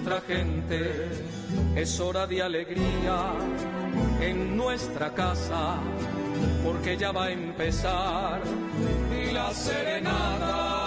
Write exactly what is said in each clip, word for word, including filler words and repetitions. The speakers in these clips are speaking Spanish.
nuestra gente, es hora de alegría en nuestra casa, porque ya va a empezar la serenata.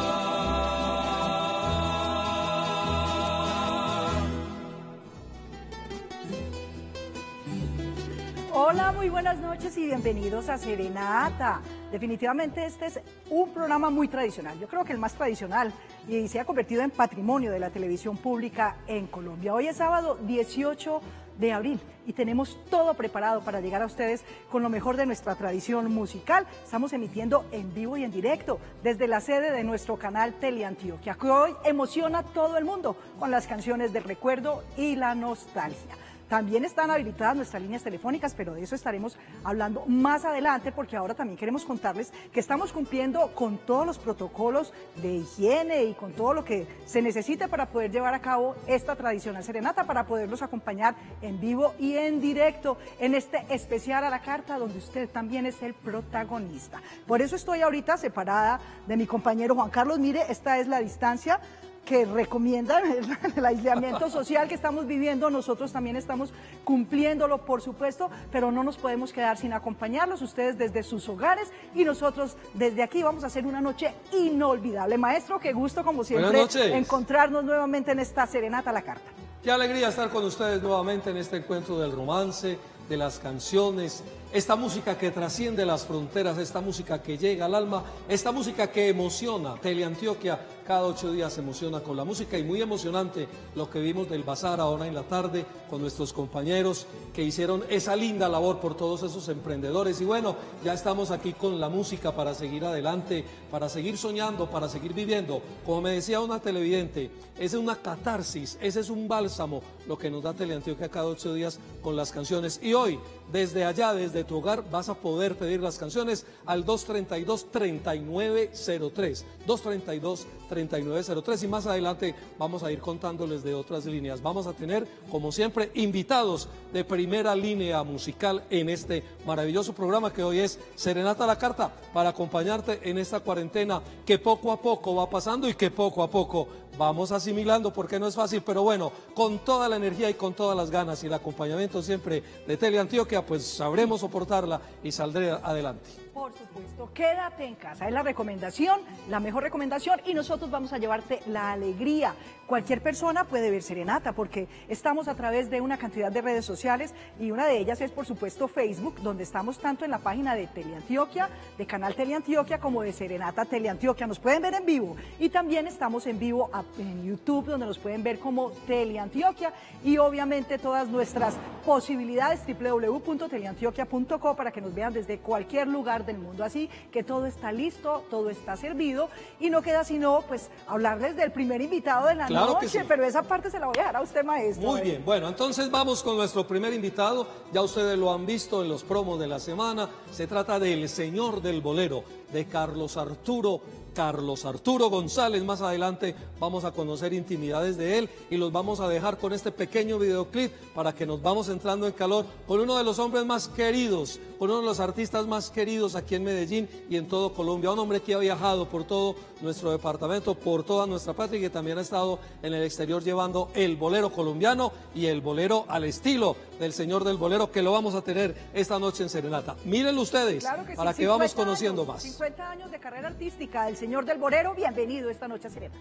Hola, muy buenas noches y bienvenidos a Serenata. Definitivamente este es un programa muy tradicional, yo creo que el más tradicional, y se ha convertido en patrimonio de la televisión pública en Colombia. Hoy es sábado dieciocho de abril y tenemos todo preparado para llegar a ustedes con lo mejor de nuestra tradición musical. Estamos emitiendo en vivo y en directo desde la sede de nuestro canal Teleantioquia, que hoy emociona a todo el mundo con las canciones del recuerdo y la nostalgia. También están habilitadas nuestras líneas telefónicas, pero de eso estaremos hablando más adelante, porque ahora también queremos contarles que estamos cumpliendo con todos los protocolos de higiene y con todo lo que se necesita para poder llevar a cabo esta tradicional serenata, para poderlos acompañar en vivo y en directo en este especial a la carta, donde usted también es el protagonista. Por eso estoy ahorita separada de mi compañero Juan Carlos. Mire, esta es la distancia que recomiendan el, el aislamiento social que estamos viviendo. Nosotros también estamos cumpliéndolo, por supuesto, pero no nos podemos quedar sin acompañarlos, ustedes desde sus hogares y nosotros desde aquí. Vamos a hacer una noche inolvidable. Maestro, qué gusto, como siempre, encontrarnos nuevamente en esta serenata a la carta. Qué alegría estar con ustedes nuevamente en este encuentro del romance, de las canciones, esta música que trasciende las fronteras, esta música que llega al alma, esta música que emociona. Teleantioquia cada ocho días se emociona con la música, y muy emocionante lo que vimos del bazar ahora en la tarde con nuestros compañeros que hicieron esa linda labor por todos esos emprendedores. Y bueno, ya estamos aquí con la música para seguir adelante, para seguir soñando, para seguir viviendo. Como me decía una televidente, esa es una catarsis, ese es un bálsamo lo que nos da Teleantioquia cada ocho días con las canciones. Y hoy, desde allá, desde tu hogar, vas a poder pedir las canciones al dos tres dos, tres nueve cero tres, dos tres dos, tres nueve cero tres, y más adelante vamos a ir contándoles de otras líneas. Vamos a tener, como siempre, invitados de primera línea musical en este maravilloso programa que hoy es Serenata a la Carta, para acompañarte en esta cuarentena que poco a poco va pasando y que poco a poco vamos asimilando, porque no es fácil, pero bueno, con toda la energía y con todas las ganas y el acompañamiento siempre de Teleantioquia, pues sabremos soportarla y saldré adelante. Por supuesto, quédate en casa, es la recomendación, la mejor recomendación, y nosotros vamos a llevarte la alegría. Cualquier persona puede ver Serenata, porque estamos a través de una cantidad de redes sociales, y una de ellas es, por supuesto, Facebook, donde estamos tanto en la página de Teleantioquia, de Canal Teleantioquia, como de Serenata Teleantioquia. Nos pueden ver en vivo, y también estamos en vivo a en YouTube, donde nos pueden ver como Teleantioquia, y obviamente todas nuestras posibilidades, doble u doble u doble u punto teleantioquia punto co, para que nos vean desde cualquier lugar del mundo. Así que todo está listo, todo está servido, y no queda sino pues hablarles del primer invitado de la claro noche, que sí. Pero esa parte se la voy a dejar a usted, maestro. Muy eh. bien, bueno, entonces vamos con nuestro primer invitado. Ya ustedes lo han visto en los promos de la semana. Se trata del señor del bolero, de Carlos Arturo Carlos Arturo González. Más adelante vamos a conocer intimidades de él, y los vamos a dejar con este pequeño videoclip para que nos vamos entrando en calor con uno de los hombres más queridos, con uno de los artistas más queridos aquí en Medellín y en todo Colombia. Un hombre que ha viajado por todo nuestro departamento, por toda nuestra patria, y que también ha estado en el exterior llevando el bolero colombiano y el bolero al estilo del señor del bolero, que lo vamos a tener esta noche en Serenata. Mírenlo ustedes, claro que sí, para que vamos conociendo años, más. cincuenta años de carrera artística del señor del bolero. Bienvenido esta noche a Serenata.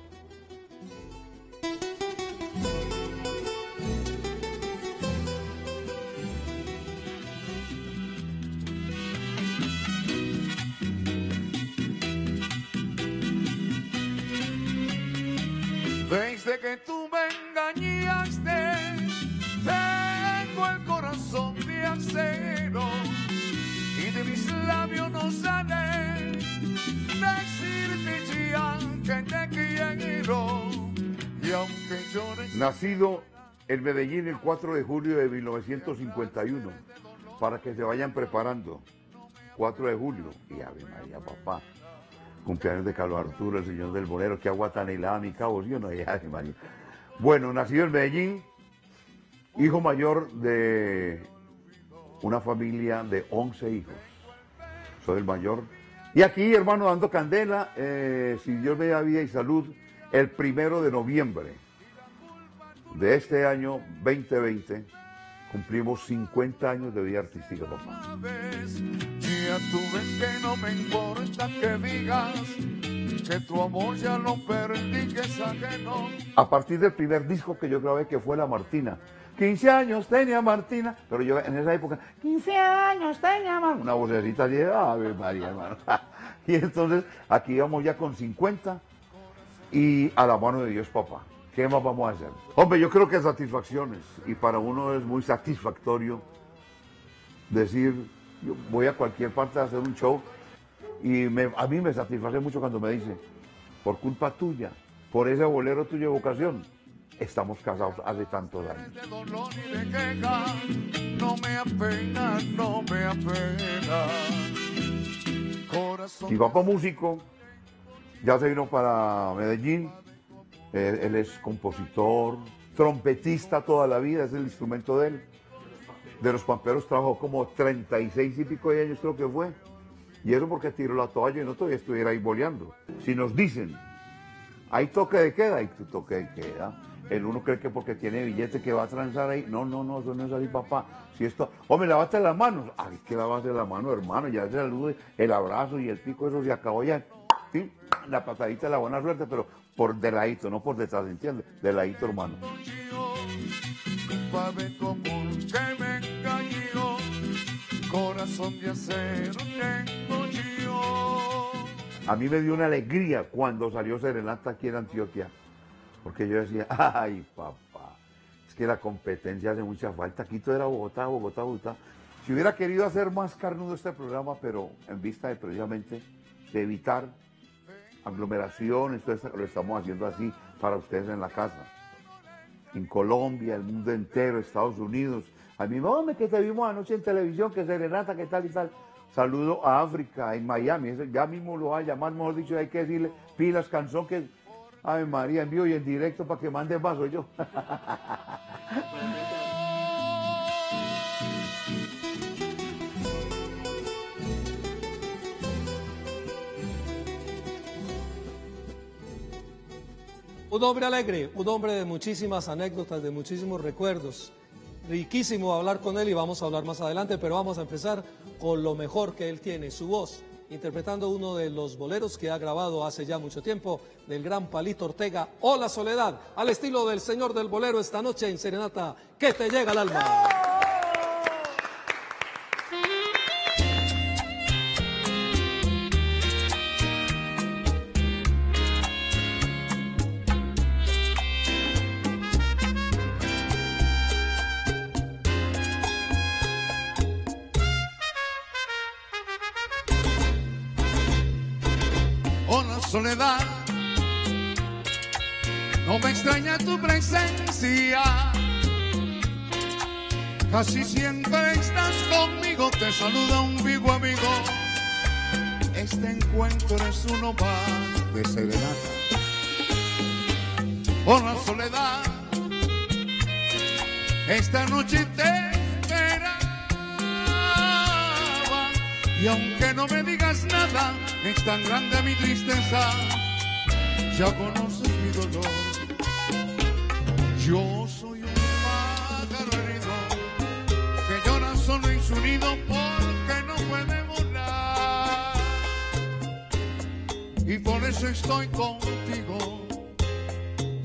Desde que tú me engañaste, tengo el corazón de acero, y de mis labios no sale decirte ya que te quiero. Y aunque llore... Nacido en Medellín el cuatro de julio de mil novecientos cincuenta y uno, para que se vayan preparando, cuatro de julio, y Ave María, papá. Cumpleaños de Carlos Arturo, el señor del bolero, que agua tan helada, mi cabo, ¿sí o no? Bueno, nacido en Medellín, hijo mayor de una familia de once hijos, soy el mayor. Y aquí, hermano, dando candela, eh, si Dios me da vida y salud, el primero de noviembre de este año veinte veinte cumplimos cincuenta años de vida artística, papá. Ya tú ves que no me importa que digas que tu amor ya lo perdí, que saqué no. A partir del primer disco que yo grabé, que fue La Martina. quince años tenía Martina, pero yo en esa época, quince años tenía Martina. Una vocecita llega, a ver, María, hermano. Y entonces aquí íbamos ya con cincuenta y a la mano de Dios, papá. ¿Qué más vamos a hacer? Hombre, yo creo que satisfacciones, y para uno es muy satisfactorio decir, yo voy a cualquier parte a hacer un show y me, a mí me satisface mucho cuando me dicen, por culpa tuya, por ese bolero tuyo de vocación, estamos casados hace tantos años. Mi papá músico, ya se vino para Medellín, él, él es compositor, trompetista toda la vida, es el instrumento de él. De los Pamperos trabajó como treinta y seis y pico de años, creo que fue. Y eso porque tiró la toalla y no todavía estuviera ahí boleando. Si nos dicen, hay toque de queda, hay toque de queda. El uno cree que porque tiene billete que va a transar ahí. No, no, no, eso no es así, papá. Si esto, hombre, lavaste las manos. Ay, que lavaste las manos, hermano. Ya se salude, el abrazo y el pico, eso se acabó ya. ¿Sí? La patadita de la buena suerte, pero por de ladito, no por detrás, ¿entiendes? De ladito, hermano. A mí me dio una alegría cuando salió Serenata aquí en Antioquia, porque yo decía, ay papá, es que la competencia hace mucha falta, Quito era Bogotá, Bogotá, Bogotá. Si hubiera querido hacer más carnudo este programa, pero en vista de precisamente de evitar aglomeraciones, entonces lo estamos haciendo así para ustedes en la casa. En Colombia, el mundo entero, Estados Unidos. A mi mamá que te vimos anoche en televisión, que Serenata, que tal y tal. Saludo a África, en Miami, eso ya mismo lo va a llamar, mejor dicho, hay que decirle pilas, canción que... Ave María, en vivo y en directo para que mande más, soy yo. Un hombre alegre, un hombre de muchísimas anécdotas, de muchísimos recuerdos. Riquísimo hablar con él y vamos a hablar más adelante, pero vamos a empezar con lo mejor que él tiene, su voz, interpretando uno de los boleros que ha grabado hace ya mucho tiempo, del gran Palito Ortega, O la Soledad, al estilo del señor del bolero esta noche en Serenata, que te llega al alma. Soledad, no me extraña tu presencia, casi siempre estás conmigo, te saluda un vivo amigo, este encuentro es uno más de Serenata. Hola Soledad, esta noche te esperaba, y aunque no me digas nada, es tan grande mi tristeza, ya conoces mi dolor. Yo soy un pájaro herido que llora solo en su nido porque no puede volar. Y por eso estoy contigo.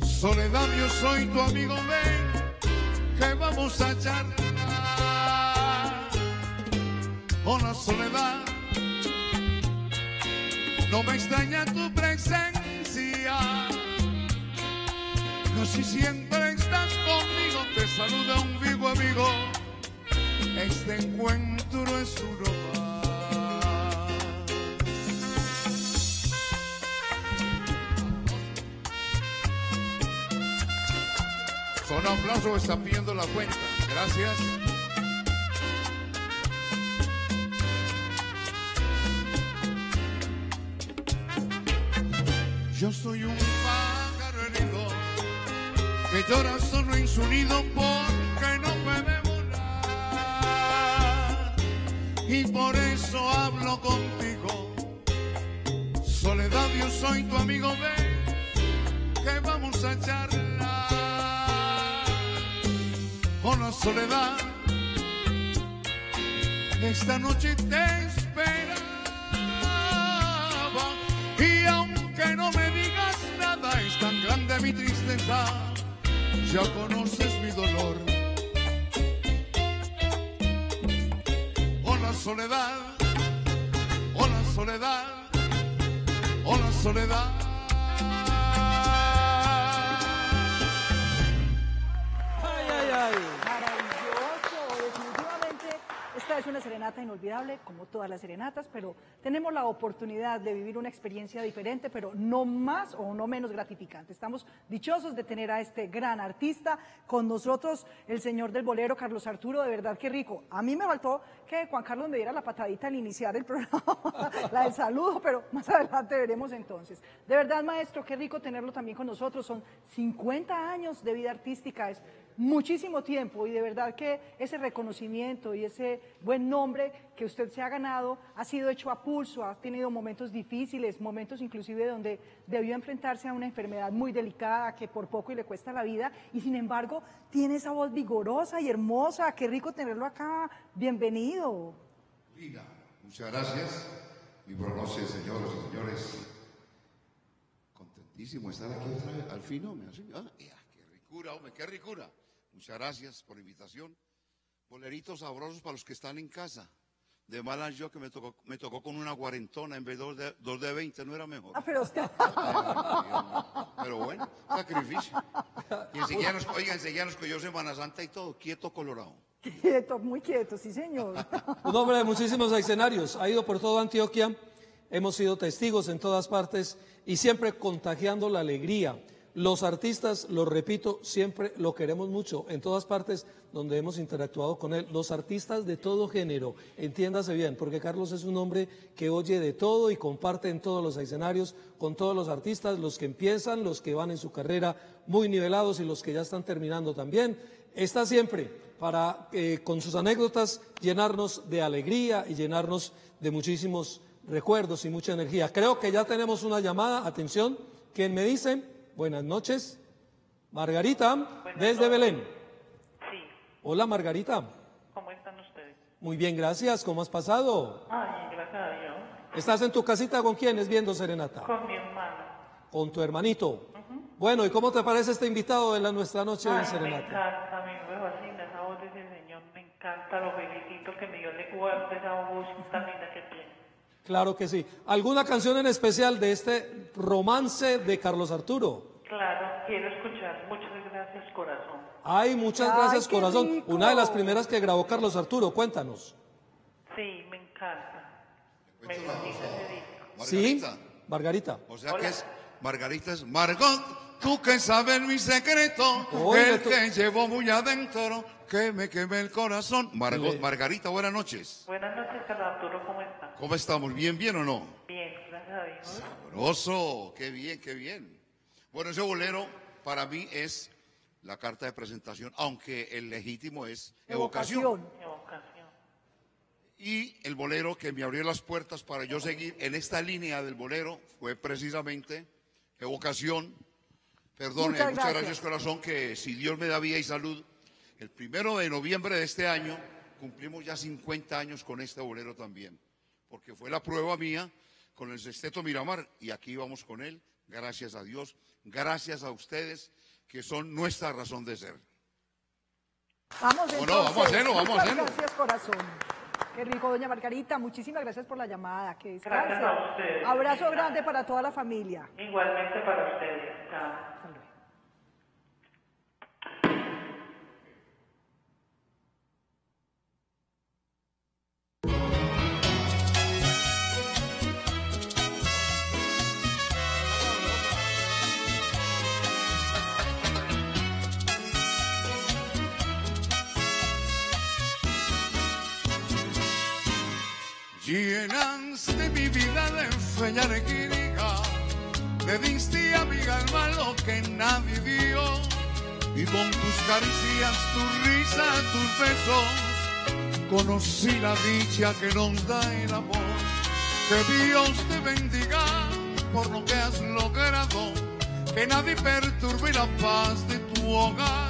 Soledad, yo soy tu amigo, ven, que vamos a charlar. Hola, Soledad. No me extraña tu presencia, casi siempre estás conmigo, te saluda un vivo amigo, este encuentro es uno más. Son aplausos, está pidiendo la cuenta, gracias. Yo soy un pájaro herido que llora solo en su nido porque no puede volar. Y por eso hablo contigo. Soledad, yo soy tu amigo, ven, que vamos a charlar. soledad, esta noche te esperaba, y aunque no me digas nada, es tan grande mi tristeza, ya conoces mi dolor. Hola soledad, hola soledad, hola soledad. Es una serenata inolvidable, como todas las serenatas, pero tenemos la oportunidad de vivir una experiencia diferente, pero no más o no menos gratificante. Estamos dichosos de tener a este gran artista con nosotros, el señor del bolero, Carlos Arturo. De verdad, qué rico. A mí me faltó que Juan Carlos me diera la patadita al iniciar el programa, la del saludo, pero más adelante veremos entonces. De verdad, maestro, qué rico tenerlo también con nosotros. Son cincuenta años de vida artística, es muchísimo tiempo, y de verdad que ese reconocimiento y ese buen nombre que usted se ha ganado ha sido hecho a pulso, ha tenido momentos difíciles, momentos inclusive donde debió enfrentarse a una enfermedad muy delicada que por poco y le cuesta la vida, y sin embargo tiene esa voz vigorosa y hermosa. Qué rico tenerlo acá, bienvenido. Lina, muchas gracias. Mi pronoce, señoras y señores, contentísimo estar aquí otra vez. Al fin, hombre, ah, qué ricura, hombre, qué ricura. Muchas gracias por la invitación. Boleritos sabrosos para los que están en casa. De malas yo que me tocó, me tocó con una cuarentona en vez de dos de veinte, no era mejor. Ah, pero usted... Pero bueno, sacrificio. Y enseguida nos, oiga, enseguida nos cogió Semana Santa y todo, quieto colorado. Quieto, muy quieto, sí señor. Un hombre de muchísimos escenarios, ha ido por toda Antioquia, hemos sido testigos en todas partes y siempre contagiando la alegría. Los artistas, lo repito, siempre lo queremos mucho, en todas partes donde hemos interactuado con él, los artistas de todo género, entiéndase bien, porque Carlos es un hombre que oye de todo y comparte en todos los escenarios con todos los artistas, los que empiezan, los que van en su carrera muy nivelados y los que ya están terminando también. Está siempre para, eh, con sus anécdotas, llenarnos de alegría y llenarnos de muchísimos recuerdos y mucha energía. Creo que ya tenemos una llamada, atención, ¿quién me dice? Buenas noches, Margarita, Buenas desde noches. Belén. Sí. Hola, Margarita. ¿Cómo están ustedes? Muy bien, gracias. ¿Cómo has pasado? Ay, gracias a Dios. ¿Estás en tu casita con quiénes viendo serenata? Con mi hermana. Con tu hermanito. Uh-huh. Bueno, ¿y cómo te parece este invitado de la nuestra noche Ay, en serenata? Me encanta, me fascina esa voz de ese señor, me encanta, lo felicito, que me dio le guarde esa voz tan linda que tiene. Claro que sí. ¿Alguna canción en especial de este romance de Carlos Arturo? Claro, quiero escuchar. Muchas gracias, corazón. Ay, muchas gracias, Ay, corazón. Rico. Una de las primeras que grabó Carlos Arturo, cuéntanos. Sí, me encanta. Me fascina ese disco. Sí, Margarita. O sea Hola. que es, Margarita es Margot, tú que sabes mi secreto, Oye, el tú... que llevo muy adentro, que me queme el corazón. Margot, sí. Margarita, buenas noches. Buenas noches, Carlos Arturo, ¿cómo estás? ¿Cómo estamos? ¿Bien, bien o no? Bien, gracias a Dios. Sabroso, qué bien, qué bien. Bueno, ese bolero para mí es la carta de presentación, aunque el legítimo es evocación. Evocación. Y el bolero que me abrió las puertas para yo seguir en esta línea del bolero fue precisamente evocación. Perdón, muchas, muchas gracias. gracias, corazón, que si Dios me da vida y salud, el primero de noviembre de este año cumplimos ya cincuenta años con este bolero también, porque fue la prueba mía con el Sexteto Miramar, y aquí vamos con él, gracias a Dios, gracias a ustedes, que son nuestra razón de ser. Vamos entonces. Bueno, vamos a hacerlo, vamos a hacerlo. Gracias, corazón. Qué rico, doña Margarita, muchísimas gracias por la llamada. Que descanse. Gracias a ustedes. Abrazo gracias. grande para toda la familia. Igualmente para ustedes. Hasta luego. Llenaste mi vida de fe y alegría, me diste a mi alma lo que nadie dio, y con tus caricias, tu risa, tus besos, conocí la dicha que nos da el amor. Que Dios te bendiga por lo que has logrado, que nadie perturbe la paz de tu hogar.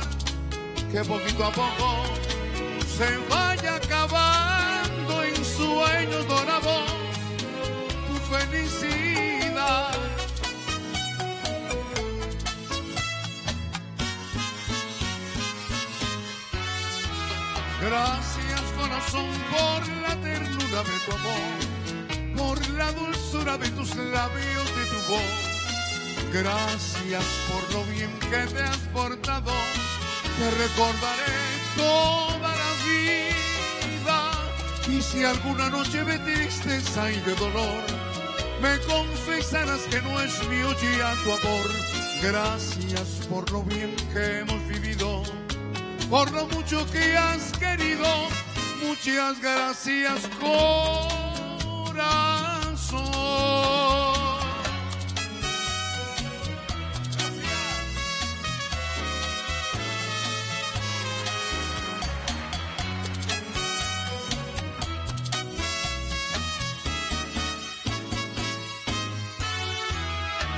que poquito a poco se vaya acabando en sueños dorados tu felicidad. Gracias, corazón, por la ternura de tu amor, por la dulzura de tus labios, de tu voz. Gracias por lo bien que te has portado, te recordaré toda la vida. Y si alguna noche de tristeza y de dolor me confesarás que no es mío ya tu amor, gracias por lo bien que hemos vivido, por lo mucho que has querido, muchas gracias, corazón.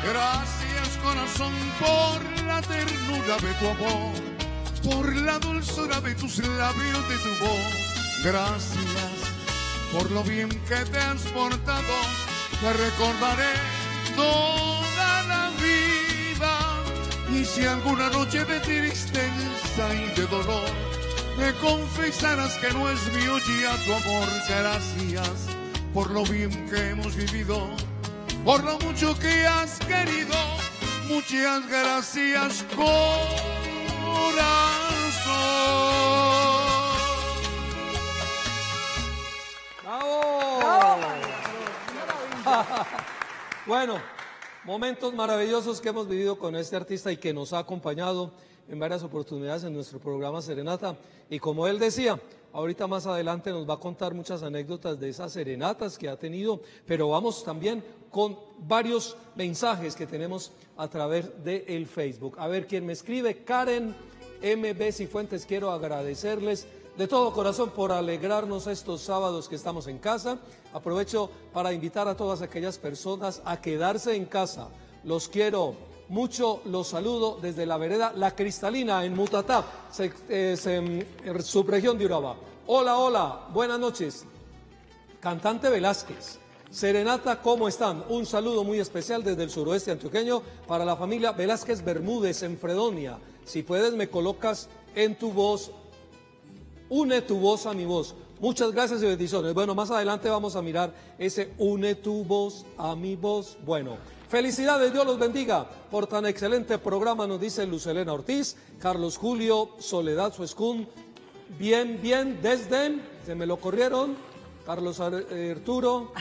Gracias, corazón, por la ternura de tu amor, por la dulzura de tus labios, de tu voz. Gracias por lo bien que te has portado, te recordaré toda la vida. Y si alguna noche de tristeza y de dolor me confesarás que no es mío ya tu amor, gracias por lo bien que hemos vivido, por lo mucho que has querido, muchas gracias, corazón. Bueno, momentos maravillosos que hemos vivido con este artista y que nos ha acompañado en varias oportunidades en nuestro programa Serenata. Y como él decía, ahorita más adelante nos va a contar muchas anécdotas de esas serenatas que ha tenido, pero vamos también con varios mensajes que tenemos a través del Facebook. A ver quién me escribe. Karen M B Cifuentes: quiero agradecerles de todo corazón por alegrarnos estos sábados que estamos en casa. Aprovecho para invitar a todas aquellas personas a quedarse en casa. Los quiero mucho, los saludo desde la vereda La Cristalina en Mutatá, se, eh, se, subregión de Urabá. Hola, hola, buenas noches. Cantante Velázquez, Serenata, ¿cómo están? Un saludo muy especial desde el suroeste antioqueño para la familia Velázquez Bermúdez en Fredonia. Si puedes, me colocas en tu voz, une tu voz a mi voz. Muchas gracias y bendiciones. Bueno, más adelante vamos a mirar ese une tu voz a mi voz. Bueno, felicidades, Dios los bendiga por tan excelente programa, nos dice Luz Elena Ortiz. Carlos Julio Soledad Suescún, bien, bien, desde, se me lo corrieron, Carlos Arturo.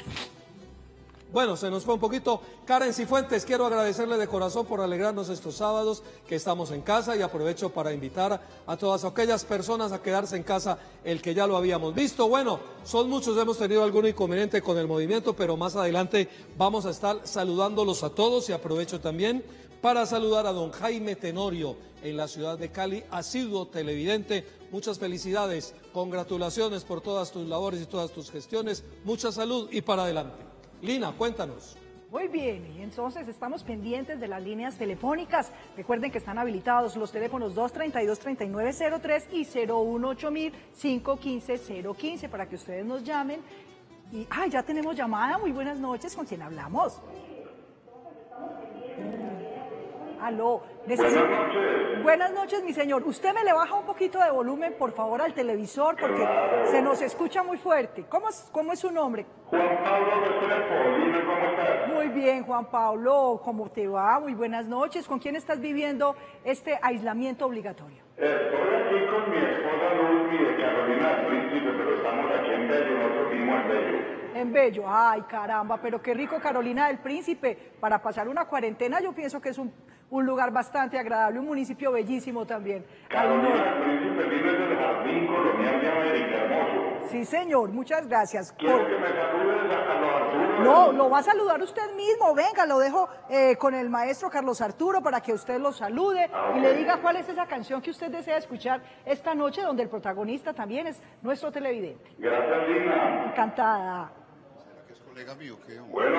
Bueno, se nos fue un poquito. Karen Cifuentes: quiero agradecerle de corazón por alegrarnos estos sábados que estamos en casa, y aprovecho para invitar a todas aquellas personas a quedarse en casa, el que ya lo habíamos visto. Bueno, son muchos, hemos tenido algún inconveniente con el movimiento, pero más adelante vamos a estar saludándolos a todos, y aprovecho también para saludar a don Jaime Tenorio en la ciudad de Cali, asiduo televidente. Muchas felicidades, congratulaciones por todas tus labores y todas tus gestiones, mucha salud y para adelante. Lina, cuéntanos. Muy bien, y entonces estamos pendientes de las líneas telefónicas. Recuerden que están habilitados los teléfonos dos treinta y dos, treinta y nueve cero tres y cero uno ocho mil, cinco uno cinco, cero uno cinco para que ustedes nos llamen. Y ah, ya tenemos llamada. Muy buenas noches, ¿con quién hablamos? Aló. Buenas noches. Buenas noches, mi señor. Usted me le baja un poquito de volumen, por favor, al televisor, porque claro, se nos escucha muy fuerte. ¿Cómo es, cómo es su nombre? Juan Pablo Restrepo. ¿Cómo estás? Muy bien, Juan Pablo. ¿Cómo te va? Muy buenas noches. ¿Con quién estás viviendo este aislamiento obligatorio? Estoy aquí con mi esposa Luz y de Carolina Príncipe, pero estamos aquí en Bello, nosotros vivimos en Bello. En Bello, ay caramba, pero qué rico Carolina del Príncipe, para pasar una cuarentena. Yo pienso que es un, un lugar bastante agradable, un municipio bellísimo también. Carolina del Príncipe vive en el Jardín Colonial de América, hermoso. Sí señor, muchas gracias. Quiero por... que me saludes a Carlos Arturo. No, lo va a saludar usted mismo, venga, lo dejo eh, con el maestro Carlos Arturo para que usted lo salude, ah, y okay, le diga cuál es esa canción que usted desea escuchar esta noche, donde el protagonista también es nuestro televidente. Gracias, Lina. Encantada. Colega mío, ¿qué hombre? Bueno,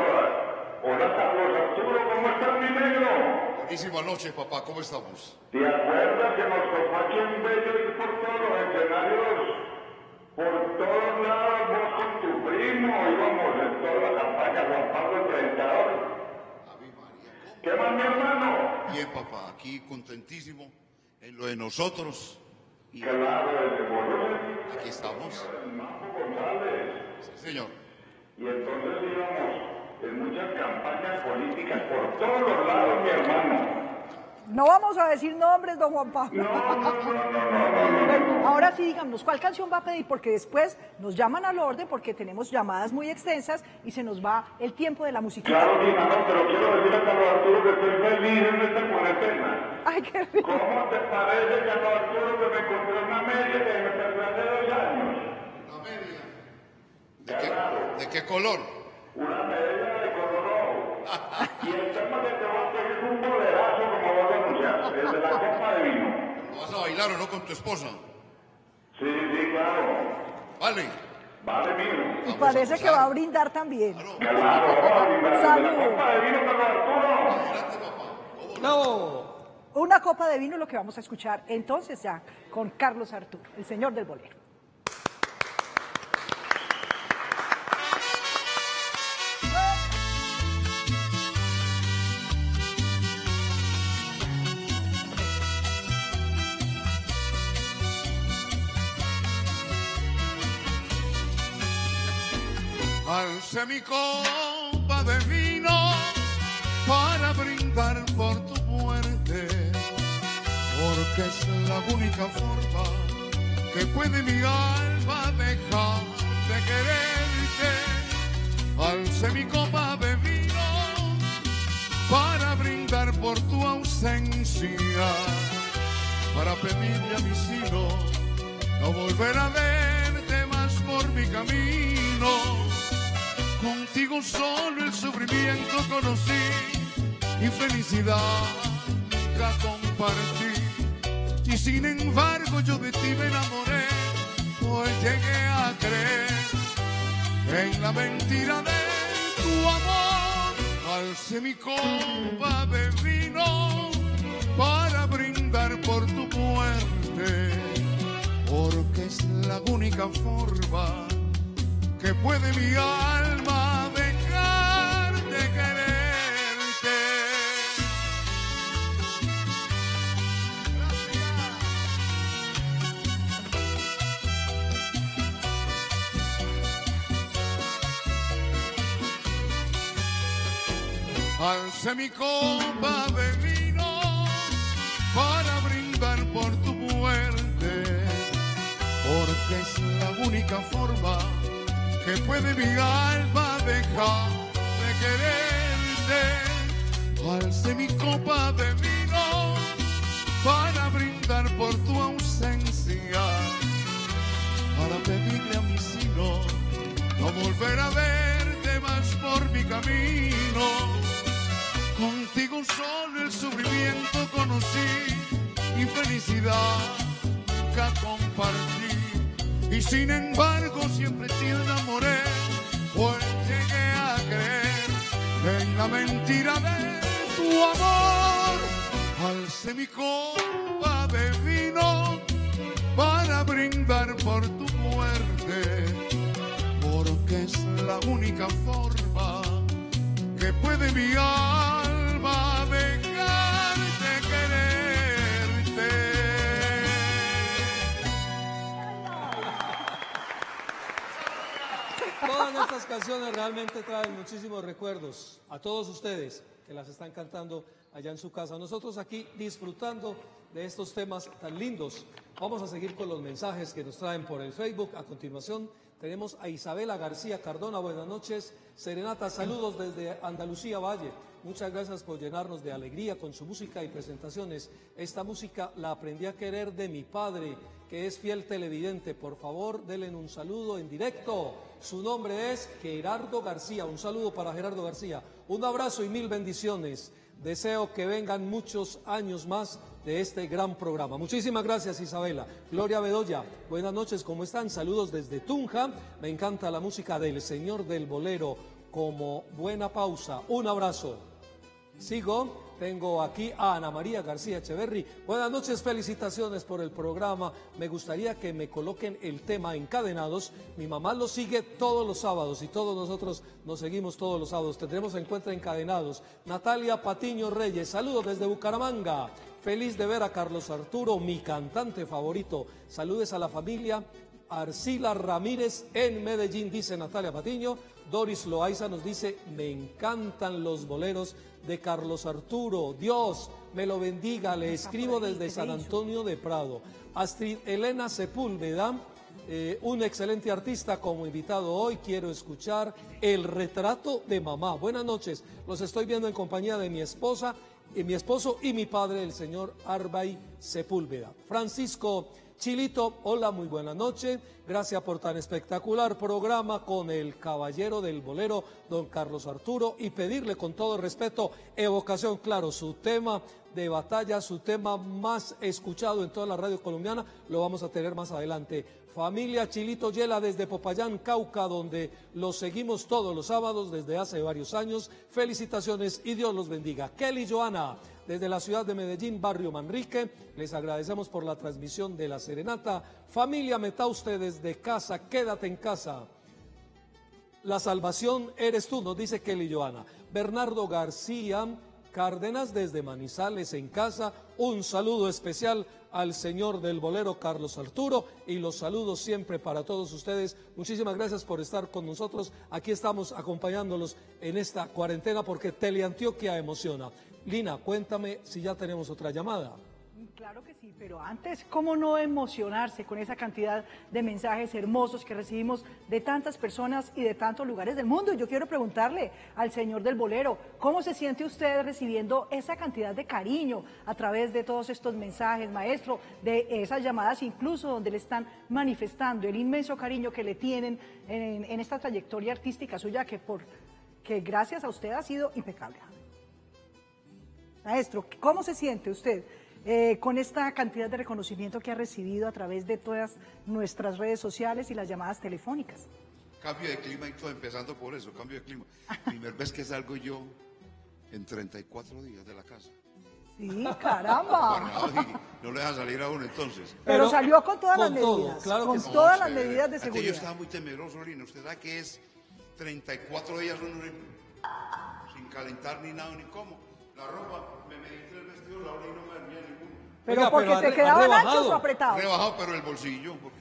hola Carlos Arturo, ¿cómo estás, mi negro? Buenísima noche, papá, ¿cómo estamos? ¿Te acuerdas que nos tocó aquí en Bello y aquí contentísimo en lo de nosotros. Y aquí estamos. Sí, señor. Y entonces íbamos en muchas campañas políticas por todos los lados, mi hermano. No vamos a decir nombres, don Juan Pablo. No, no, no, no, no. Ahora sí, díganos, ¿cuál canción va a pedir? Porque después nos llaman al orden, porque tenemos llamadas muy extensas y se nos va el tiempo de la música. Claro, mi hermano, pero quiero decir a Carlos Arturo que estoy feliz en esta cuarentena. Ay, qué rico. ¿Cómo te parece, Carlos Arturo, que me encontré una media que me perdió hace dos años? ¿Una media? ¿De qué, claro. ¿De qué color? Una media de color rojo. Y el tema de que va a pedir un bolerazo, como va a anunciar, desde la copa de vino. ¿Vas a bailar o no con tu esposa? Sí, sí, claro. Vale. Vale, vino. Y parece que va a brindar también. Claro. Salud. Una copa de vino, Carlos Arturo. No. Una copa de vino es lo que vamos a escuchar entonces ya con Carlos Arturo, el señor del bolero. Alce mi copa de vino para brindar por tu muerte, porque es la única forma que puede mi alma dejar de quererte. Alce mi copa de vino para brindar por tu ausencia, para pedirle a mi sino no volver a verte más por mi camino. Contigo solo el sufrimiento conocí y felicidad la compartí. Y sin embargo yo de ti me enamoré, hoy llegué a creer en la mentira de tu amor. Alcé mi copa de vino para brindar por tu muerte, porque es la única forma que puede mi alma dejar de quererte. Gracias. Alcé mi copa de vino para brindar por tu muerte, porque es la única forma que puede mi alma dejar de quererte. Alcé mi copa de vino para brindar por tu ausencia, para pedirle a mi sino no volver a verte más por mi camino. Contigo solo el sufrimiento conocí y felicidad que compartí. Y sin embargo siempre te enamoré, pues llegué a creer en la mentira de tu amor. Alcé mi copa de vino para brindar por tu muerte, porque es la única forma que puede mi alma dejar de quererte. Todas estas canciones realmente traen muchísimos recuerdos a todos ustedes que las están cantando allá en su casa. Nosotros aquí disfrutando de estos temas tan lindos. Vamos a seguir con los mensajes que nos traen por el Facebook. A continuación tenemos a Isabela García Cardona. Buenas noches, Serenata. Saludos desde Andalucía Valle. Muchas gracias por llenarnos de alegría con su música y presentaciones. Esta música la aprendí a querer de mi padre, que es fiel televidente. Por favor, denle un saludo en directo. Su nombre es Gerardo García. Un saludo para Gerardo García. Un abrazo y mil bendiciones. Deseo que vengan muchos años más de este gran programa. Muchísimas gracias, Isabela. Gloria Bedoya, buenas noches, ¿cómo están? Saludos desde Tunja. Me encanta la música del señor del bolero, como buena pausa. Un abrazo. Sigo. Tengo aquí a Ana María García Echeverry. Buenas noches, felicitaciones por el programa. Me gustaría que me coloquen el tema Encadenados. Mi mamá lo sigue todos los sábados y todos nosotros nos seguimos todos los sábados. Tendremos encuentro Encadenados. Natalia Patiño Reyes, saludos desde Bucaramanga. Feliz de ver a Carlos Arturo, mi cantante favorito. Saludes a la familia Arcila Ramírez en Medellín, dice Natalia Patiño. Doris Loaiza nos dice, me encantan los boleros de Carlos Arturo. Dios me lo bendiga, le escribo desde San Antonio de Prado. Astrid Elena Sepúlveda, eh, un excelente artista como invitado hoy. Quiero escuchar El retrato de mamá. Buenas noches, los estoy viendo en compañía de mi esposa, y mi esposo y mi padre, el señor Arbay Sepúlveda. Francisco Chilito, hola, muy buena noche. Gracias por tan espectacular programa con el caballero del bolero, don Carlos Arturo, y pedirle con todo respeto, evocación, claro, su tema de batalla, su tema más escuchado en toda la radio colombiana, lo vamos a tener más adelante. Familia Chilito Yela desde Popayán, Cauca, donde los seguimos todos los sábados desde hace varios años. Felicitaciones y Dios los bendiga. Kelly Joana, desde la ciudad de Medellín, barrio Manrique, les agradecemos por la transmisión de la serenata. Familia Metauste desde casa, quédate en casa. La salvación eres tú, nos dice Kelly Joana. Bernardo García Cárdenas desde Manizales en casa, un saludo especial al señor del bolero Carlos Arturo y los saludos siempre para todos ustedes. Muchísimas gracias por estar con nosotros. Aquí estamos acompañándolos en esta cuarentena porque Teleantioquia emociona. Lina, cuéntame si ya tenemos otra llamada. Claro que sí, pero antes, ¿cómo no emocionarse con esa cantidad de mensajes hermosos que recibimos de tantas personas y de tantos lugares del mundo? Yo quiero preguntarle al señor del bolero, ¿cómo se siente usted recibiendo esa cantidad de cariño a través de todos estos mensajes, maestro, de esas llamadas incluso donde le están manifestando el inmenso cariño que le tienen en, en esta trayectoria artística suya que, por, que gracias a usted ha sido impecable? Maestro, ¿cómo se siente usted eh, con esta cantidad de reconocimiento que ha recibido a través de todas nuestras redes sociales y las llamadas telefónicas? Cambio de clima y todo, empezando por eso, cambio de clima. Primer vez que salgo yo en treinta y cuatro días de la casa. Sí, caramba. Bueno, no le dejan salir a uno entonces. Pero, Pero salió con todas con las todo, medidas, claro con no, todas las medidas de seguridad. Yo estaba muy temeroso, Lina. ¿Usted sabe que es treinta y cuatro días uno sin calentar ni nada ni cómo? La ropa, me medí el vestido, la hora y no me dormía ninguno. Pero Oiga, porque pero te quedaban anchos o apretados. Rebajado, pero el bolsillo. Porque...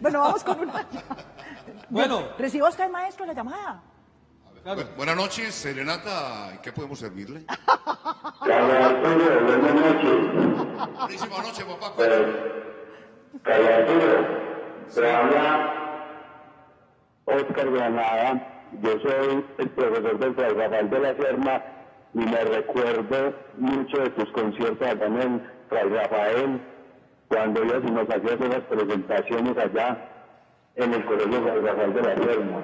bueno, vamos con una... bueno. Recibo usted, maestro, la llamada. Ver, claro. Bueno, buenas noches, Serenata. ¿En qué podemos servirle? Carlos Arturo, buenas noches. Buenísima noche, papá. Carlos Arturo, se habla Oscar Granada. Yo soy el profesor del Rafael de la Serna y me recuerdo mucho de tus conciertos allá en Fray Rafael, cuando ibas y nos hacías esas presentaciones allá en el colegio de Rafael de la Serna.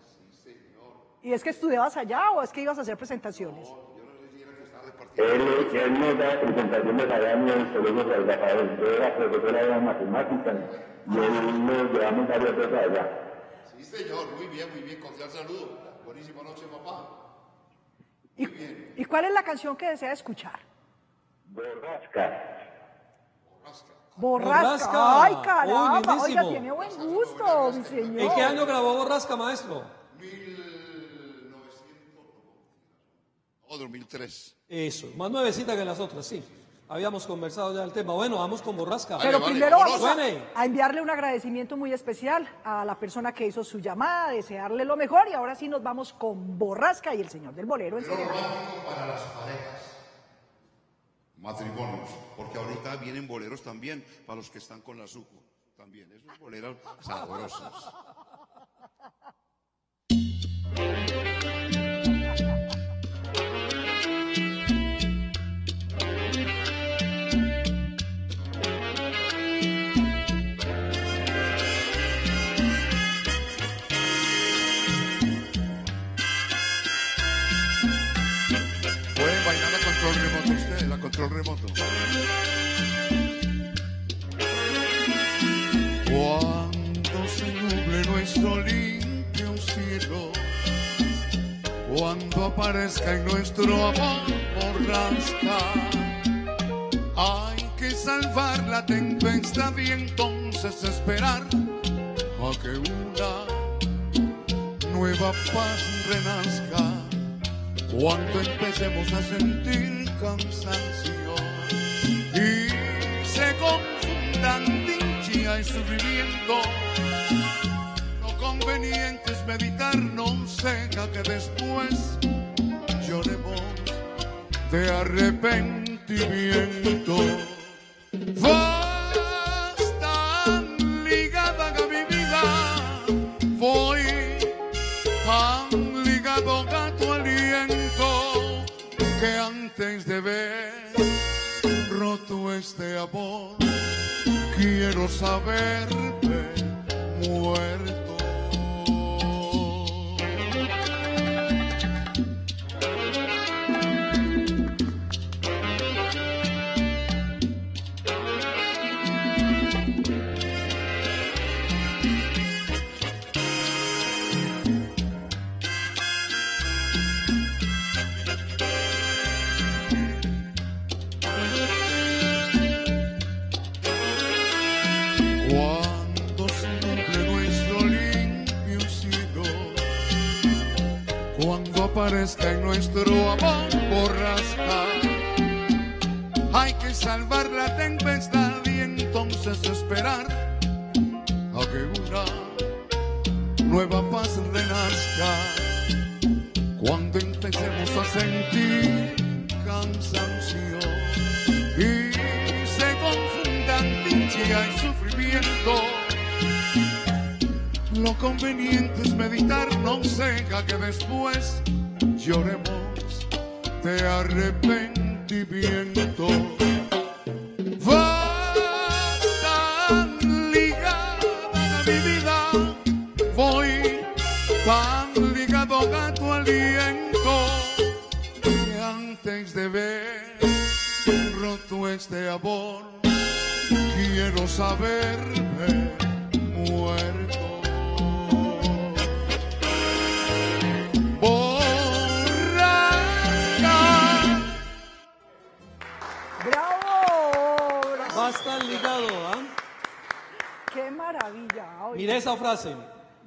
Sí, señor. ¿Y es que estudiabas allá o es que ibas a hacer presentaciones? No, yo no sé si era que estaba de partido. Él, él nos daba presentaciones allá en el colegio de Rafael. Yo era profesora de matemáticas y él nos llevamos varias veces allá. Sí, señor, muy bien, muy bien, cordial saludo. Buenísima noche, papá. Muy ¿Y, bien. ¿Y cuál es la canción que desea escuchar? Borrasca. Borrasca. Borrasca. Borrasca. Ay, caramba. Oh, oiga, tiene buen gusto, Borrasca, mi señor. ¿En qué año grabó Borrasca, maestro? mil novecientos o dos mil tres. Eso, más nuevecita que las otras, sí. Habíamos conversado ya el tema. Bueno, vamos con Borrasca. Pero vale, primero vale, vamos a, a enviarle un agradecimiento muy especial a la persona que hizo su llamada, desearle lo mejor y ahora sí nos vamos con Borrasca y el señor del bolero. Pero romántico para las parejas, matrimonios, porque ahorita vienen boleros también para los que están con la suco, también esos boleros sabrosos. Control remoto. Cuando se nuble nuestro limpio cielo, cuando aparezca en nuestro amor borrasca, hay que salvar la tempestad y entonces esperar a que una nueva paz renazca. cuando empecemos a sentir cansancio y se confundan dicha y sufrimiento, lo conveniente es meditar, no sea que después lloremos de arrepentimiento. Vas tan ligada a mi vida, voy tan ligado a tu aliento, que antes de ver roto este amor, quiero saberme muerto. Parezca en nuestro amor borrasca, hay que salvar la tempestad y entonces esperar a que una nueva paz renazca. Cuando empecemos a sentir cansancio y se confundan dicha y sufrimiento, lo conveniente es meditar, no sea que después lloremos de arrepentimiento. Vas tan ligada a mi vida, voy tan ligado a tu aliento, que antes de ver roto este amor, quiero saberme muerto. Tan ligado, ¿eh? Qué maravilla. Oye. Mira esa frase,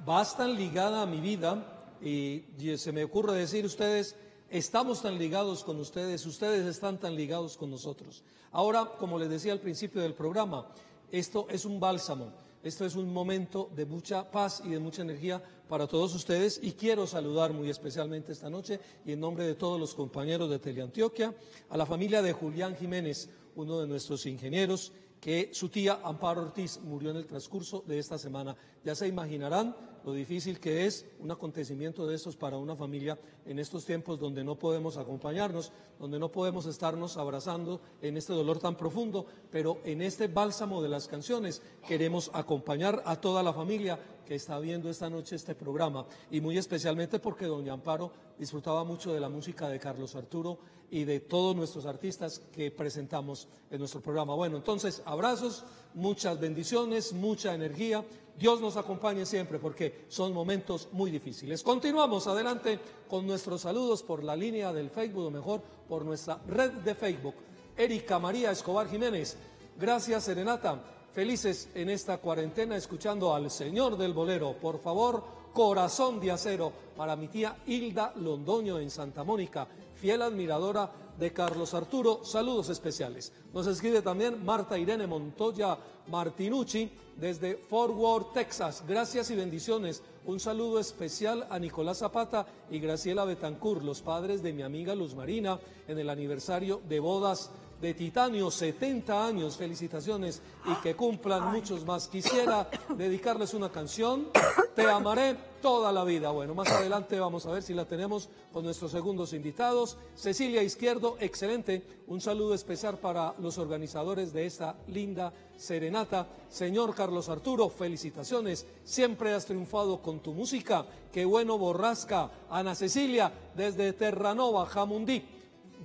vas tan ligada a mi vida, y, y se me ocurre decir ustedes, estamos tan ligados con ustedes, ustedes están tan ligados con nosotros. Ahora, como les decía al principio del programa, esto es un bálsamo, esto es un momento de mucha paz y de mucha energía para todos ustedes, y quiero saludar muy especialmente esta noche, y en nombre de todos los compañeros de Teleantioquia, a la familia de Julián Jiménez, uno de nuestros ingenieros, que su tía Amparo Ortiz murió en el transcurso de esta semana. Ya se imaginarán lo difícil que es un acontecimiento de estos para una familia en estos tiempos donde no podemos acompañarnos, donde no podemos estarnos abrazando en este dolor tan profundo, pero en este bálsamo de las canciones queremos acompañar a toda la familia que está viendo esta noche este programa, y muy especialmente porque doña Amparo disfrutaba mucho de la música de Carlos Arturo y de todos nuestros artistas que presentamos en nuestro programa. Bueno, entonces, abrazos, muchas bendiciones, mucha energía. Dios nos acompañe siempre porque son momentos muy difíciles. Continuamos adelante con nuestros saludos por la línea del Facebook, o mejor, por nuestra red de Facebook. Erika María Escobar Jiménez, gracias Serenata, felices en esta cuarentena escuchando al Señor del Bolero. Por favor, Corazón de Acero para mi tía Hilda Londoño en Santa Mónica, fiel admiradora de Carlos Arturo, saludos especiales. Nos escribe también Marta Irene Montoya Martinucci desde Fort Worth, Texas. Gracias y bendiciones. Un saludo especial a Nicolás Zapata y Graciela Betancur, los padres de mi amiga Luz Marina, en el aniversario de bodas de Titanio, setenta años, felicitaciones y que cumplan muchos más. Quisiera dedicarles una canción, Te amaré toda la vida. Bueno, más adelante vamos a ver si la tenemos con nuestros segundos invitados. Cecilia Izquierdo, excelente, un saludo especial para los organizadores de esta linda serenata. Señor Carlos Arturo, felicitaciones, siempre has triunfado con tu música, qué bueno Borrasca. Ana Cecilia, desde Terranova, Jamundí.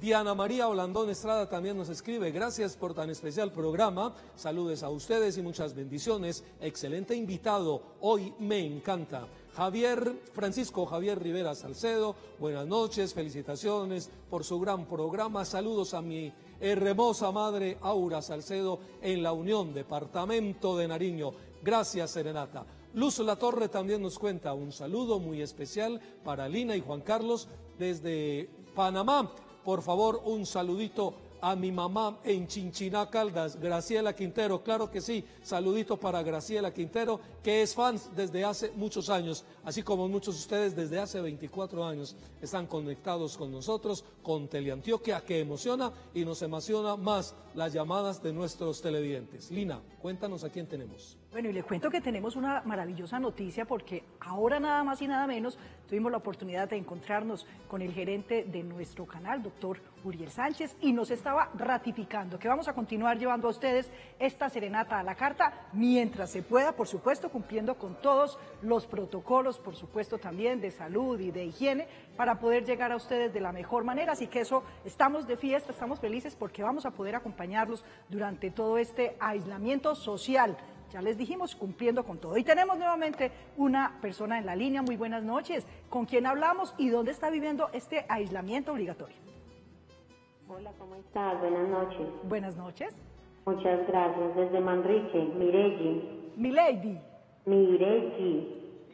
Diana María Holandón Estrada también nos escribe, gracias por tan especial programa, saludes a ustedes y muchas bendiciones, excelente invitado, hoy me encanta. Javier, Francisco Javier Rivera Salcedo, buenas noches, felicitaciones por su gran programa, saludos a mi hermosa madre Aura Salcedo en La Unión, departamento de Nariño, gracias Serenata. Luz Latorre también nos cuenta, un saludo muy especial para Lina y Juan Carlos desde Panamá. Por favor, un saludito a mi mamá en Chinchiná, Caldas, Graciela Quintero, claro que sí, saluditos para Graciela Quintero, que es fan desde hace muchos años, así como muchos de ustedes desde hace veinticuatro años están conectados con nosotros, con Teleantioquia, que emociona y nos emociona más las llamadas de nuestros televidentes. Lina, cuéntanos a quién tenemos. Bueno, y les cuento que tenemos una maravillosa noticia porque ahora nada más y nada menos tuvimos la oportunidad de encontrarnos con el gerente de nuestro canal, doctor Uriel Sánchez, y nos estaba ratificando que vamos a continuar llevando a ustedes esta serenata a la carta mientras se pueda, por supuesto, cumpliendo con todos los protocolos, por supuesto, también de salud y de higiene, para poder llegar a ustedes de la mejor manera. Así que eso, estamos de fiesta, estamos felices porque vamos a poder acompañarlos durante todo este aislamiento social. Ya les dijimos, cumpliendo con todo. Y tenemos nuevamente una persona en la línea. Muy buenas noches. ¿Con quién hablamos y dónde está viviendo este aislamiento obligatorio? Hola, ¿cómo estás? Buenas noches. Buenas noches. Muchas gracias. Desde Manrique, Mirelli. Milady. Mirelli.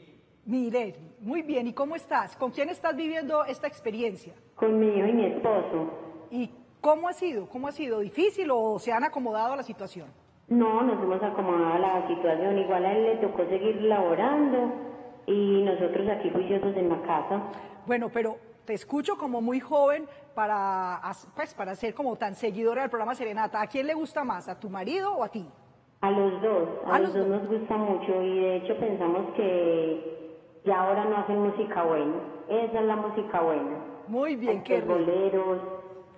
Mirelli. Muy bien. ¿Y cómo estás? ¿Con quién estás viviendo esta experiencia? Conmigo y mi esposo. ¿Y cómo ha sido? ¿Cómo ha sido? ¿Difícil o se han acomodado a la situación? No, nos hemos acomodado a la situación, igual a él le tocó seguir laborando y nosotros aquí juiciosos en la casa. Bueno, pero te escucho como muy joven para, pues, para ser como tan seguidora del programa Serenata. ¿A quién le gusta más, a tu marido o a ti? A los dos, a, a los dos, dos nos gusta mucho y de hecho pensamos que ya ahora no hacen música buena, esa es la música buena. Muy bien, qué boleros.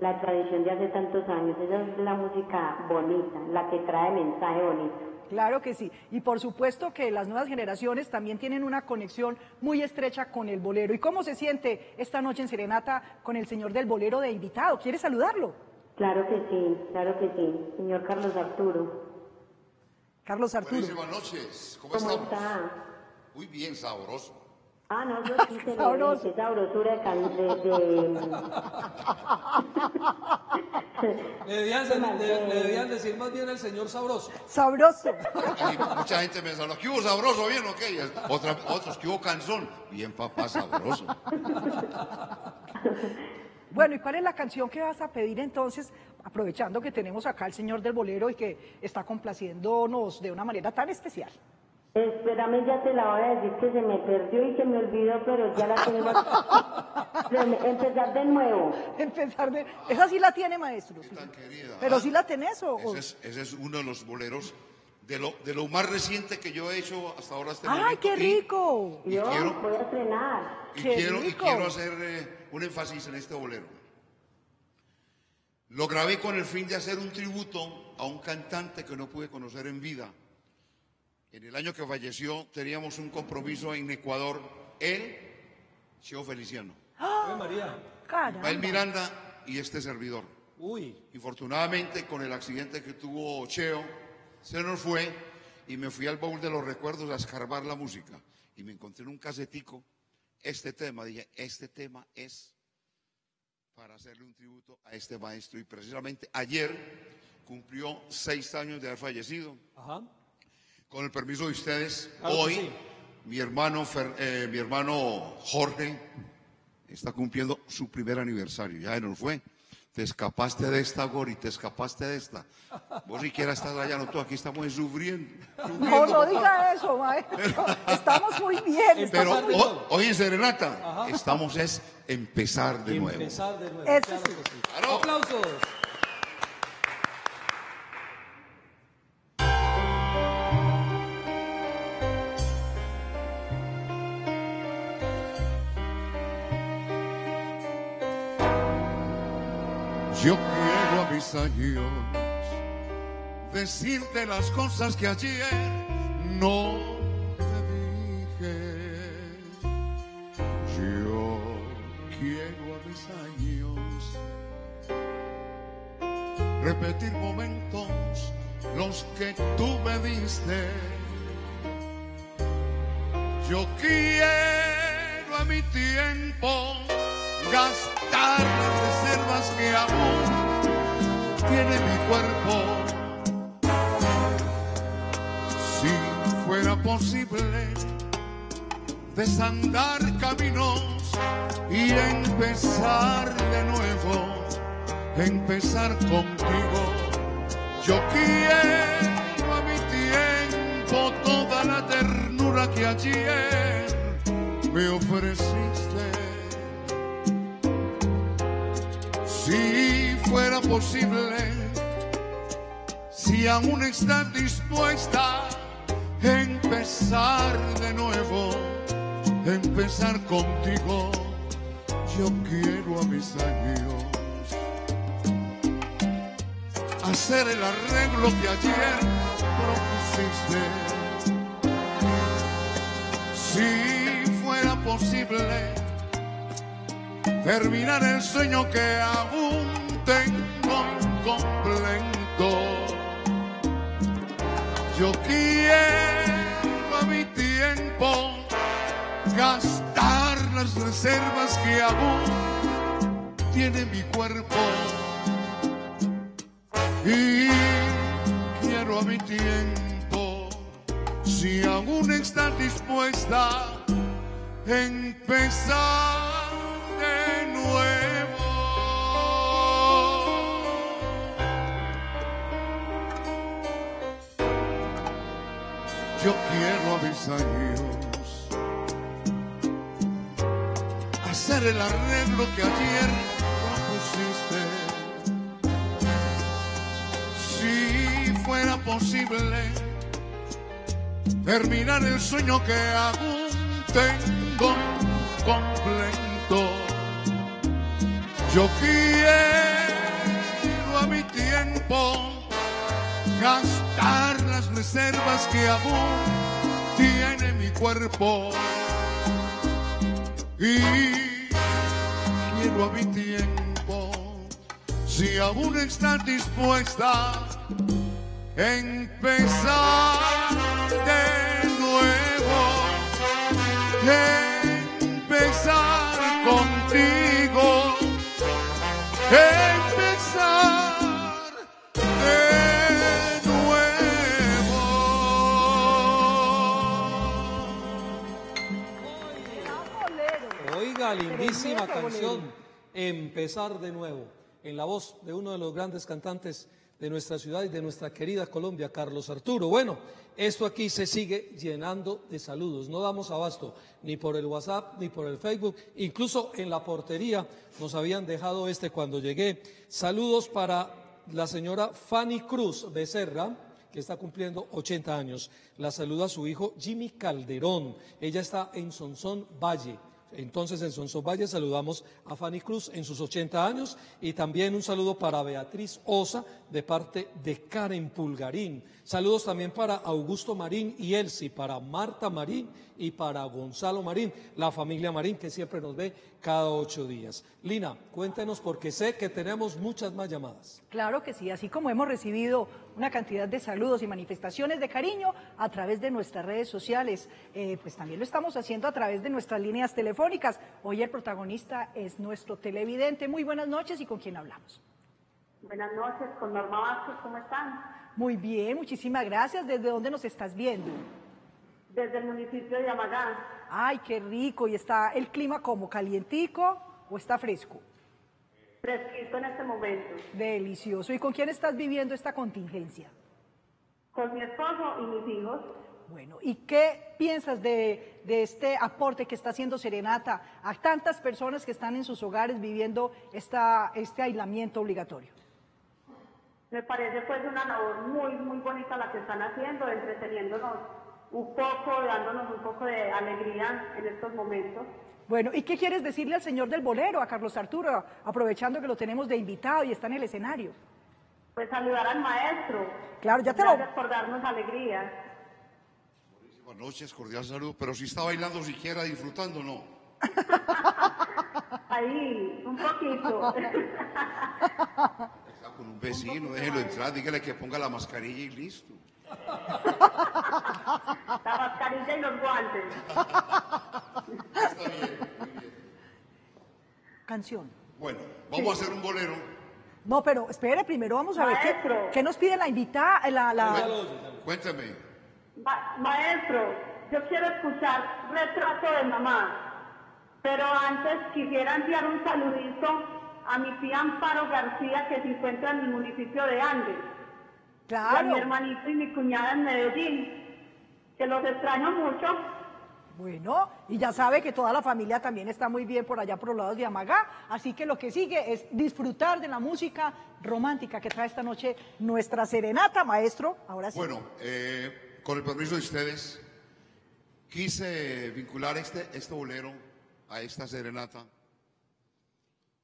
La tradición de hace tantos años, esa es la música bonita, la que trae mensaje bonito. Claro que sí, y por supuesto que las nuevas generaciones también tienen una conexión muy estrecha con el bolero. ¿Y cómo se siente esta noche en Serenata con el señor del bolero de invitado? ¿Quiere saludarlo? Claro que sí, claro que sí, señor Carlos Arturo. Carlos Arturo. Buenas noches, ¿cómo, ¿Cómo estamos? Está? Muy bien, sabroso. Ah, no, yo sí te lo dije, esa sabrosura de... de... le debían decir más bien el señor sabroso. Sabroso. Y mucha gente me saluda, ¿qué hubo sabroso? Bien, ok. Otra, otros, ¿qué hubo canzón? Bien, papá, sabroso. Bueno, ¿y cuál es la canción que vas a pedir entonces? Aprovechando que tenemos acá al señor del bolero y que está complaciéndonos de una manera tan especial. Espérame, ya te la voy a decir que se me perdió y se me olvidó, pero ya la tenemos. Empezar de nuevo. Empezar de... Esa sí la tiene, maestro. Tan querida. Pero ah, sí la tenés, ¿o? Ese es, ese es uno de los boleros de lo, de lo más reciente que yo he hecho hasta ahora. Este ¡Ay, momento. Qué rico! Y, y Dios, quiero, voy a estrenar. Y, quiero, y quiero hacer eh, un énfasis en este bolero. Lo grabé con el fin de hacer un tributo a un cantante que no pude conocer en vida. En el año que falleció teníamos un compromiso en Ecuador, él, Cheo Feliciano. ¡Oh, María! Mael Miranda y este servidor. Uy. Infortunadamente, con el accidente que tuvo Cheo, se nos fue y me fui al baúl de los recuerdos a escarbar la música. Y me encontré en un casetico este tema. Dije, este tema es para hacerle un tributo a este maestro. Y precisamente ayer cumplió seis años de haber fallecido. Ajá. Con el permiso de ustedes, claro, hoy sí. mi, hermano Fer, eh, mi hermano Jorge está cumpliendo su primer aniversario. Ya nos fue. Te escapaste de esta, Gori, te escapaste de esta. Vos siquiera estás allá, no tú, aquí estamos sufriendo. sufriendo. No, no diga eso, maestro. Estamos muy bien. Estamos Pero muy hoy, hoy en Serenata, ajá, estamos es empezar de nuevo. Empezar de nuevo. Eso claro sí. Que sí. Claro. Aplausos. Yo quiero a mis años decirte las cosas que ayer no te dije. Yo quiero a mis años repetir momentos los que tú me diste. Yo quiero a mi tiempo gastar las reservas que aún tiene mi cuerpo. Si fuera posible desandar caminos y empezar de nuevo, empezar contigo. Yo quiero a mi tiempo toda la ternura que ayer me ofreciste. Si fuera posible, si aún estás dispuesta, empezar de nuevo, empezar contigo. Yo quiero a mis años hacer el arreglo que ayer propusiste. Si fuera posible, terminar el sueño que aún tengo incompleto. Yo quiero a mi tiempo gastar las reservas que aún tiene mi cuerpo. Y quiero a mi tiempo, si aún estás dispuesta, empezar de nuevo. Yo quiero a mis años hacer el arreglo que ayer propusiste. Si fuera posible, terminar el sueño que aún tengo incompleto. Yo quiero a mi tiempo gastar las reservas que aún tiene mi cuerpo. Y quiero a mi tiempo, si aún estás dispuesta, empezar de nuevo, empezar contigo, empezar. Lindísima canción, Empezar de Nuevo, en la voz de uno de los grandes cantantes de nuestra ciudad y de nuestra querida Colombia, Carlos Arturo. Bueno, esto aquí se sigue llenando de saludos, no damos abasto ni por el WhatsApp ni por el Facebook, incluso en la portería nos habían dejado este cuando llegué. Saludos para la señora Fanny Cruz Becerra, que está cumpliendo ochenta años. La saluda su hijo Jimmy Calderón, ella está en Sonsón Valle. Entonces en Sonsón Valle saludamos a Fanny Cruz en sus ochenta años, y también un saludo para Beatriz Osa de parte de Karen Pulgarín. Saludos también para Augusto Marín y Elsie, para Marta Marín y para Gonzalo Marín, la familia Marín que siempre nos ve cada ocho días. Lina, cuéntenos porque sé que tenemos muchas más llamadas. Claro que sí, así como hemos recibido una cantidad de saludos y manifestaciones de cariño a través de nuestras redes sociales, eh, pues también lo estamos haciendo a través de nuestras líneas telefónicas. Hoy el protagonista es nuestro televidente. Muy buenas noches, ¿y con quién hablamos? Buenas noches, con Norma Vázquez, ¿cómo están? Muy bien, muchísimas gracias. ¿Desde dónde nos estás viendo? Desde el municipio de Amagán. Ay, qué rico. ¿Y está el clima como calientico o está fresco? Fresquito en este momento. Delicioso. ¿Y con quién estás viviendo esta contingencia? Con mi esposo y mis hijos. Bueno, ¿y qué piensas de, de este aporte que está haciendo Serenata a tantas personas que están en sus hogares viviendo esta, este aislamiento obligatorio? Me parece pues una labor muy, muy bonita la que están haciendo, entreteniéndonos un poco, dándonos un poco de alegría en estos momentos. Bueno, ¿y qué quieres decirle al señor del bolero, a Carlos Arturo, aprovechando que lo tenemos de invitado y está en el escenario? Pues saludar al maestro. Claro, ya te lo... Gracias por darnos alegría. Buenas noches, cordial saludo, pero si está bailando siquiera, disfrutando, no. Ahí, un poquito. Está con un vecino, un déjelo entrar, dígale que ponga la mascarilla y listo. La mascarilla y los guantes. Está bien, muy bien. Canción. Bueno, vamos sí. a hacer un bolero. No, pero espere, primero vamos a Maestro. ver qué, qué nos pide la invitada. La, la... Bueno, cuéntame. Ma- maestro, yo quiero escuchar Retrato de Mamá. Pero antes quisiera enviar un saludito a mi tía Amparo García, que se encuentra en el municipio de Andes. Claro. Y a mi hermanito y mi cuñada en Medellín, que los extraño mucho. Bueno, y ya sabe que toda la familia también está muy bien por allá por los lados de Amagá, así que lo que sigue es disfrutar de la música romántica que trae esta noche nuestra serenata, maestro. Ahora sí. Bueno, eh, con el permiso de ustedes, quise vincular este, este bolero a esta serenata,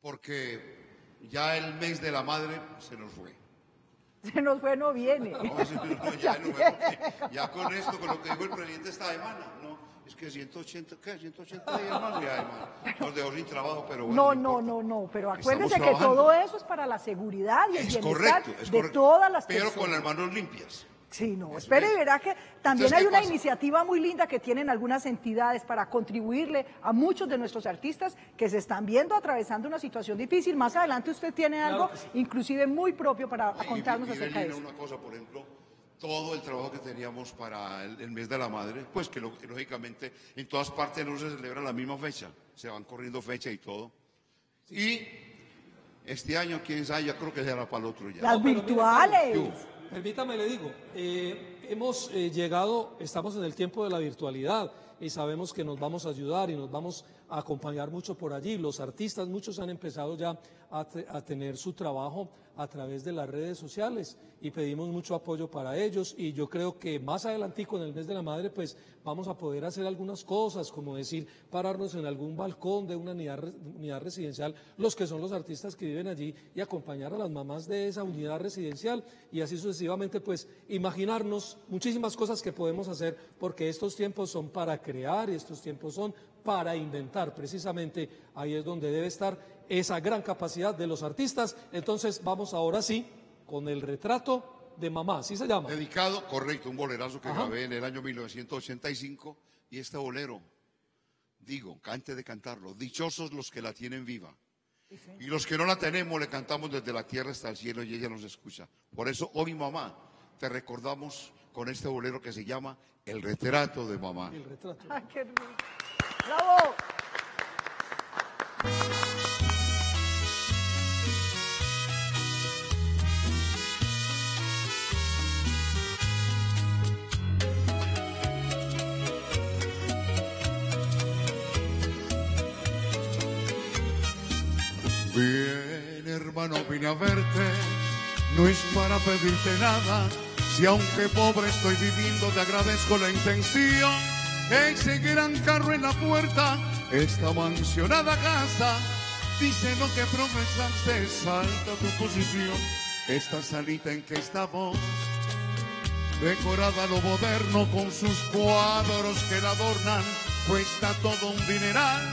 porque ya el mes de la madre se nos fue. Se nos fue, no viene. No, no, ya, no, ya con esto, con lo que dijo el presidente esta semana, ¿no? Es que ciento ochenta, ¿qué? ciento ochenta días más, además, nos dejó sin trabajo, pero bueno. No, no, no, no, no, pero acuérdense que todo eso es para la seguridad y el bienestar de todas las personas. Pero con las manos limpias. Sí, no, espere y verá que también hay una iniciativa muy linda que tienen algunas entidades para contribuirle a muchos de nuestros artistas que se están viendo atravesando una situación difícil. Más adelante usted tiene algo, inclusive muy propio para contarnos acerca de eso. Una cosa, por ejemplo, todo el trabajo que teníamos para el, el mes de la madre, pues que lo, lógicamente en todas partes no se celebra la misma fecha, se van corriendo fecha y todo. Y este año, quién sabe, yo creo que será para el otro ya. Las virtuales. Permítame, le digo, eh, hemos eh, llegado, estamos en el tiempo de la virtualidad y sabemos que nos vamos a ayudar y nos vamos a acompañar mucho por allí. Los artistas, muchos han empezado ya a, a tener su trabajo a través de las redes sociales y pedimos mucho apoyo para ellos, y yo creo que más adelantico en el mes de la madre pues vamos a poder hacer algunas cosas, como decir, pararnos en algún balcón de una unidad, unidad residencial, los que son los artistas que viven allí, y acompañar a las mamás de esa unidad residencial, y así sucesivamente, pues imaginarnos muchísimas cosas que podemos hacer, porque estos tiempos son para crear y estos tiempos son para inventar. Precisamente ahí es donde debe estar esa gran capacidad de los artistas. Entonces vamos ahora sí con el retrato de mamá, ¿sí se llama? Dedicado, correcto, un bolerazo que Ajá. grabé en el año mil novecientos ochenta y cinco, y este bolero, digo, antes de cantarlo, dichosos los que la tienen viva, sí, sí. y los que no la tenemos le cantamos desde la tierra hasta el cielo y ella nos escucha. Por eso hoy, mamá, te recordamos con este bolero que se llama El retrato de mamá. El retrato. Ay, qué hermoso. ¡Bravo! Bien, hermano, vine a verte, no es para pedirte nada. Si aunque pobre estoy viviendo, te agradezco la intención. Ese gran carro en la puerta, esta mansionada casa, dice lo que promesaste, salta tu posición. Esta salita en que estamos, decorada a lo moderno, con sus cuadros que la adornan, cuesta todo un dineral.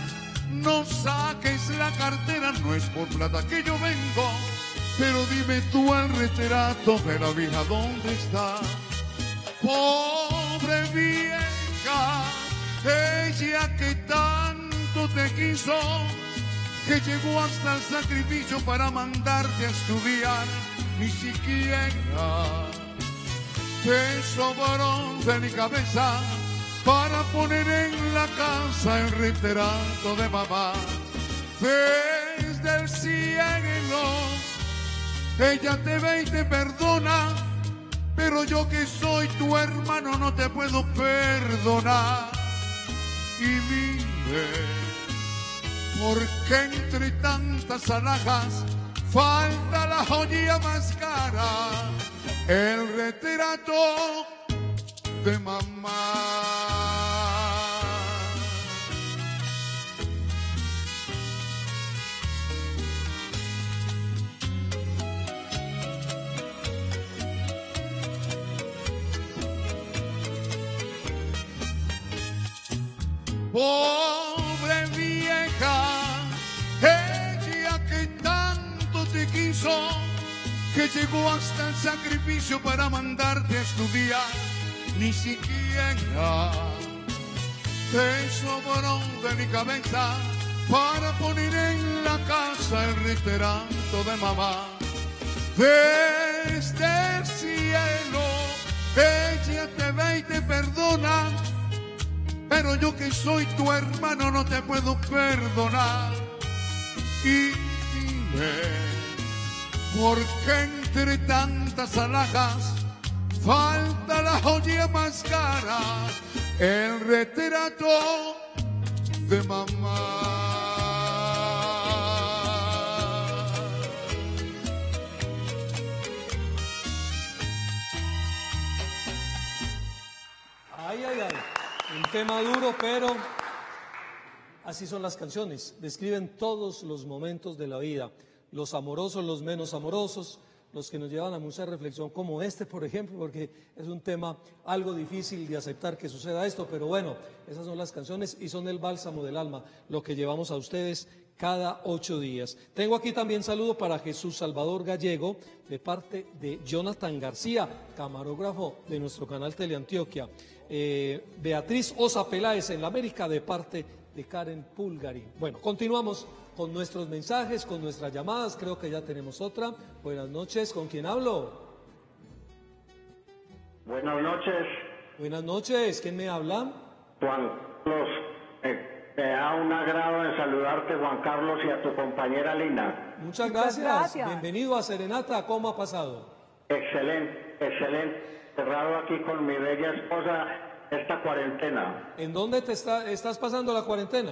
No saques la cartera, no es por plata que yo vengo, pero dime tú al retrato de la vieja dónde está. Pobre vieja, ella que tanto te quiso, que llegó hasta el sacrificio para mandarte a estudiar, ni siquiera te sobró de mi cabeza para poner en la casa el retrato de mamá. Desde el cielo ella te ve y te perdona, pero yo que soy tu hermano no te puedo perdonar. Y mire, porque entre tantas alhajas falta la joya más cara, el retrato de mamá. Pobre vieja, ella que tanto te quiso, que llegó hasta el sacrificio para mandarte a estudiar, ni siquiera te sobró de mi cabeza para poner en la casa el retrato de mamá. Desde el cielo ella te ve y te perdona, pero yo que soy tu hermano no te puedo perdonar. Y dime, ¿por qué entre tantas alhajas falta la joya más cara, el retrato de mamá? Ay, ay, ay. Un tema duro, pero así son las canciones. Describen todos los momentos de la vida, los amorosos, los menos amorosos, los que nos llevan a mucha reflexión, como este, por ejemplo, porque es un tema algo difícil de aceptar que suceda esto, pero bueno, esas son las canciones y son el bálsamo del alma, lo que llevamos a ustedes cada ocho días. Tengo aquí también saludo para Jesús Salvador Gallego, de parte de Jonathan García, camarógrafo de nuestro canal Teleantioquia. Eh, Beatriz Osa Peláez, en la América, de parte de Karen Pulgari. Bueno, continuamos con nuestros mensajes, con nuestras llamadas. Creo que ya tenemos otra. Buenas noches, ¿con quién hablo? Buenas noches. Buenas noches, ¿quién me habla? Juan Carlos, eh, te da un agrado de saludarte, Juan Carlos, y a tu compañera Lina. Muchas gracias. Muchas gracias. Bienvenido a Serenata, ¿cómo ha pasado? Excelente, excelente. Cerrado aquí con mi bella esposa esta cuarentena. ¿En dónde te está, estás pasando la cuarentena?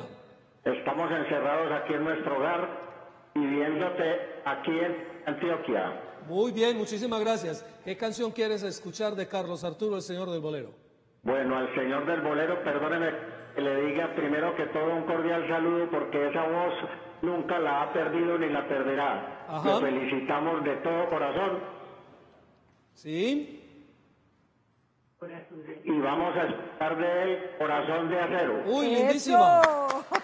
Estamos encerrados aquí en nuestro hogar y viéndote aquí en Antioquia. Muy bien, muchísimas gracias. ¿Qué canción quieres escuchar de Carlos Arturo, el señor del bolero? Bueno, al señor del bolero, perdóneme que le diga primero que todo un cordial saludo, porque esa voz nunca la ha perdido ni la perderá. Ajá. Lo felicitamos de todo corazón. Sí. Y vamos a estar de él, Corazón de Acero. Uy, lindísima.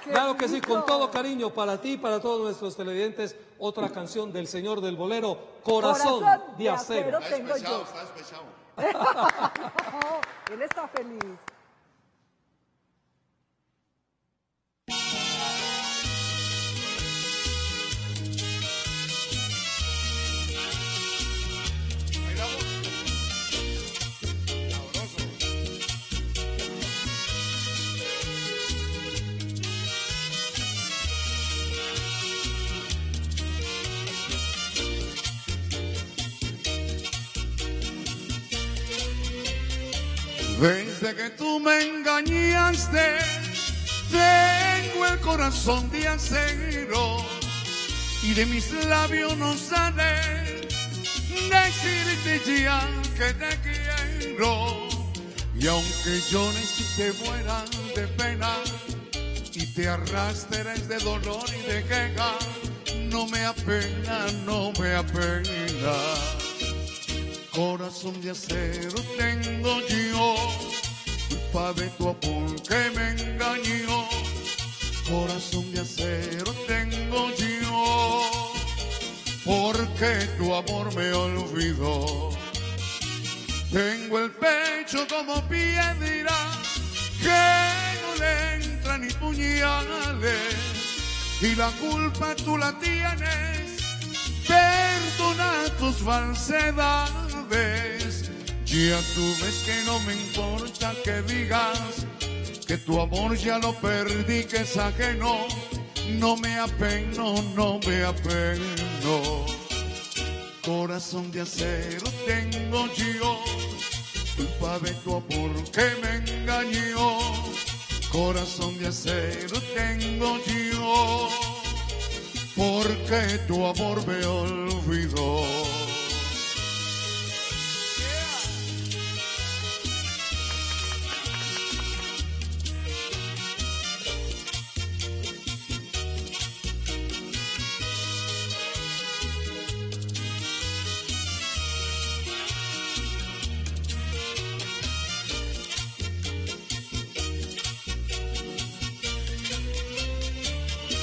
Claro que sí, con todo cariño para ti y para todos nuestros televidentes, otra canción del señor del bolero, Corazón, Corazón de, de Acero. Acero tengo yo. Él está feliz. Desde que tú me engañaste, tengo el corazón de acero y de mis labios no sale decirte ya que te quiero. Y aunque llores y te mueras de pena y te arrastres de dolor y de queja, no me apena, no me apena. Corazón de acero tengo yo, culpa de tu amor que me engañó. Corazón de acero tengo yo, porque tu amor me olvidó. Tengo el pecho como piedra, que no le entra ni puñales, y la culpa tú la tienes. Perdona tus falsedades. Ya tú ves que no me importa que digas que tu amor ya lo perdí, que es ajeno. No me apeno, no me apeno. Corazón de acero tengo yo, culpa de tu amor que me engañó. Corazón de acero tengo yo, porque tu amor me olvidó.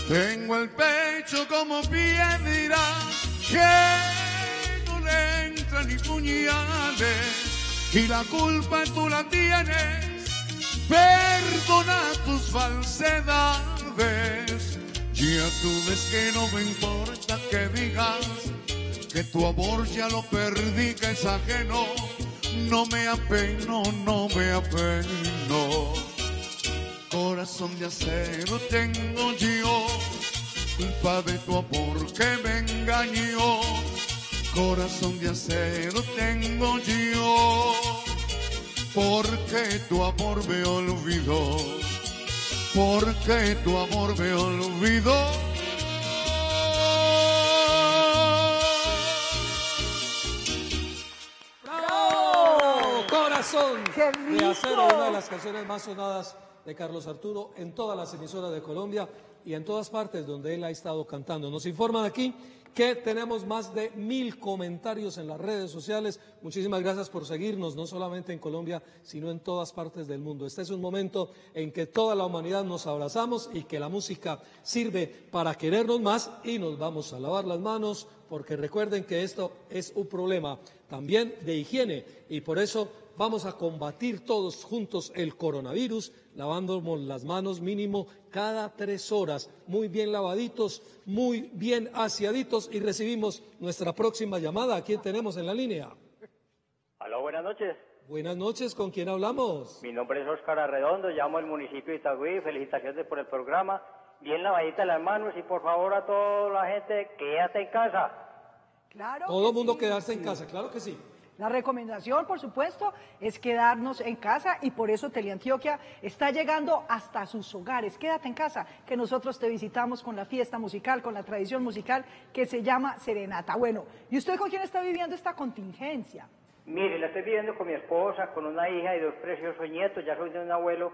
Tengo el pecho como piedra, que no le entra ni puñales, y la culpa tú la tienes. Perdona tus falsedades. Ya tú ves que no me importa que digas que tu amor ya lo perdí, que es ajeno. No me apeno, no me apeno. corazón de acero tengo yo, culpa de tu amor que me engañó. Corazón de acero tengo yo, porque tu amor me olvidó, porque tu amor me olvidó. ¡Bravo! Corazón de acero, una de las canciones más sonadas de Carlos Arturo en todas las emisoras de Colombia y en todas partes donde él ha estado cantando. Nos informan aquí que tenemos más de mil comentarios en las redes sociales. Muchísimas gracias por seguirnos, no solamente en Colombia, sino en todas partes del mundo. Este es un momento en que toda la humanidad nos abrazamos y que la música sirve para querernos más, y nos vamos a lavar las manos, porque recuerden que esto es un problema también de higiene, y por eso vamos a combatir todos juntos el coronavirus, lavándonos las manos mínimo cada tres horas, muy bien lavaditos, muy bien aseaditos, y recibimos nuestra próxima llamada. ¿A quién tenemos en la línea? Aló, buenas noches. Buenas noches, ¿con quién hablamos? Mi nombre es Óscar Arredondo, llamo del municipio de Itagüí. Felicitaciones por el programa, bien lavaditas las manos, y por favor a toda la gente, quédate en casa. Claro. Todo el mundo sí, quedarse sí. en casa, claro que sí. La recomendación, por supuesto, es quedarnos en casa, y por eso Teleantioquia está llegando hasta sus hogares. Quédate en casa, que nosotros te visitamos con la fiesta musical, con la tradición musical que se llama Serenata. Bueno, ¿y usted con quién está viviendo esta contingencia? Mire, la estoy viviendo con mi esposa, con una hija y dos preciosos nietos. Ya soy de un abuelo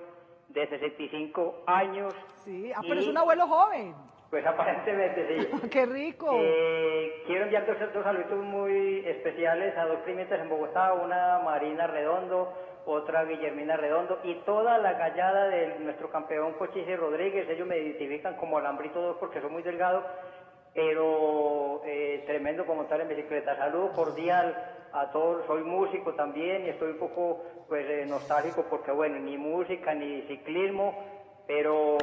de sesenta y cinco años. Sí, ah, y... pero es un abuelo joven. Pues aparentemente sí. ¡Qué rico! Eh, quiero enviar dos, dos saludos muy especiales a dos primitas en Bogotá, una Marina Redondo, otra Guillermina Redondo, y toda la gallada de nuestro campeón Cochise Rodríguez. Ellos me identifican como Alambrito dos porque son muy delgados, pero eh, tremendo como estar en bicicleta. Saludo cordial a todos. Soy músico también y estoy un poco pues, eh, nostálgico porque, bueno, ni música ni ciclismo, pero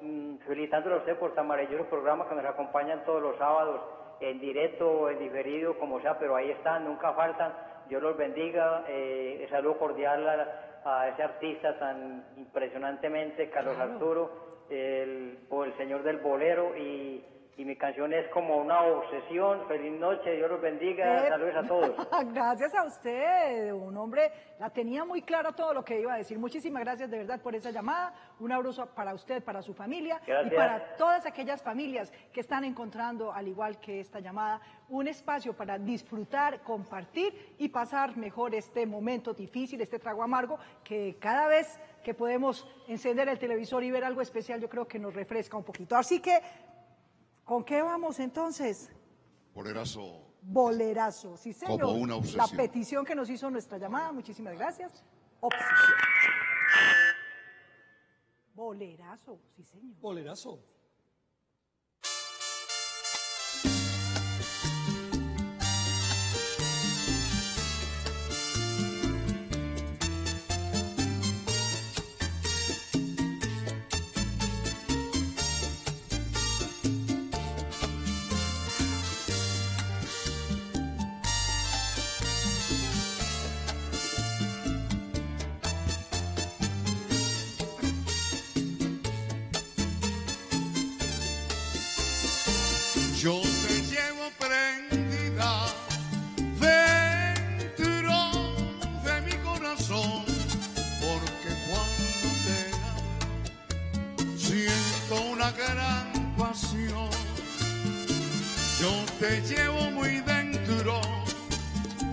mmm, felicitándole a usted por tan maravillosos programas que nos acompañan todos los sábados, en directo, en diferido, como sea, pero ahí están, nunca faltan. Dios los bendiga. Eh, saludo cordial a, a ese artista tan impresionantemente, Carlos claro. Arturo, el, o el señor del bolero, y, y mi canción es como una obsesión. Feliz noche, Dios los bendiga, eh, saludos a todos. Gracias a usted, un hombre, la tenía muy claro todo lo que iba a decir. Muchísimas gracias de verdad por esa llamada, un abrazo para usted, para su familia, gracias. Y para todas aquellas familias que están encontrando, al igual que esta llamada, un espacio para disfrutar, compartir y pasar mejor este momento difícil, este trago amargo, que cada vez que podemos encender el televisor y ver algo especial, yo creo que nos refresca un poquito. Así que, ¿con qué vamos entonces? Bolerazo. Bolerazo, sí señor. Como una obsesión. La petición que nos hizo nuestra llamada, muchísimas gracias. Obsesión. Bolerazo, sí señor. Bolerazo. Yo te llevo prendida dentro de mi corazón, porque cuando te amo siento una gran pasión. Yo te llevo muy dentro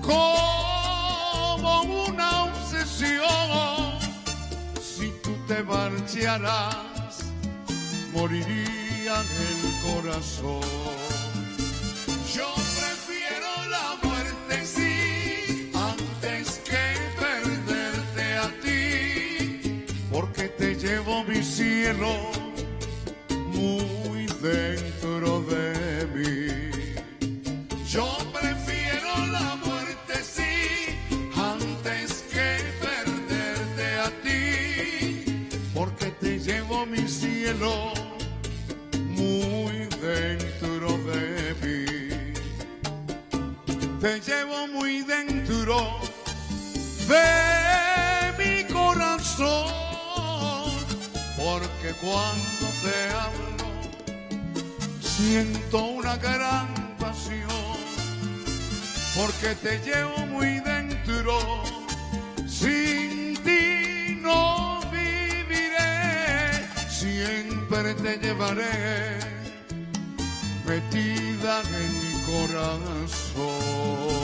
como una obsesión. Si tú te marcharás, moriría en el corazón. Mi cielo muy dentro de mí. Yo prefiero la muerte, sí, antes que perderte a ti, porque te llevo mi cielo muy dentro de mí. que cuando te hablo siento una gran pasión, porque te llevo muy dentro. Sin ti no viviré, siempre te llevaré metida en mi corazón.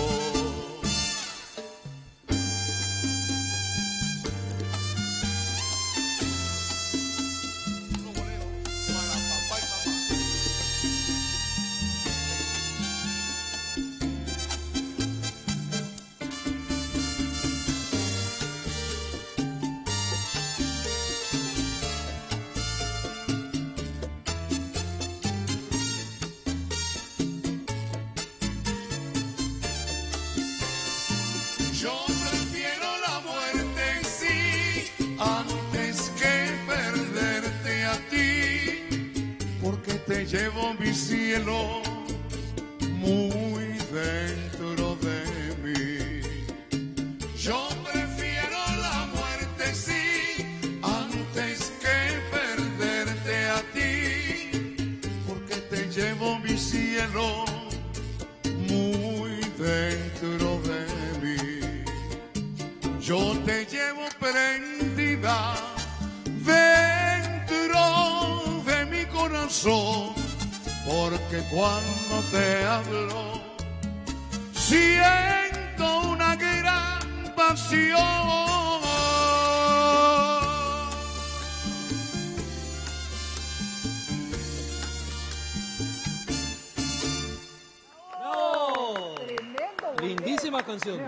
Llevo mi cielo muy dentro de mí. Yo prefiero la muerte, sí, antes que perderte a ti, porque te llevo mi cielo muy dentro de mí. Yo te llevo prendida dentro de mi corazón, porque cuando te hablo siento una gran pasión. ¡No! Tremendo, lindísima canción.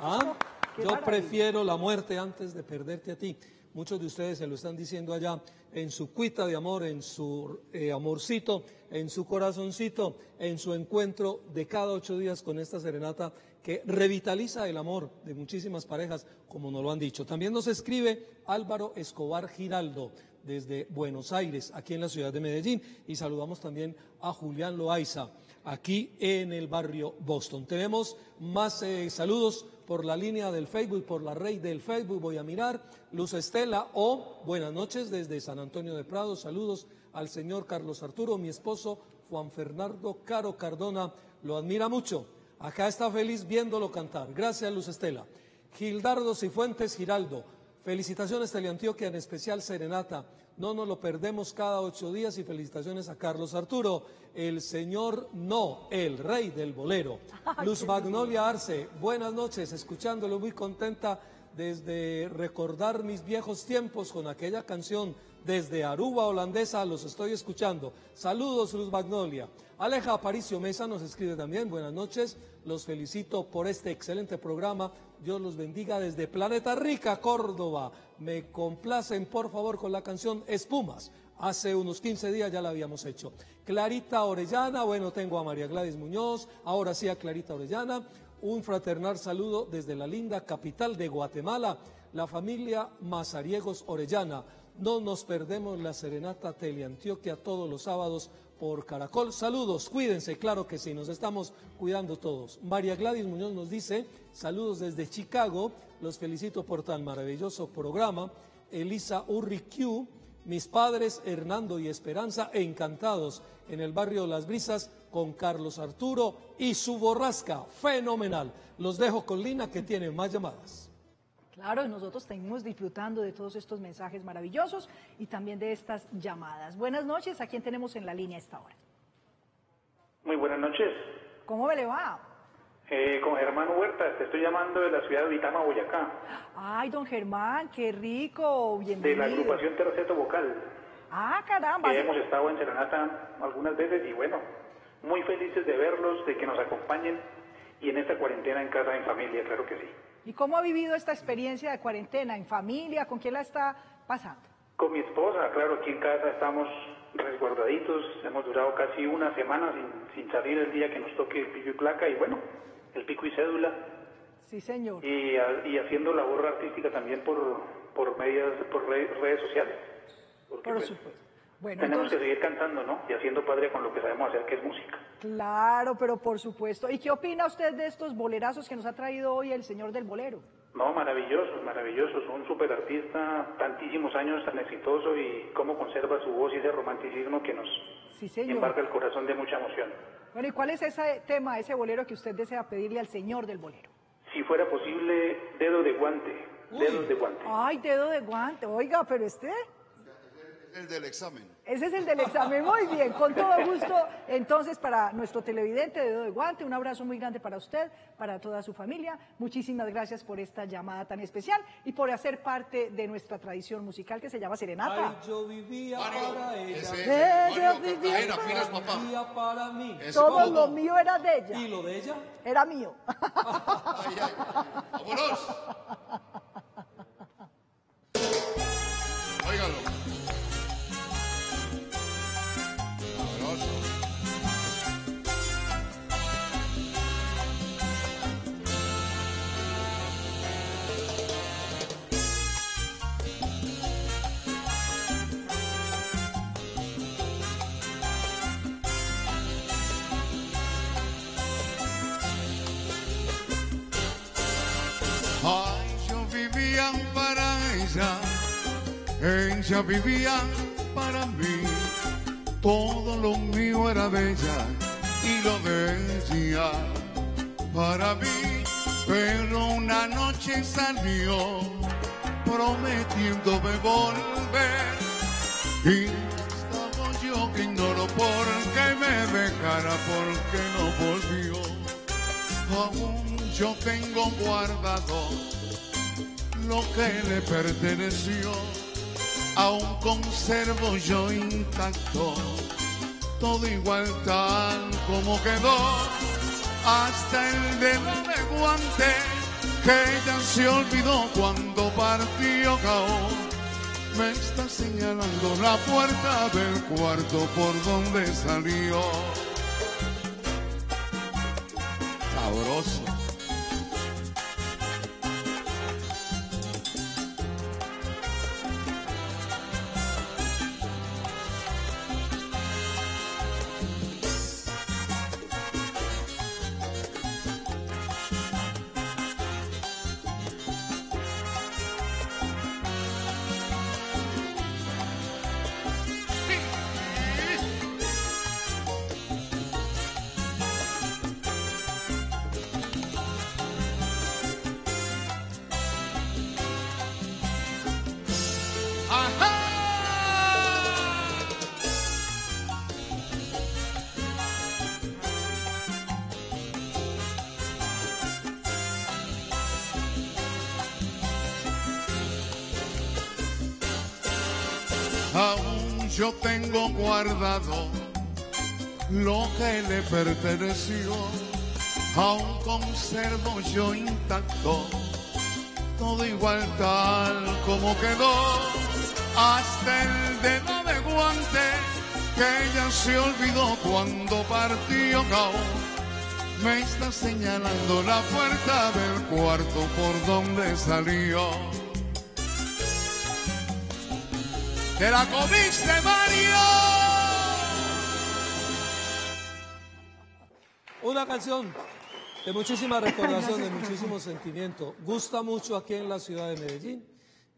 ¿Ah? Yo prefiero la muerte antes de perderte a ti. Muchos de ustedes se lo están diciendo allá, en su cuita de amor, en su eh, amorcito, en su corazoncito, en su encuentro de cada ocho días con esta serenata que revitaliza el amor de muchísimas parejas, como nos lo han dicho. También nos escribe Álvaro Escobar Giraldo, desde Buenos Aires, aquí en la ciudad de Medellín, y saludamos también a Julián Loaiza, aquí en el barrio Boston. Tenemos más eh, saludos por la línea del Facebook, por la red del Facebook. Voy a mirar. Luz Estela o buenas noches desde San Antonio de Prado. Saludos al señor Carlos Arturo, mi esposo Juan Fernando Caro Cardona, lo admira mucho. Acá está feliz viéndolo cantar. Gracias, Luz Estela. Gildardo Cifuentes Giraldo, felicitaciones Teleantioquia, en especial Serenata. No nos lo perdemos cada ocho días y felicitaciones a Carlos Arturo, el señor No, el rey del bolero. Luz Magnolia Arce, buenas noches, escuchándolo muy contenta desde recordar mis viejos tiempos con aquella canción desde Aruba holandesa, los estoy escuchando. Saludos Luz Magnolia. Aleja Aparicio Mesa nos escribe también, buenas noches, los felicito por este excelente programa, Dios los bendiga desde Planeta Rica, Córdoba. Me complacen por favor con la canción Espumas, hace unos quince días ya la habíamos hecho. Clarita Orellana, bueno, tengo a María Gladys Muñoz, ahora sí a Clarita Orellana, un fraternal saludo desde la linda capital de Guatemala, la familia Mazariegos Orellana. No nos perdemos la serenata Teleantioquia todos los sábados por Caracol. Saludos, cuídense, claro que sí, nos estamos cuidando todos. María Gladys Muñoz nos dice, saludos desde Chicago, los felicito por tan maravilloso programa. Elisa Urriquiu, mis padres Hernando y Esperanza, encantados en el barrio Las Brisas con Carlos Arturo y su borrasca, fenomenal. Los dejo con Lina que tiene más llamadas. Claro, nosotros seguimos disfrutando de todos estos mensajes maravillosos y también de estas llamadas. Buenas noches, ¿a quién tenemos en la línea a esta hora? Muy buenas noches. ¿Cómo me le va? Eh, con Germán Huerta, te estoy llamando de la ciudad de Itama, Boyacá. Ay, don Germán, qué rico, bienvenido. De la agrupación Terceto Vocal. Ah, caramba. Eh, hemos estado en Serenata algunas veces y bueno, muy felices de verlos, de que nos acompañen y en esta cuarentena en casa, en familia, claro que sí. ¿Y cómo ha vivido esta experiencia de cuarentena? ¿En familia? ¿Con quién la está pasando? Con mi esposa, claro, aquí en casa estamos resguardaditos, hemos durado casi una semana sin, sin salir el día que nos toque el pico y placa, y bueno, el pico y cédula. Sí, señor. Y, y haciendo labor artística también por, por, medias, por redes, redes sociales. Porque, por supuesto. Pues, Bueno, Tenemos entonces... que seguir cantando, ¿no? Y haciendo patria con lo que sabemos hacer, que es música. Claro, pero por supuesto. ¿Y qué opina usted de estos bolerazos que nos ha traído hoy el señor del bolero? No, maravilloso, maravilloso, un super artista, tantísimos años tan exitoso y cómo conserva su voz y ese romanticismo que nos sí, embarca el corazón de mucha emoción. Bueno, ¿y cuál es ese tema, ese bolero que usted desea pedirle al señor del bolero? Si fuera posible, dedo de guante, Uy. dedos de guante. Ay, dedo de guante, oiga, pero este... El del examen. Ese es el del examen, muy bien, con todo gusto. Entonces, para nuestro televidente, dedo de guante, un abrazo muy grande para usted, para toda su familia. Muchísimas gracias por esta llamada tan especial y por hacer parte de nuestra tradición musical que se llama Serenata. Ay, yo vivía Mario, para ella. Ese, ese, ella Mario, vivía para, papá. Vivía para mí. Ese, todo lo todo? mío era de ella. ¿Y lo de ella? Era mío. Ay, ay. ¡Vámonos! Óigalo. Ella vivía para mí, todo lo mío era bella y lo decía para mí. Pero una noche salió prometiéndome volver y estaba yo que ignoro por qué me dejara, porque no volvió. Aún yo tengo guardado lo que le perteneció. Aún conservo yo intacto todo igual tan como quedó, hasta el dedo de guante que ya se olvidó cuando partió. Cao me está señalando la puerta del cuarto por donde salió. Sabroso. Aún yo tengo guardado lo que le perteneció, aún conservo yo intacto todo igual tal como quedó, hasta el dedo de guante que ya se olvidó cuando partió. Cao me está señalando la puerta del cuarto por donde salió. ¡Te la comiste, Mario! Una canción de muchísima recordación, de muchísimo sentimiento. Gusta mucho aquí en la ciudad de Medellín.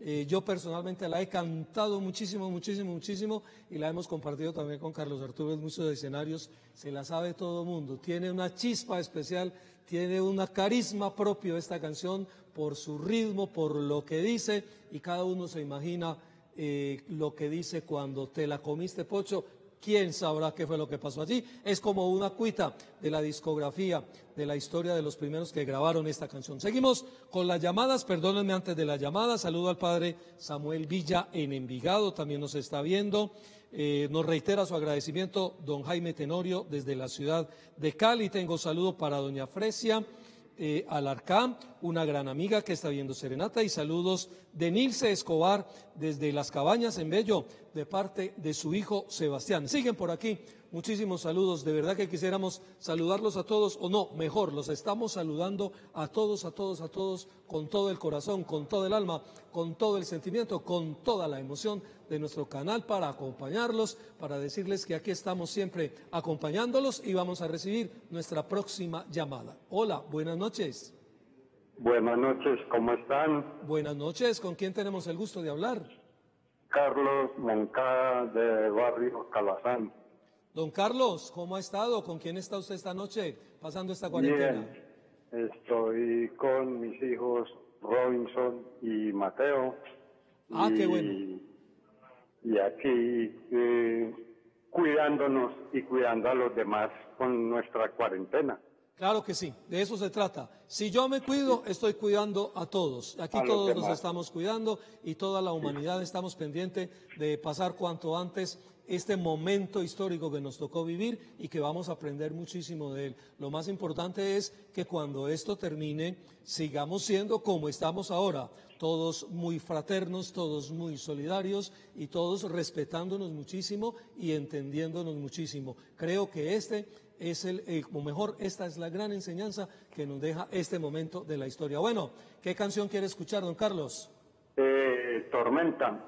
Eh, yo personalmente la he cantado muchísimo, muchísimo, muchísimo y la hemos compartido también con Carlos Arturo en muchos escenarios. Se la sabe todo el mundo. Tiene una chispa especial, tiene una carisma propio esta canción por su ritmo, por lo que dice y cada uno se imagina eh, lo que dice cuando te la comiste, Pocho. ¿Quién sabrá qué fue lo que pasó allí? Es como una cuita de la discografía, de la historia de los primeros que grabaron esta canción. Seguimos con las llamadas, perdónenme antes de la llamada, saludo al padre Samuel Villa en Envigado, también nos está viendo. Eh, nos reitera su agradecimiento don Jaime Tenorio desde la ciudad de Cali. Tengo saludo para doña Fresia Eh, Alarcán, una gran amiga que está viendo Serenata, y saludos de Nilce Escobar desde Las Cabañas en Bello, de parte de su hijo Sebastián. Siguen por aquí muchísimos saludos, de verdad que quisiéramos saludarlos a todos, o no, mejor, los estamos saludando a todos, a todos, a todos, con todo el corazón, con todo el alma, con todo el sentimiento, con toda la emoción de nuestro canal para acompañarlos, para decirles que aquí estamos siempre acompañándolos y vamos a recibir nuestra próxima llamada. Hola, buenas noches. Buenas noches, ¿cómo están? Buenas noches, ¿con quién tenemos el gusto de hablar? Carlos Moncada, de Barrio Calazán. Don Carlos, ¿cómo ha estado? ¿Con quién está usted esta noche pasando esta cuarentena? Bien, estoy con mis hijos Robinson y Mateo. Ah, y, qué bueno. Y aquí eh, cuidándonos y cuidando a los demás con nuestra cuarentena. Claro que sí, de eso se trata. Si yo me cuido, estoy cuidando a todos. Aquí todos nos estamos cuidando y toda la humanidad estamos pendientes de pasar cuanto antes este momento histórico que nos tocó vivir y que vamos a aprender muchísimo de él. Lo más importante es que cuando esto termine, sigamos siendo como estamos ahora, todos muy fraternos, todos muy solidarios y todos respetándonos muchísimo y entendiéndonos muchísimo. Creo que este... es el, el, o mejor, esta es la gran enseñanza que nos deja este momento de la historia. Bueno, ¿qué canción quiere escuchar, don Carlos? Eh, Tormenta.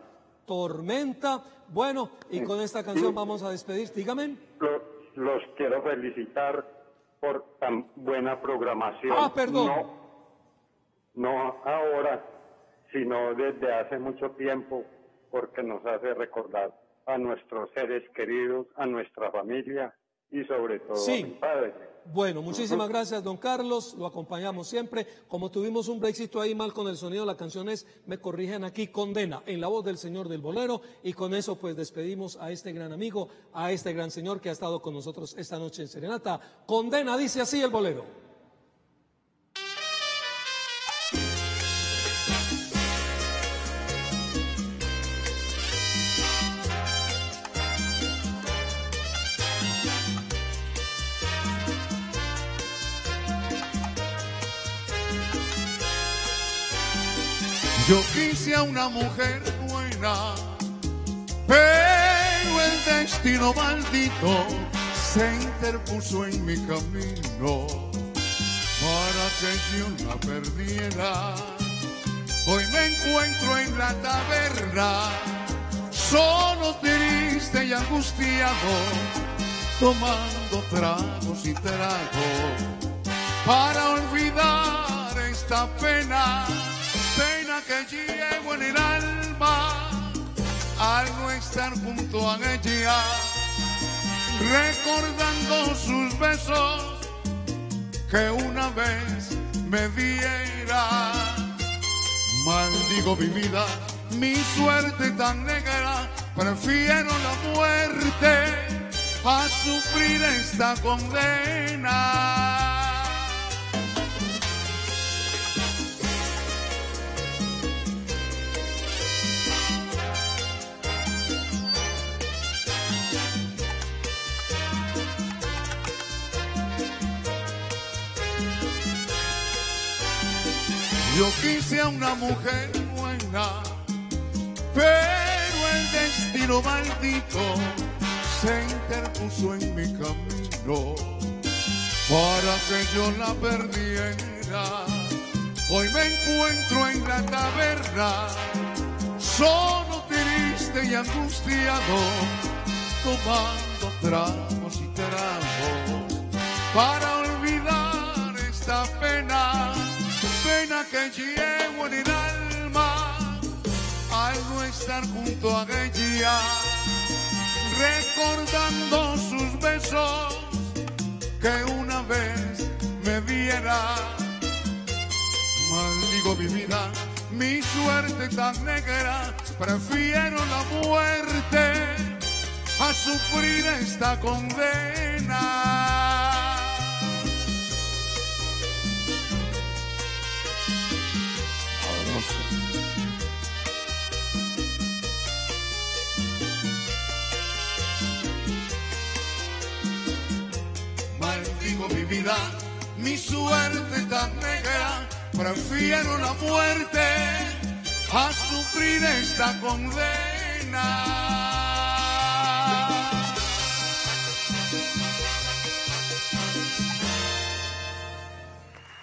Tormenta. Bueno, y con esta canción vamos a despedir. Dígame. Los, los quiero felicitar por tan buena programación. Ah, perdón. No, no ahora, sino desde hace mucho tiempo, porque nos hace recordar a nuestros seres queridos, a nuestra familia. Y sobre todo sí. A mis padres. Bueno, muchísimas uh-huh. gracias, don Carlos. Lo acompañamos siempre. Como tuvimos un brexito ahí mal con el sonido, la canción es, me corrigen aquí, Condena, en la voz del señor del bolero. Y con eso, pues, despedimos a este gran amigo, a este gran señor que ha estado con nosotros esta noche en Serenata. Condena, dice así el bolero. Yo quise a una mujer buena, pero el destino maldito se interpuso en mi camino para que yo la perdiera. Hoy me encuentro en la taberna, solo, triste y angustiado, tomando tragos y tragos para olvidar esta pena. Pena que llevo en el alma al no estar junto a ella, recordando sus besos que una vez me diera. Maldigo mi vida, mi suerte tan negra, prefiero la muerte a sufrir esta condena. Yo quise a una mujer buena, pero el destino maldito se interpuso en mi camino para que yo la perdiera. Hoy me encuentro en la taberna, solo, triste y angustiado, tomando tragos y tragos para olvidar esta pena. Pena que llevo en el alma al no estar junto a ella, recordando sus besos que una vez me diera. Maldigo mi vida, mi suerte tan negra, prefiero la muerte a sufrir esta condena. Maldigo mi vida, mi suerte tan negra, prefiero la muerte a sufrir esta condena.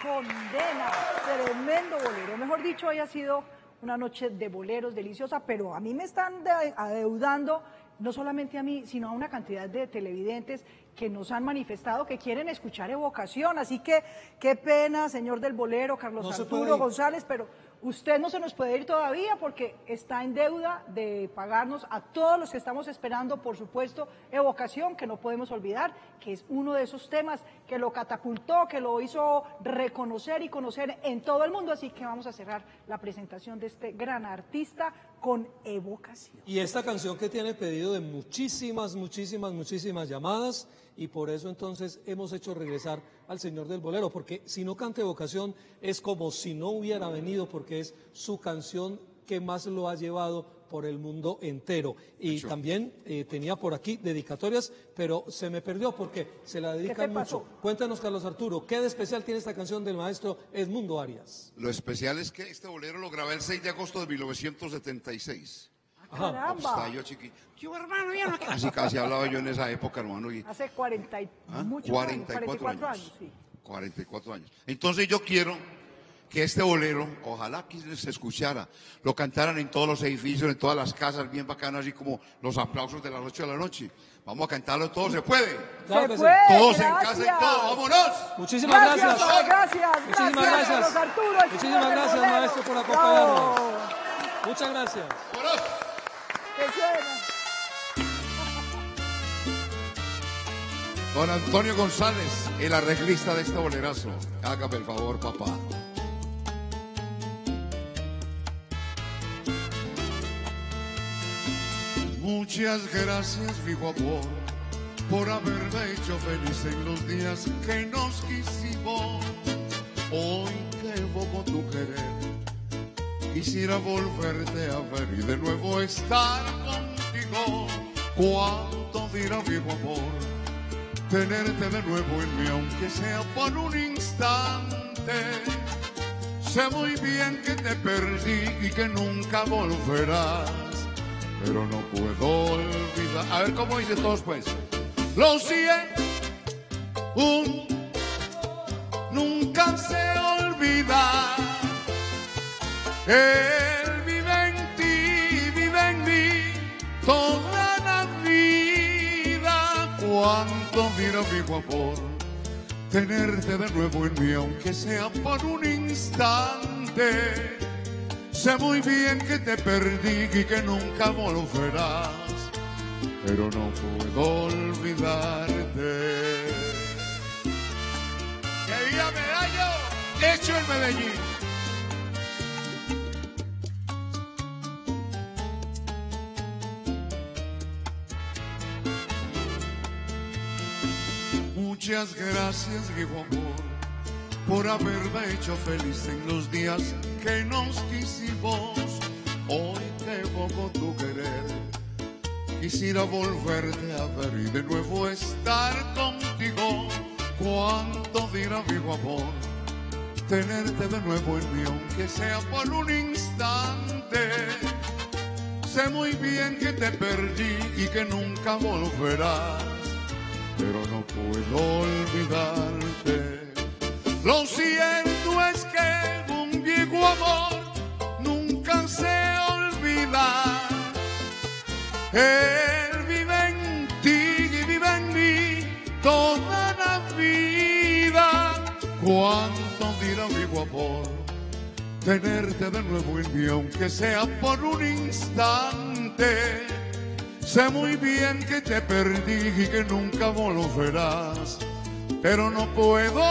Condena, tremendo bolero. Mejor dicho, hoy ha sido una noche de boleros deliciosa, pero a mí me están adeudando no solamente a mí, sino a una cantidad de televidentes que nos han manifestado que quieren escuchar Evocación. Así que qué pena, señor del bolero, Carlos no Arturo González, pero usted no se nos puede ir todavía porque está en deuda de pagarnos a todos los que estamos esperando, por supuesto, Evocación, que no podemos olvidar, que es uno de esos temas que lo catapultó, que lo hizo reconocer y conocer en todo el mundo. Así que vamos a cerrar la presentación de este gran artista con Evocación. Y esta canción que tiene pedido de muchísimas, muchísimas, muchísimas llamadas, y por eso entonces hemos hecho regresar al señor del bolero, porque si no canta Evocación es como si no hubiera venido, porque es su canción que más lo ha llevado por el mundo entero. Y también eh, tenía por aquí dedicatorias, pero se me perdió porque se la dedican mucho. Cuéntanos, Carlos Arturo, ¿qué de especial tiene esta canción del maestro Edmundo Arias? Lo especial es que este bolero lo grabé el seis de agosto de mil novecientos setenta y seis. Ajá. ¡Caramba! Estaba yo chiquito. Yo, hermano, ya no... Casi, casi hablaba yo en esa época, hermano. Y... hace cuarenta y... ¿Ah? Muchos cuarenta y cuatro años. Sí. cuarenta y cuatro años. Entonces yo quiero que este bolero, ojalá que se escuchara, lo cantaran en todos los edificios, en todas las casas, bien bacano, así como los aplausos de las ocho de la noche. Vamos a cantarlo todo, ¿se puede? Claro, se puede, todos gracias. En casa y todo, vámonos. Muchísimas gracias. Gracias, gracias. Muchísimas gracias, gracias. Arturo, muchísimas gracias, maestro, por acompañarnos. Muchas gracias. ¡Vámonos! Don Antonio González, el arreglista de este bolerazo. Hágame el favor, papá. Muchas gracias, vivo amor, por haberme hecho feliz en los días que nos quisimos. Hoy que evoco tu querer, quisiera volverte a ver y de nuevo estar contigo. ¿Cuánto dirá, vivo amor, tenerte de nuevo en mí, aunque sea por un instante? Sé muy bien que te perdí y que nunca volverás, pero no puedo olvidar. A ver cómo dicen todos, pues. Lo siento, un, nunca se olvida. Él vive en ti, vive en mí toda la vida. Cuánto miro mi amor, tenerte de nuevo en mí, aunque sea por un instante. Sé muy bien que te perdí y que nunca volverás, pero no puedo olvidarte. ¡Que viva Medallo! ¡Hecho en Medellín! Muchas gracias, Guijo amor, por haberme hecho feliz en los días que nos quisimos. Hoy te evoco tu querer, quisiera volverte a ver y de nuevo estar contigo. Cuánto dirá, vivo amor, tenerte de nuevo en mí, aunque sea por un instante. Sé muy bien que te perdí y que nunca volverás, pero no puedo olvidarte. Lo siento, es que tu amor nunca se olvida. Él vive en ti y vive en mí toda la vida. Cuánto dirá, vivo amor, tenerte de nuevo en mí, aunque sea por un instante. Sé muy bien que te perdí y que nunca volverás, pero no puedo.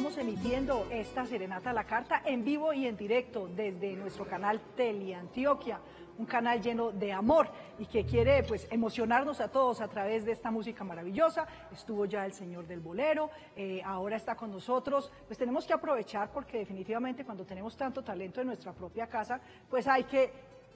estamos emitiendo esta Serenata a la Carta en vivo y en directo desde nuestro canal Teleantioquia, un canal lleno de amor y que quiere pues emocionarnos a todos a través de esta música maravillosa. Estuvo ya el señor del bolero, eh, ahora está con nosotros. Pues tenemos que aprovechar, porque definitivamente cuando tenemos tanto talento en nuestra propia casa, pues hay que,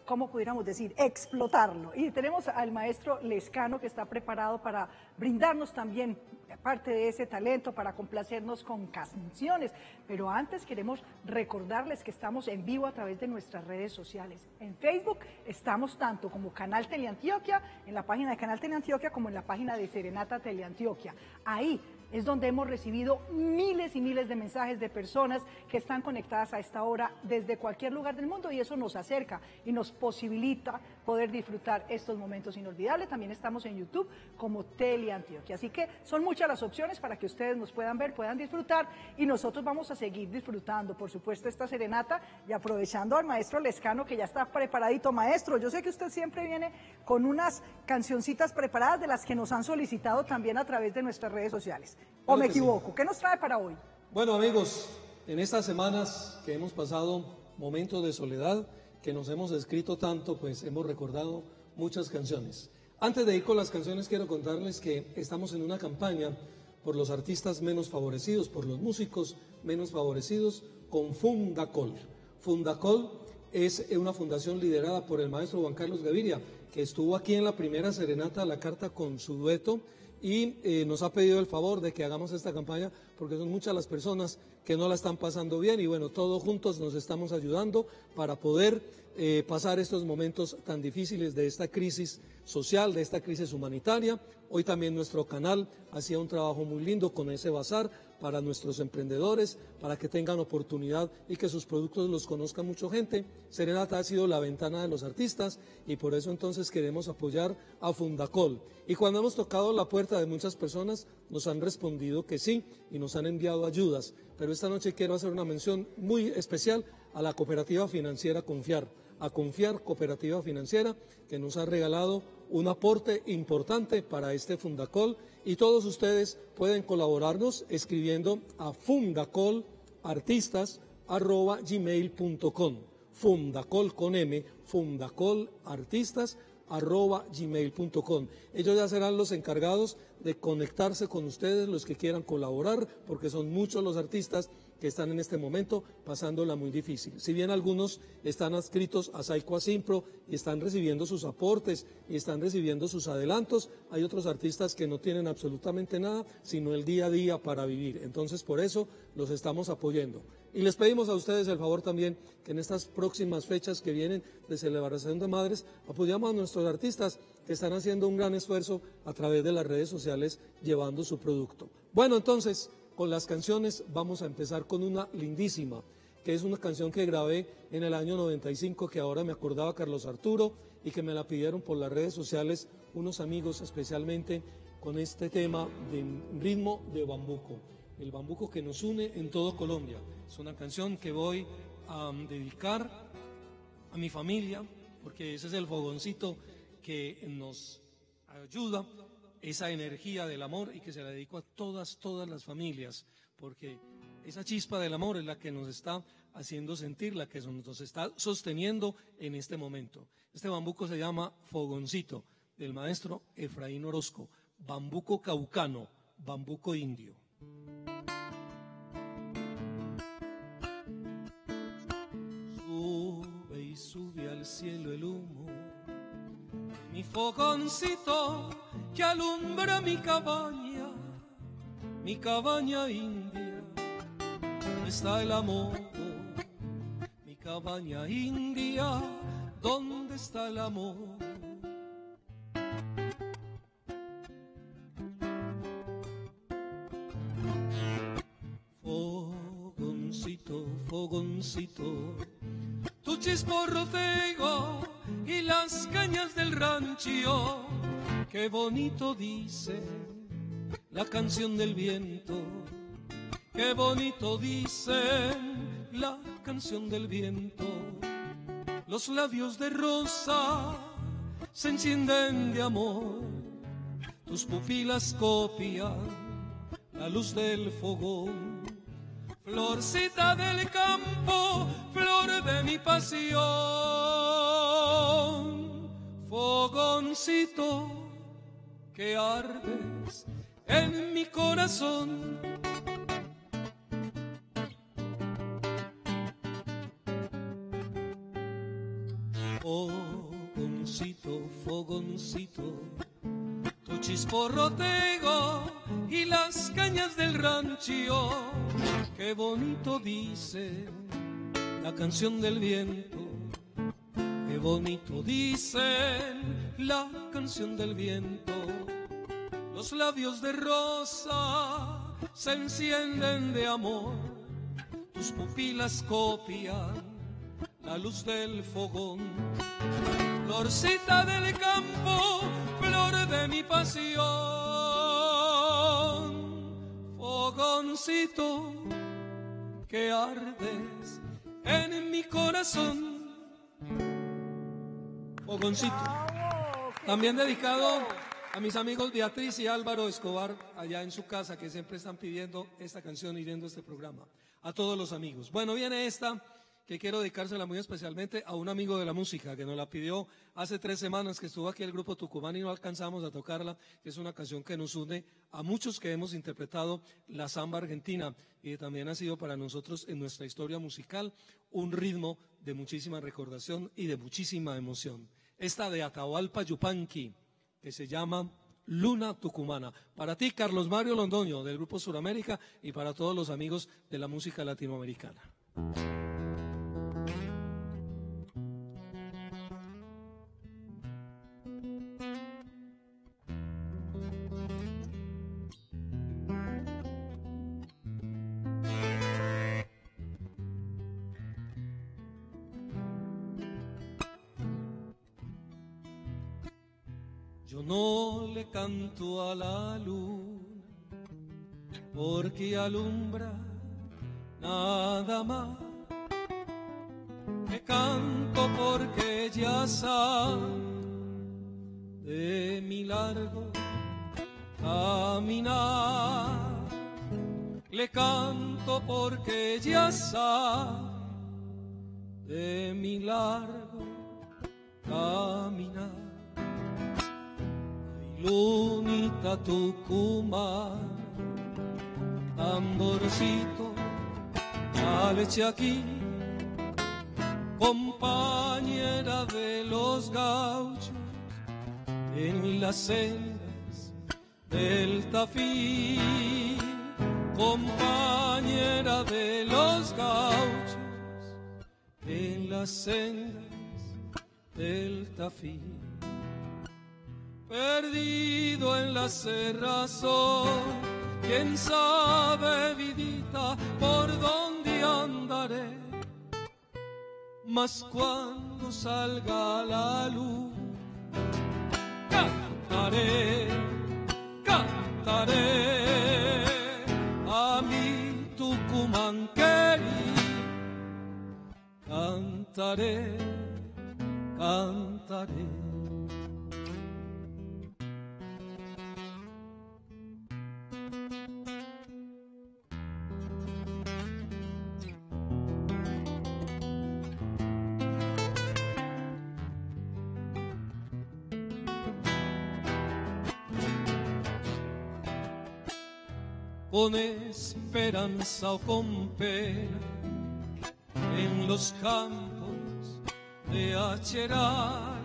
¿cómo pudiéramos decir?, explotarlo. Y tenemos al maestro Lescano, que está preparado para brindarnos también parte de ese talento, para complacernos con canciones. Pero antes queremos recordarles que estamos en vivo a través de nuestras redes sociales. En Facebook estamos tanto como Canal Teleantioquia, en la página de Canal Teleantioquia, como en la página de Serenata Teleantioquia. Ahí es donde hemos recibido miles y miles de mensajes de personas que están conectadas a esta hora desde cualquier lugar del mundo, y eso nos acerca y nos posibilita poder disfrutar estos momentos inolvidables. También estamos en YouTube como Teleantioquia, así que son muchas las opciones para que ustedes nos puedan ver, puedan disfrutar, y nosotros vamos a seguir disfrutando, por supuesto, esta serenata, y aprovechando al maestro Lescano, que ya está preparadito. Maestro, yo sé que usted siempre viene con unas cancioncitas preparadas, de las que nos han solicitado también a través de nuestras redes sociales. ¿O me equivoco? ¿Qué nos trae para hoy? Bueno, amigos, en estas semanas que hemos pasado momentos de soledad, que nos hemos escrito tanto, pues hemos recordado muchas canciones. Antes de ir con las canciones, quiero contarles que estamos en una campaña por los artistas menos favorecidos, por los músicos menos favorecidos, con Fundacol. Fundacol es una fundación liderada por el maestro Juan Carlos Gaviria, que estuvo aquí en la primera Serenata a la Carta con su dueto, y eh, nos ha pedido el favor de que hagamos esta campaña, porque son muchas las personas que no la están pasando bien, y bueno, todos juntos nos estamos ayudando para poder eh, pasar estos momentos tan difíciles de esta crisis social, de esta crisis humanitaria. Hoy también nuestro canal hacía un trabajo muy lindo con ese bazar para nuestros emprendedores, para que tengan oportunidad y que sus productos los conozca mucha gente. Serenata ha sido la ventana de los artistas, y por eso entonces queremos apoyar a Fundacol. Y cuando hemos tocado la puerta de muchas personas, nos han respondido que sí y nos han enviado ayudas. Pero esta noche quiero hacer una mención muy especial a la cooperativa financiera Confiar, a Confiar Cooperativa Financiera, que nos ha regalado un aporte importante para este Fundacol, y todos ustedes pueden colaborarnos escribiendo a fundacolartistas arroba gmail punto com, Fundacol con M, fundacolartistas arroba gmail punto com. Ellos ya serán los encargados de conectarse con ustedes, los que quieran colaborar, porque son muchos los artistas que están en este momento pasándola muy difícil. Si bien algunos están adscritos a SAYCO ACINPRO y están recibiendo sus aportes y están recibiendo sus adelantos, hay otros artistas que no tienen absolutamente nada, sino el día a día para vivir. Entonces, por eso los estamos apoyando. Y les pedimos a ustedes el favor también que en estas próximas fechas que vienen de celebración de madres, apoyamos a nuestros artistas que están haciendo un gran esfuerzo a través de las redes sociales llevando su producto. Bueno, entonces, con las canciones vamos a empezar con una lindísima, que es una canción que grabé en el año noventa y cinco, que ahora me acordaba Carlos Arturo, y que me la pidieron por las redes sociales unos amigos, especialmente con este tema de ritmo de bambuco, el bambuco que nos une en todo Colombia. Es una canción que voy a dedicar a mi familia, porque ese es el fogoncito que nos ayuda, esa energía del amor, y que se la dedico a todas, todas las familias, porque esa chispa del amor es la que nos está haciendo sentir, la que nos está sosteniendo en este momento. Este bambuco se llama Fogoncito, del maestro Efraín Orozco, bambuco caucano, bambuco indio. Sube y sube al cielo el humo, mi fogoncito que alumbra mi cabaña, mi cabaña india, donde está el amor. Mi cabaña india, donde está el amor. Fogoncito, fogoncito, tu chisporroteo y las cañas del rancho, qué bonito dice la canción del viento, qué bonito dice la canción del viento. Los labios de rosa se encienden de amor, tus pupilas copian la luz del fogón, Florcita del campo, flor de mi pasión, fogoncito que ardes en mi corazón. Fogoncito, fogoncito, tu chisporroteo y las cañas del rancho. Qué bonito dice la canción del viento, qué bonito dicen la canción del viento. Los labios de rosa se encienden de amor, tus pupilas copian la luz del fogón. Florcita del campo, flor de mi pasión, fogoncito que ardes en mi corazón. Fogoncito. También dedicado a mis amigos Beatriz y Álvaro Escobar, allá en su casa, que siempre están pidiendo esta canción y viendo este programa. A todos los amigos. Bueno, viene esta, que quiero dedicársela muy especialmente a un amigo de la música, que nos la pidió hace tres semanas que estuvo aquí el grupo Tucumán y no alcanzamos a tocarla. Es una canción que nos une a muchos que hemos interpretado la samba argentina, y también ha sido para nosotros en nuestra historia musical un ritmo de muchísima recordación y de muchísima emoción. Esta de Atahualpa Yupanqui, que se llama Luna Tucumana. Para ti, Carlos Mario Londoño, del Grupo Suramérica, y para todos los amigos de la música latinoamericana. Canto a la luna porque alumbra nada más. Me canto porque ella sabe de mi largo caminar. Le canto porque ella sabe de mi largo caminar. Lunita Tucumán, tamborcito, dale aquí, compañera de los gauchos en las sendas del Tafí, compañera de los gauchos en las sendas del Tafí. Perdido en la cerrazón, quién sabe, vidita, por dónde andaré. Mas cuando salga la luz, cantaré, cantaré a mi Tucumán querido. Cantaré, cantaré. Con esperanza o con pena, en los campos de Acheral,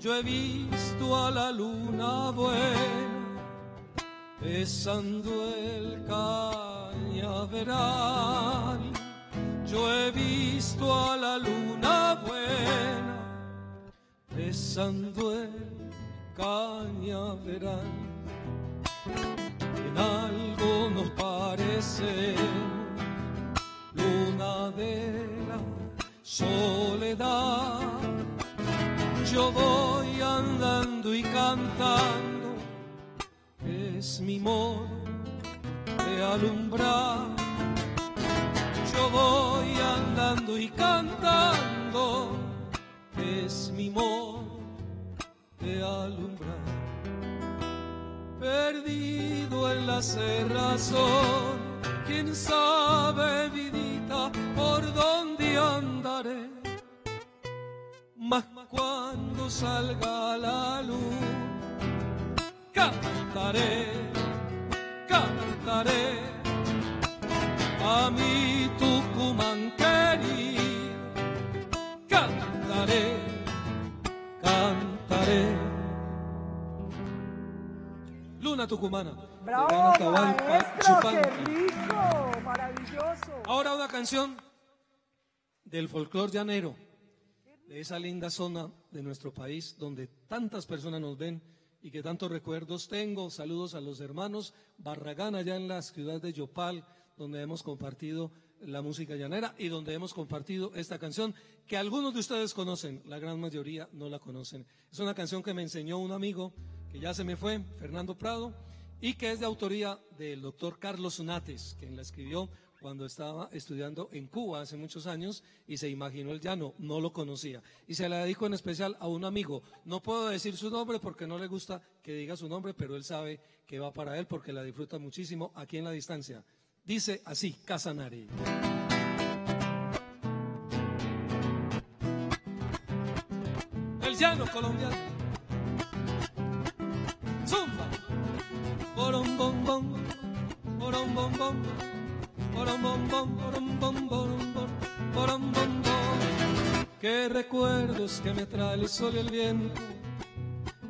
yo he visto a la luna buena, besando el cañaveral. Yo he visto a la luna buena, besando el cañaveral. En algo nos parece luna de la soledad. Yo voy andando y cantando, es mi modo de alumbrar. Yo voy andando y cantando, es mi modo de alumbrar. Perdido en la cerrazón, quién sabe, vidita, por dónde andaré, mas cuando salga la luz, cantaré, cantaré a mi Tucumán querido, cantaré, cantaré. Luna tucumana. ¡Bravo, Atahualpa, maestro! Yupanqui. ¡Qué rico! ¡Maravilloso! Ahora una canción del folclor llanero, de esa linda zona de nuestro país donde tantas personas nos ven y que tantos recuerdos tengo. Saludos a los hermanos Barragán allá en la ciudad de Yopal, donde hemos compartido la música llanera y donde hemos compartido esta canción que algunos de ustedes conocen, la gran mayoría no la conocen. Es una canción que me enseñó un amigo que ya se me fue, Fernando Prado, y que es de autoría del doctor Carlos Unates, quien la escribió cuando estaba estudiando en Cuba hace muchos años y se imaginó el llano, no lo conocía. Y se la dedico en especial a un amigo. No puedo decir su nombre porque no le gusta que diga su nombre, pero él sabe que va para él porque la disfruta muchísimo aquí en la distancia. Dice así, Casanare. El llano colombiano. Zumba. Borom bom bom, borom bom bom, borom bom bom, borom bom borom bom, borom bom bom. Qué recuerdos que me trae el sol y el viento.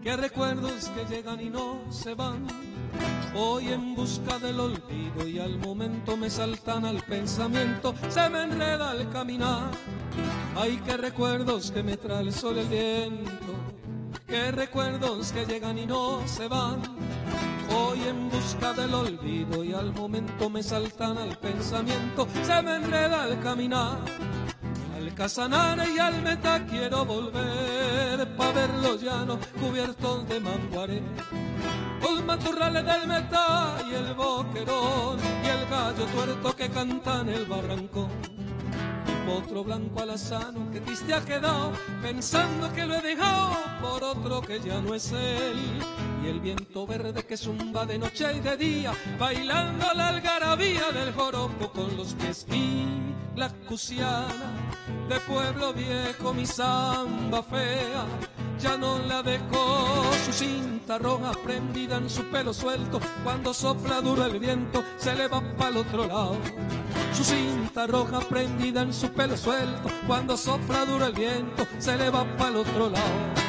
Qué recuerdos que llegan y no se van. Voy en busca del olvido y al momento me saltan al pensamiento, se me enreda el caminar. Ay, qué recuerdos que me trae el sol y el viento, qué recuerdos que llegan y no se van. Voy en busca del olvido y al momento me saltan al pensamiento, se me enreda el caminar. Al Casanare y al Meta quiero volver, pa' ver los llanos cubiertos de manguaré. Los matorrales del Meta y el boquerón y el gallo tuerto que canta en el barrancón. Y potro blanco alazano que triste ha quedado pensando que lo he dejado por otro que ya no es él. Y el viento verde que zumba de noche y de día bailando la algarabía del joropo con los pies. Y la cusiana de pueblo viejo, mi samba fea, ya no la dejó, su cinta roja prendida en su pelo suelto, cuando sopla duro el viento se le va para el otro lado. Su cinta roja prendida en su pelo suelto, cuando sopla duro el viento se le va para el otro lado.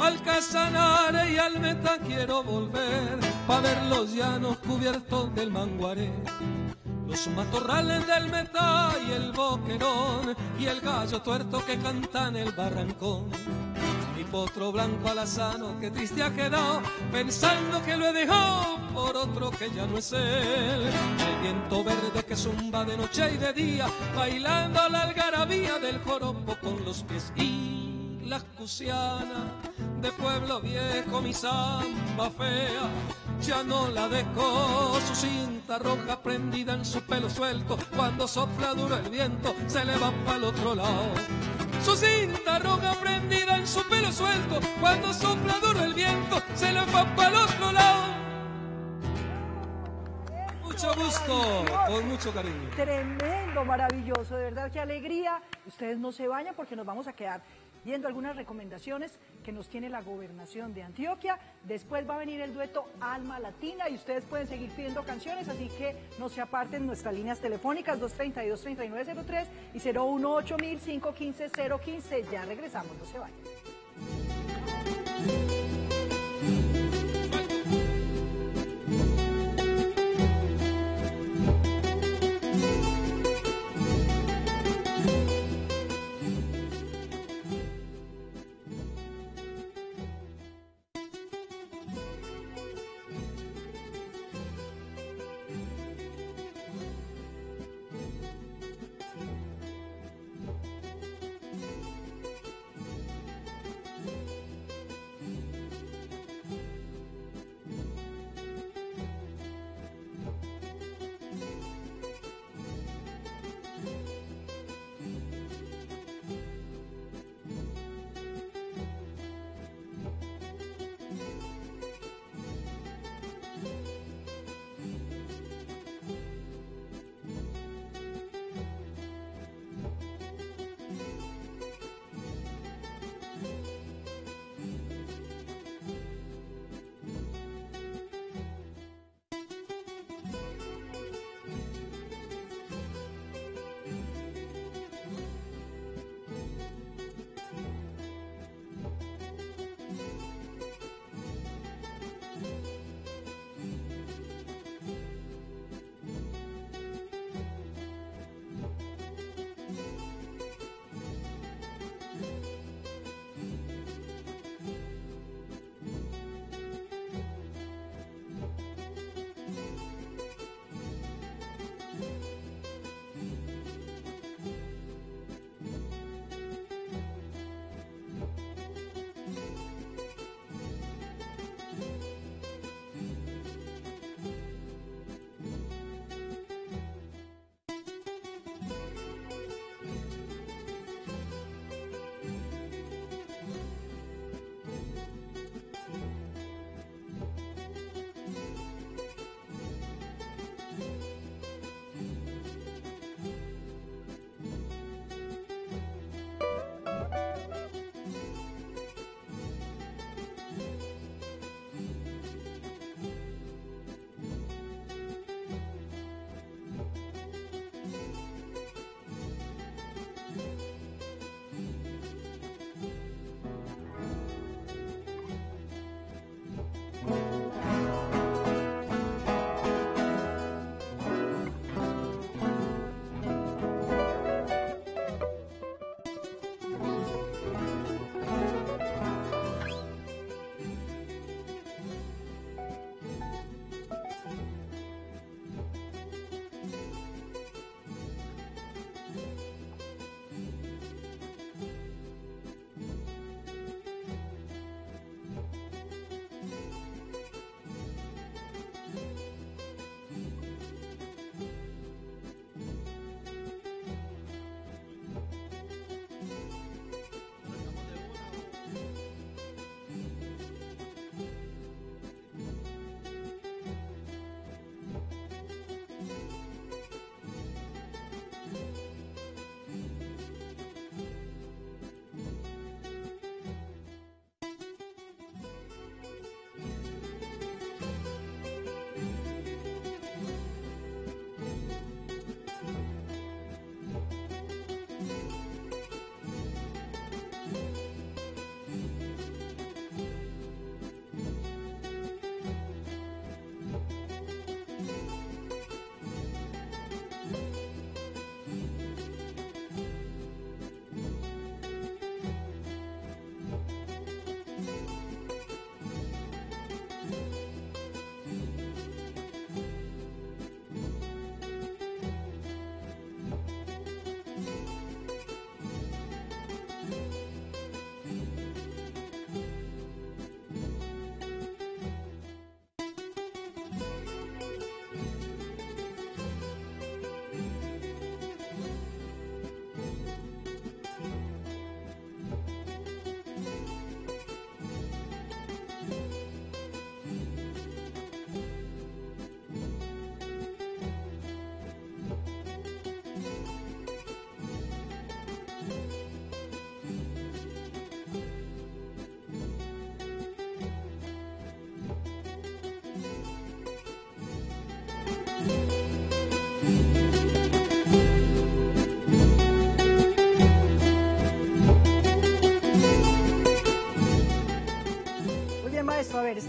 Al Casanare y al Meta quiero volver, pa' ver los llanos cubiertos del manguaré. Los matorrales del Meta y el boquerón y el gallo tuerto que canta en el barrancón. Y potro blanco alazano que triste ha quedado pensando que lo he dejado por otro que ya no es él. El viento verde que zumba de noche y de día bailando la algarabía del joropo con los pies. Y la cusiana de pueblo viejo, mi samba fea, ya no la dejó, su cinta roja prendida en su pelo suelto, cuando sopla duro el viento se le va para el otro lado. Su cinta roja prendida en su pelo suelto, cuando sopla duro el viento se le va para el otro lado. Mucho gusto, con mucho cariño. Tremendo, maravilloso, de verdad, qué alegría. Ustedes no se vayan porque nos vamos a quedar viendo algunas recomendaciones que nos tiene la Gobernación de Antioquia. Después va a venir el dueto Alma Latina y ustedes pueden seguir pidiendo canciones, así que no se aparten. Nuestras líneas telefónicas dos tres dos, tres nueve cero tres y cero uno ocho, cinco uno cinco, cero uno cinco. Ya regresamos, no se vayan.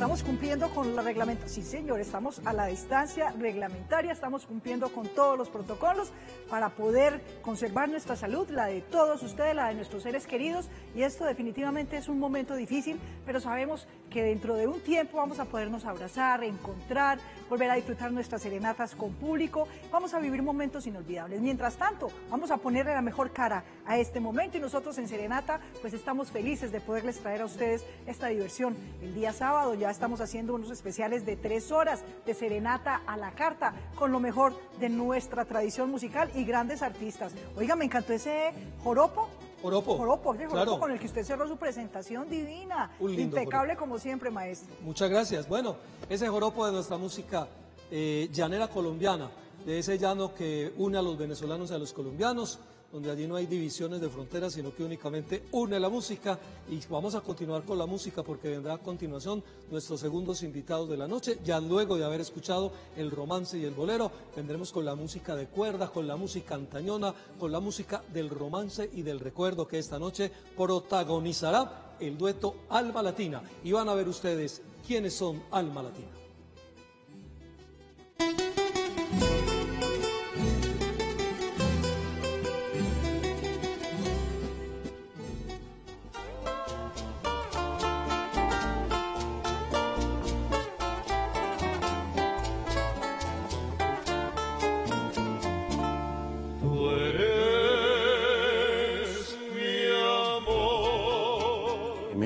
Estamos cumpliendo con la reglamentación, sí señor, estamos a la distancia reglamentaria, estamos cumpliendo con todos los protocolos para poder conservar nuestra salud, la de todos ustedes, la de nuestros seres queridos, y esto definitivamente es un momento difícil, pero sabemos que dentro de un tiempo vamos a podernos abrazar, encontrar, volver a disfrutar nuestras serenatas con público, vamos a vivir momentos inolvidables. Mientras tanto, vamos a ponerle la mejor cara a este momento y nosotros en Serenata pues estamos felices de poderles traer a ustedes esta diversión. El día sábado ya estamos haciendo unos especiales de tres horas de Serenata a la carta con lo mejor de nuestra tradición musical y grandes artistas. Oiga, me encantó ese joropo. Joropo. Joropo, ese joropo claro, con el que usted cerró su presentación divina. Un lindo impecable joropo, como siempre, maestro. Muchas gracias. Bueno, ese joropo de nuestra música eh, llanera colombiana, de ese llano que une a los venezolanos y a los colombianos, donde allí no hay divisiones de fronteras, sino que únicamente une la música, y vamos a continuar con la música porque vendrá a continuación nuestros segundos invitados de la noche. Ya luego de haber escuchado el romance y el bolero, vendremos con la música de cuerda, con la música antañona, con la música del romance y del recuerdo que esta noche protagonizará el dueto Alma Latina. Y van a ver ustedes quiénes son Alma Latina.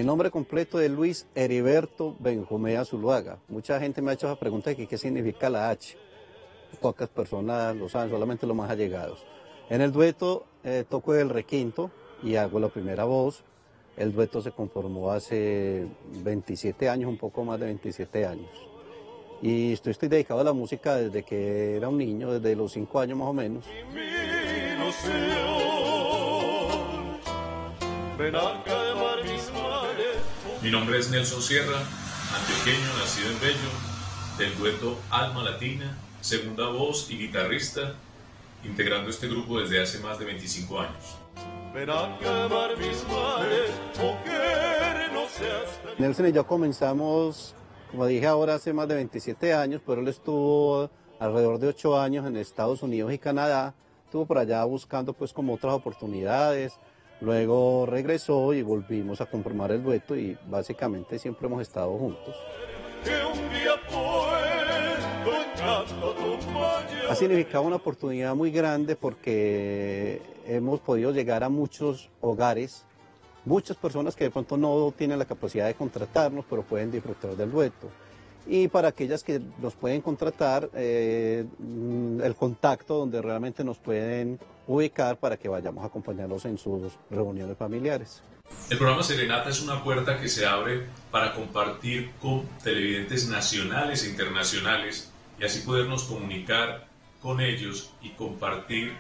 Nombre completo de Luis Heriberto Benjumea Zuluaga. Mucha gente me ha hecho esa pregunta de que qué significa la H. Pocas personas lo saben, solamente los más allegados. En el dueto eh, toco el requinto y hago la primera voz. El dueto se conformó hace veintisiete años, un poco más de veintisiete años. Y estoy, estoy dedicado a la música desde que era un niño, desde los cinco años más o menos. Mi nombre es Nelson Sierra, antioqueño, nacido en Bello, del dueto Alma Latina, segunda voz y guitarrista, integrando este grupo desde hace más de veinticinco años. Nelson y yo comenzamos, como dije ahora, hace más de veintisiete años, pero él estuvo alrededor de ocho años en Estados Unidos y Canadá, estuvo por allá buscando pues como otras oportunidades. Luego regresó y volvimos a conformar el dueto y básicamente siempre hemos estado juntos. Ha significado una oportunidad muy grande porque hemos podido llegar a muchos hogares, muchas personas que de pronto no tienen la capacidad de contratarnos, pero pueden disfrutar del dueto. Y para aquellas que nos pueden contratar, eh, el contacto donde realmente nos pueden ubicar para que vayamos a acompañarlos en sus reuniones familiares. El programa Serenata es una puerta que se abre para compartir con televidentes nacionales e internacionales y así podernos comunicar con ellos y compartir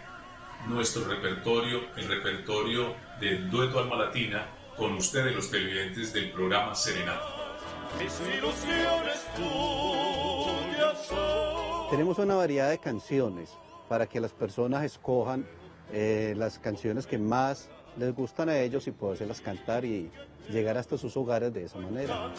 nuestro repertorio, el repertorio del dueto Alma Latina, con ustedes los televidentes del programa Serenata. Tenemos una variedad de canciones para que las personas escojan eh, las canciones que más les gustan a ellos y poderlas cantar y llegar hasta sus hogares de esa manera.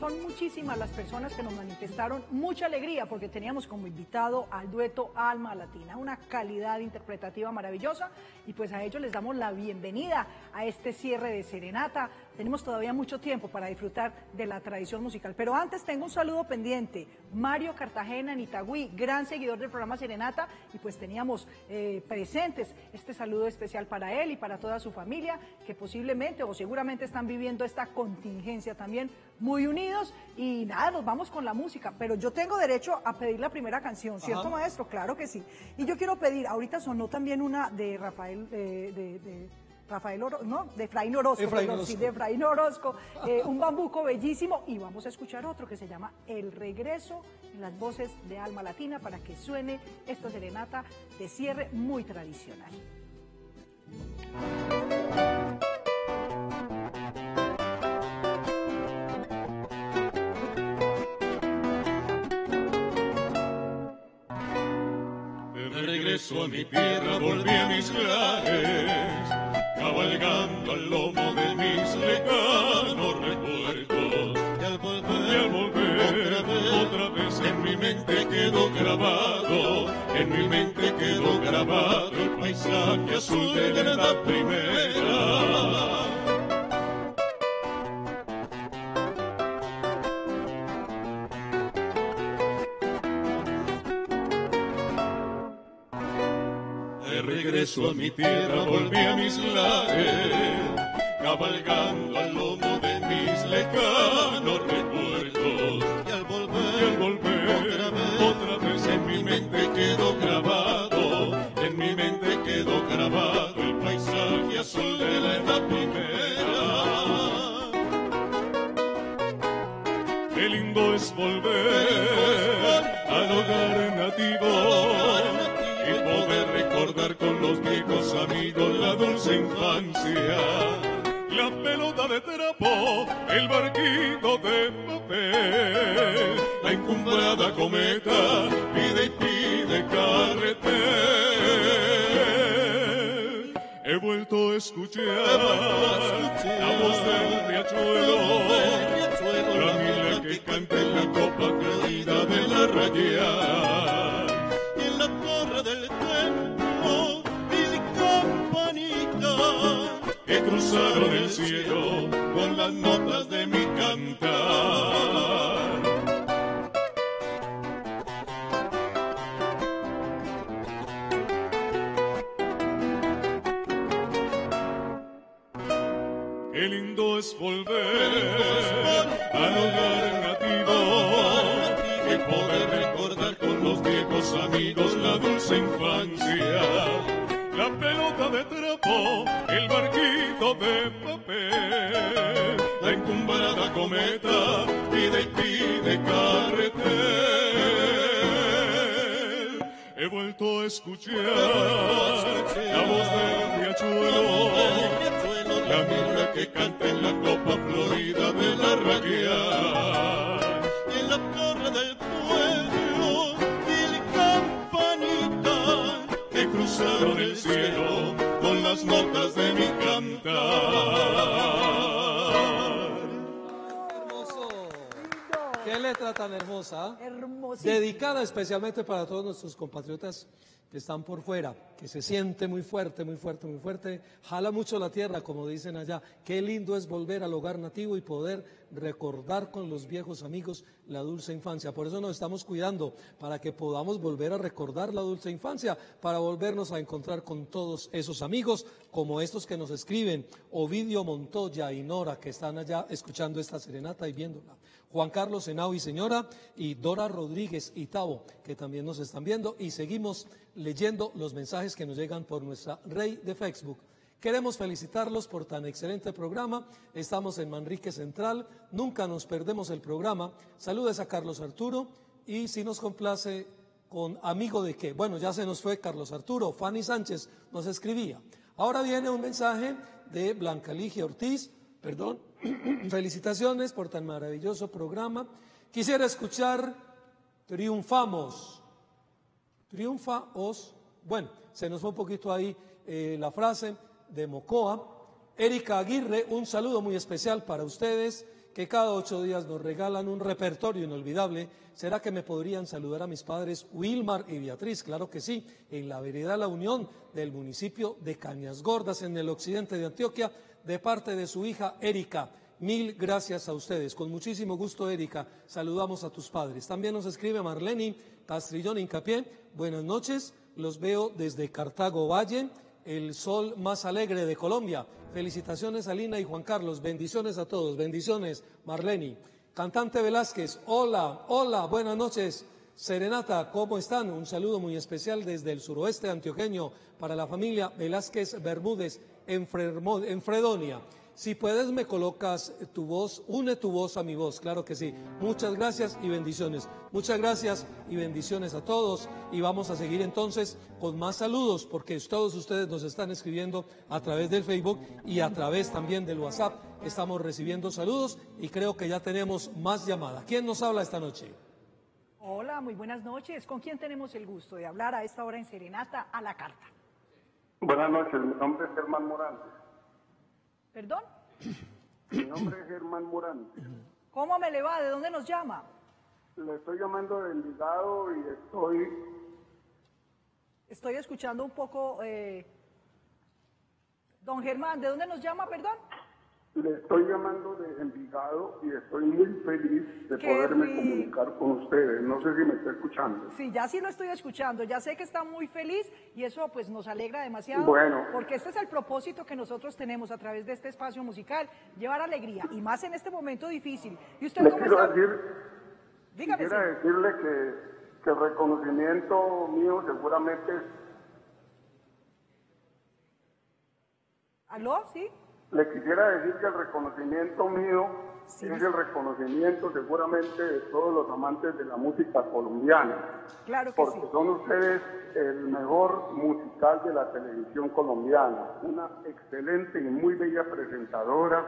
Son muchísimas las personas que nos manifestaron mucha alegría porque teníamos como invitado al dueto Alma Latina, una calidad interpretativa maravillosa, y pues a ellos les damos la bienvenida a este cierre de Serenata. Tenemos todavía mucho tiempo para disfrutar de la tradición musical, pero antes tengo un saludo pendiente. Mario Cartagena en Itagüí, gran seguidor del programa Serenata, y pues teníamos eh, presentes este saludo especial para él y para toda su familia que posiblemente o seguramente están viviendo esta contingencia también muy unidos. Y nada, nos vamos con la música, pero yo tengo derecho a pedir la primera canción, ¿cierto, ajá, maestro? Claro que sí. Y yo quiero pedir, ahorita sonó también una de Rafael... Eh, de, de, Rafael Orozco, no, de Efraín Orozco, Efraín Orozco. Perdón, sí, de Efraín Orozco, eh, un bambuco bellísimo, y vamos a escuchar otro que se llama El Regreso, en las voces de Alma Latina, para que suene esta serenata de cierre muy tradicional. regreso a mi tierra volví a mis clanes, cabalgando al lomo de mis lejanos recuerdos. Y al volver, y al volver otra, vez, otra vez en mi mente quedó grabado, en mi mente quedó grabado el paisaje azul de la primera. Regreso a mi tierra, volví a mis lares, cabalgando al lomo de mis lejanos recuerdos. Y al volver, y al volver, otra vez, otra vez en mi mente quedó grabado, en mi mente quedó grabado el paisaje azul de la edad primera. Qué lindo es volver al hogar nativo, poder recordar con los viejos amigos la dulce infancia, la pelota de trapo, el barquito de papel, la encumbrada cometa, pide y pide carretel. He vuelto a escuchar la voz del riachuelo, la mila que canta en la copa perdida de la raya. Cruzaron el cielo con las notas de mi cantar. Qué lindo es volver al hogar nativo, que poder recordar con los viejos amigos la dulce infancia. La pelota de trapo, el barquito de papel, la encumbrada cometa, pide y pide carretel. He vuelto a escuchar la voz del riachuelo, la mirra que canta en la copa florida de la raya. Y en la torre del pueblo, y campanita, que cruzaron el cielo con las notas de mi cantar. Hermoso. Qué letra tan hermosa. Hermosísima. Dedicada especialmente para todos nuestros compatriotas que están por fuera, que se siente muy fuerte, muy fuerte, muy fuerte, jala mucho la tierra, como dicen allá. Qué lindo es volver al hogar nativo y poder recordar con los viejos amigos la dulce infancia. Por eso nos estamos cuidando, para que podamos volver a recordar la dulce infancia, para volvernos a encontrar con todos esos amigos, como estos que nos escriben, Ovidio Montoya y Nora, que están allá escuchando esta serenata y viéndola. Juan Carlos Henao y señora, y Dora Rodríguez y Tavo, que también nos están viendo, y seguimos leyendo los mensajes que nos llegan por nuestra red de Facebook. Queremos felicitarlos por tan excelente programa. Estamos en Manrique Central, nunca nos perdemos el programa. Saludos a Carlos Arturo, y si nos complace con amigo de qué. Bueno, ya se nos fue Carlos Arturo, Fanny Sánchez nos escribía. Ahora viene un mensaje de Blanca Ligia Ortiz, perdón, felicitaciones por tan maravilloso programa. Quisiera escuchar Triunfamos. Triunfa os. Bueno, se nos fue un poquito ahí eh, la frase de Mocoa. Erika Aguirre, un saludo muy especial para ustedes, que cada ocho días nos regalan un repertorio inolvidable. ¿Será que me podrían saludar a mis padres Wilmar y Beatriz? Claro que sí, en la vereda La Unión del municipio de Cañas Gordas, en el occidente de Antioquia, de parte de su hija Erika. Mil gracias a ustedes. Con muchísimo gusto, Erika, saludamos a tus padres. También nos escribe Marlene Castrillón Hincapié. Buenas noches, los veo desde Cartago Valle, el sol más alegre de Colombia. Felicitaciones a Lina y Juan Carlos, bendiciones a todos, bendiciones, Marlene. Cantante Velázquez, hola, hola, buenas noches. Serenata, ¿cómo están? Un saludo muy especial desde el suroeste antioqueño para la familia Velázquez Bermúdez en Fredonia. Si puedes, me colocas tu voz, une tu voz a mi voz, claro que sí. Muchas gracias y bendiciones. Muchas gracias y bendiciones a todos. Y vamos a seguir entonces con más saludos, porque todos ustedes nos están escribiendo a través del Facebook y a través también del WhatsApp. Estamos recibiendo saludos y creo que ya tenemos más llamada. ¿Quién nos habla esta noche? Hola, muy buenas noches. ¿Con quién tenemos el gusto de hablar a esta hora en Serenata a la Carta? Buenas noches, mi nombre es Germán Morán. ¿Perdón? Mi nombre es Germán Morán. ¿Cómo me le va? ¿De dónde nos llama? Le estoy llamando del Ligado y estoy... Estoy escuchando un poco... Eh... Don Germán, ¿de dónde nos llama, perdón? Le estoy llamando de Envigado y estoy muy feliz de poderme rí... comunicar con ustedes. No sé si me está escuchando. Sí, ya sí lo estoy escuchando. Ya sé que está muy feliz y eso pues nos alegra demasiado. Bueno. Porque este es el propósito que nosotros tenemos a través de este espacio musical, llevar alegría y más en este momento difícil. ¿Y usted le cómo quiero está? Decir, dígame, quisiera sí. decirle que, que el reconocimiento mío seguramente es... ¿Aló? ¿Sí? Le quisiera decir que el reconocimiento mío sí, es sí. el reconocimiento seguramente de todos los amantes de la música colombiana. Claro que porque sí. Porque son ustedes el mejor musical de la televisión colombiana. Una excelente y muy bella presentadora,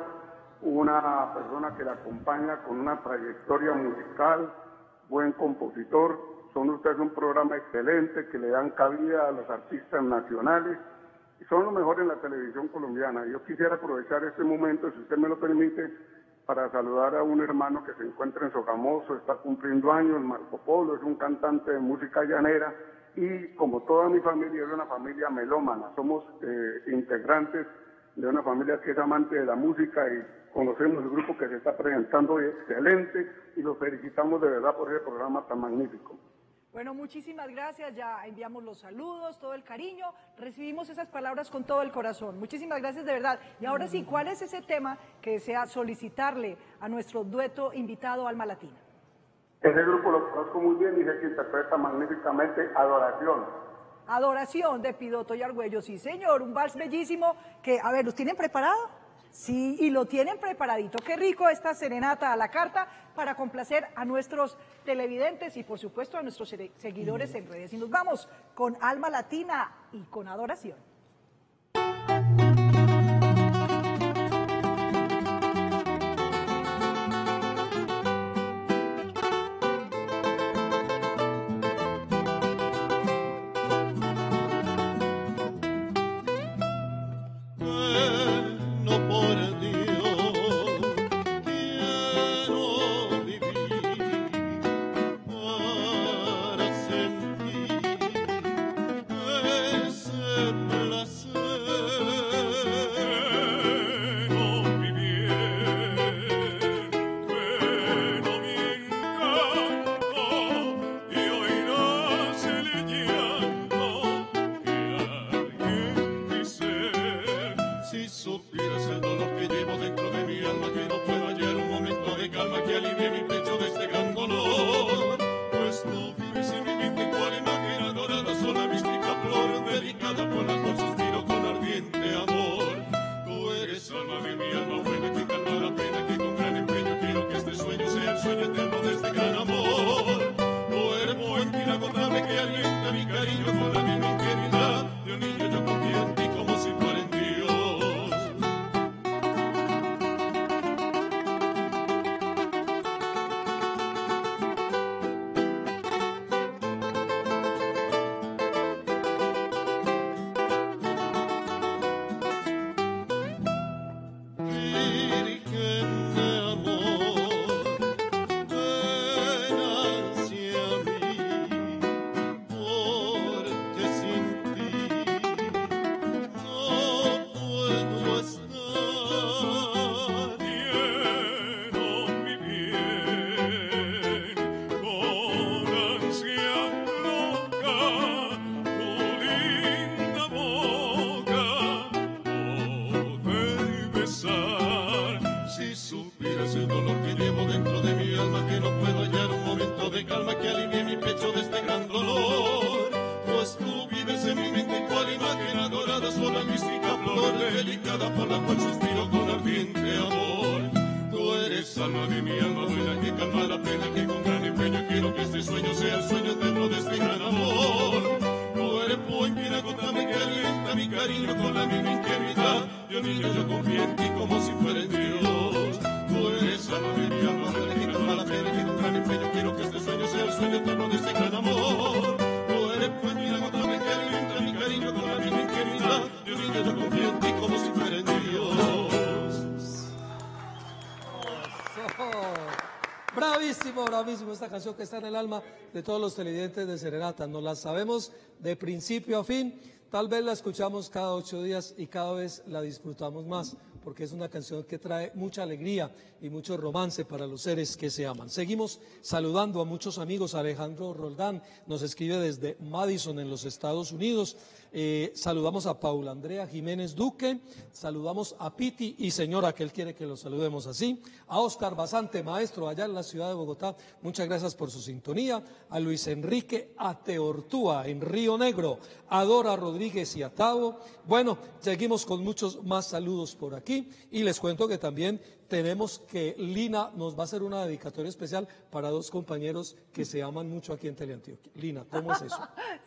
una persona que la acompaña con una trayectoria musical, buen compositor. Son ustedes un programa excelente que le dan cabida a los artistas nacionales. Son lo mejor en la televisión colombiana. Yo quisiera aprovechar este momento, si usted me lo permite, para saludar a un hermano que se encuentra en Sogamoso, está cumpliendo años, Marco Polo, es un cantante de música llanera y como toda mi familia, es una familia melómana. Somos eh, integrantes de una familia que es amante de la música y conocemos el grupo que se está presentando hoy, excelente, y los felicitamos de verdad por ese programa tan magnífico. Bueno, muchísimas gracias, ya enviamos los saludos, todo el cariño, recibimos esas palabras con todo el corazón, muchísimas gracias de verdad. Y ahora sí, ¿cuál es ese tema que desea solicitarle a nuestro dueto invitado Alma Latina? Ese grupo lo conozco muy bien y sé que interpreta magníficamente Adoración. Adoración de Pidoto y Argüello, sí señor, un vals bellísimo que, a ver, ¿los tienen preparado? Sí, y lo tienen preparadito. Qué rico esta serenata a la carta para complacer a nuestros televidentes y por supuesto a nuestros seguidores en redes. Y nos vamos con Alma Latina y con Adoración. Gracias. Bravísimo, bravísimo, esta canción que está en el alma de todos los televidentes de Serenata. Nos la sabemos de principio a fin, tal vez la escuchamos cada ocho días y cada vez la disfrutamos más, porque es una canción que trae mucha alegría y mucho romance para los seres que se aman. Seguimos saludando a muchos amigos. Alejandro Roldán nos escribe desde Madison, en los Estados Unidos. Eh, saludamos a Paula Andrea Jiménez Duque, saludamos a Piti y señora, que él quiere que lo saludemos así, a Oscar Basante, maestro allá en la ciudad de Bogotá, muchas gracias por su sintonía, a Luis Enrique Ateortúa en Río Negro, a Dora Rodríguez y a Tavo. Bueno, seguimos con muchos más saludos por aquí y les cuento que también tenemos que Lina nos va a hacer una dedicatoria especial para dos compañeros que se aman mucho aquí en Teleantioquia. Lina, ¿cómo es eso?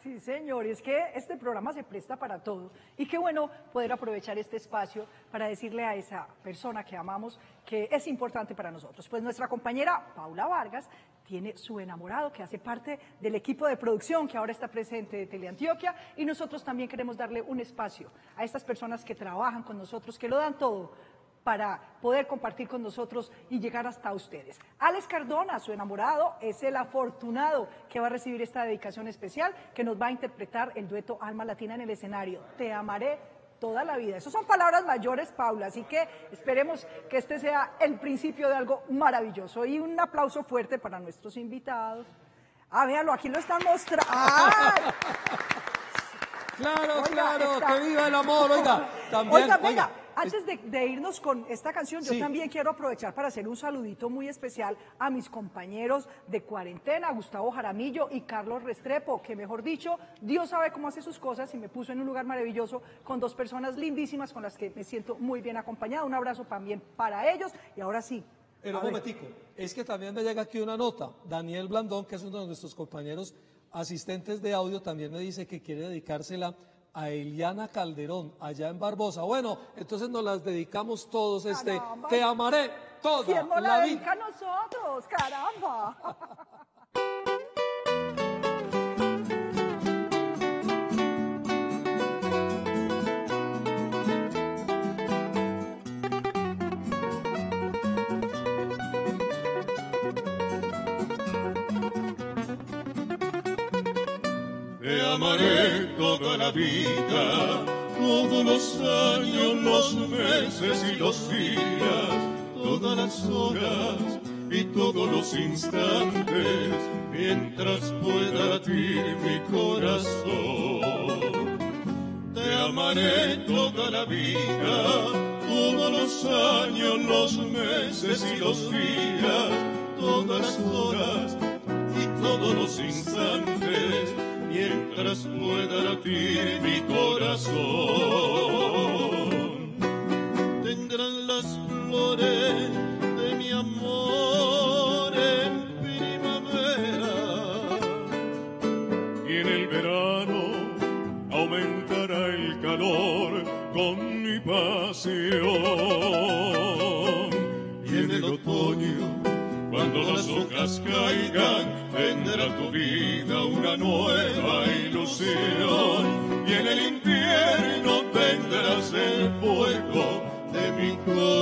Sí, señor, es que este programa se presta para todo. Y qué bueno poder aprovechar este espacio para decirle a esa persona que amamos que es importante para nosotros. Pues nuestra compañera Paula Vargas tiene su enamorado que hace parte del equipo de producción que ahora está presente de Teleantioquia, y nosotros también queremos darle un espacio a estas personas que trabajan con nosotros, que lo dan todo para poder compartir con nosotros y llegar hasta ustedes. Alex Cardona, su enamorado, es el afortunado que va a recibir esta dedicación especial, que nos va a interpretar el dueto Alma Latina en el escenario. Te amaré toda la vida. Esas son palabras mayores, Paula, así que esperemos que este sea el principio de algo maravilloso. Y un aplauso fuerte para nuestros invitados. Ah, véanlo, aquí lo están mostrando. ¡Ay! Claro, oiga, claro, está... que viva el amor, oiga. También, oiga, venga. Oiga. Antes de, de irnos con esta canción, yo sí. también quiero aprovechar para hacer un saludito muy especial a mis compañeros de cuarentena, Gustavo Jaramillo y Carlos Restrepo, que mejor dicho, Dios sabe cómo hace sus cosas y me puso en un lugar maravilloso con dos personas lindísimas con las que me siento muy bien acompañada. Un abrazo también para ellos y ahora sí. Pero un momentico, es que también me llega aquí una nota. Daniel Blandón, que es uno de nuestros compañeros asistentes de audio, también me dice que quiere dedicársela a Eliana Calderón, allá en Barbosa. Bueno, entonces nos las dedicamos todos. Este, caramba. Te amaré toda. ¿Quién nos la dedica a nosotros? ¡Caramba! Te amaré toda la vida, todos los años, los meses y los días, todas las horas y todos los instantes, mientras pueda latir mi corazón. Te amaré toda la vida, todos los años, los meses y los días, todas las horas y todos los instantes, mientras pueda latir mi corazón. Tendrán las flores de mi amor en primavera, y en el verano aumentará el calor con mi pasión. Y en el otoño, cuando las hojas caigan, tendrá tu vida una nueva ilusión. Y en el invierno tendrás el fuego de mi pasión.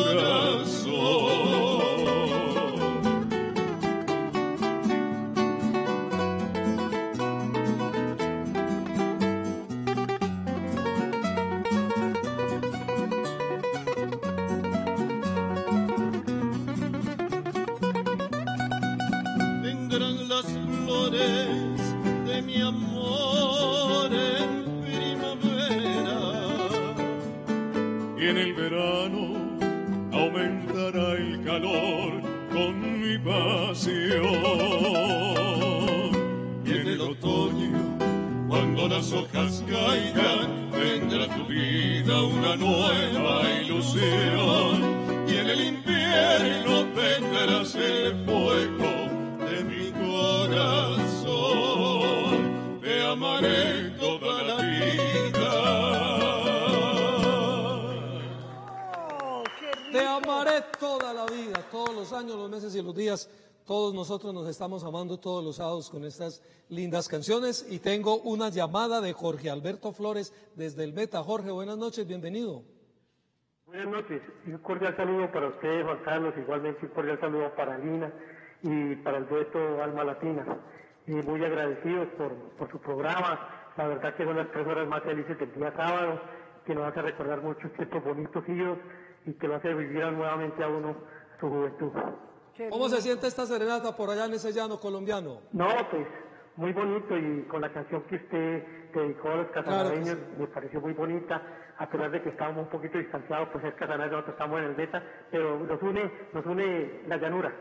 Y en el otoño, cuando las hojas caigan, tendrá tu vida una nueva ilusión. Y en el invierno tendrás el fuego de mi corazón. Te amaré toda la vida. Oh, te amaré toda la vida, todos los años, los meses y los días. Todos nosotros nos estamos amando todos los sábados con estas lindas canciones. Y tengo una llamada de Jorge Alberto Flores desde el Meta. Jorge, buenas noches, bienvenido. Buenas noches, un cordial saludo para ustedes, Juan Carlos, igualmente un cordial saludo para Lina y para el Dueto Alma Latina. Eh, muy agradecidos por, por su programa, la verdad que son las tres horas más felices del día sábado, que nos hace recordar muchos tiempos bonitos y que lo hace vivir nuevamente a uno su juventud. ¿Cómo se siente esta serenata por allá en ese llano colombiano? No, pues muy bonito, y con la canción que usted dedicó a los catalaneños, claro, sí, me pareció muy bonita, a pesar de que estábamos un poquito distanciados, pues es catalán, nosotros estamos en el beta, pero nos une, nos une la llanura.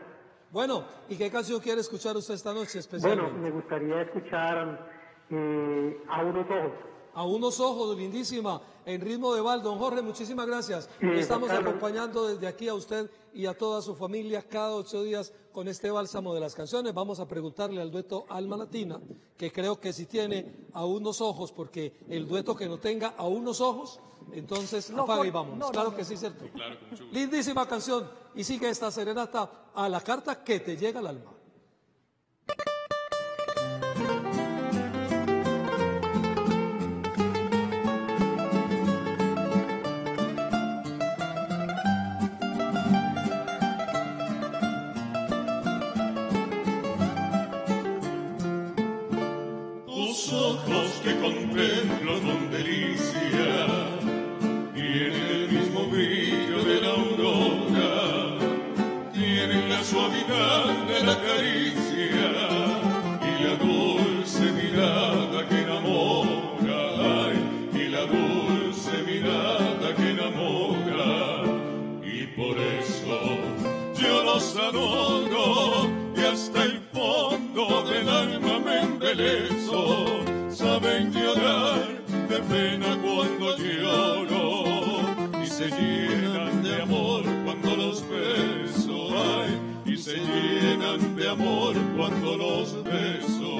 Bueno, ¿y qué canción quiere escuchar usted esta noche especialmente? Bueno, me gustaría escuchar eh, A unos ojos. A unos ojos, lindísima, en ritmo de vals. Don Jorge, muchísimas gracias. Sí, estamos acompañando desde aquí a usted y a toda su familia cada ocho días con este bálsamo de las canciones. Vamos a preguntarle al dueto Alma Latina, que creo que si tiene A unos ojos, porque el dueto que no tenga A unos ojos, entonces no, apaga y vámonos. No, no, claro no, que sí, ¿cierto? Claro, con mucho gusto. Lindísima canción. Y sigue esta serenata A la carta que te llega al alma. Ojos que contemplo con delicia tienen el mismo brillo de la aurora, tienen la suavidad de la caricia y la dulce mirada que enamora, ay, y la dulce mirada que enamora, y por eso yo los adoro y hasta el fondo del alma me embelezo. Saben llorar de pena cuando lloro y se llenan de amor cuando los beso, ay, y se llenan de amor cuando los beso.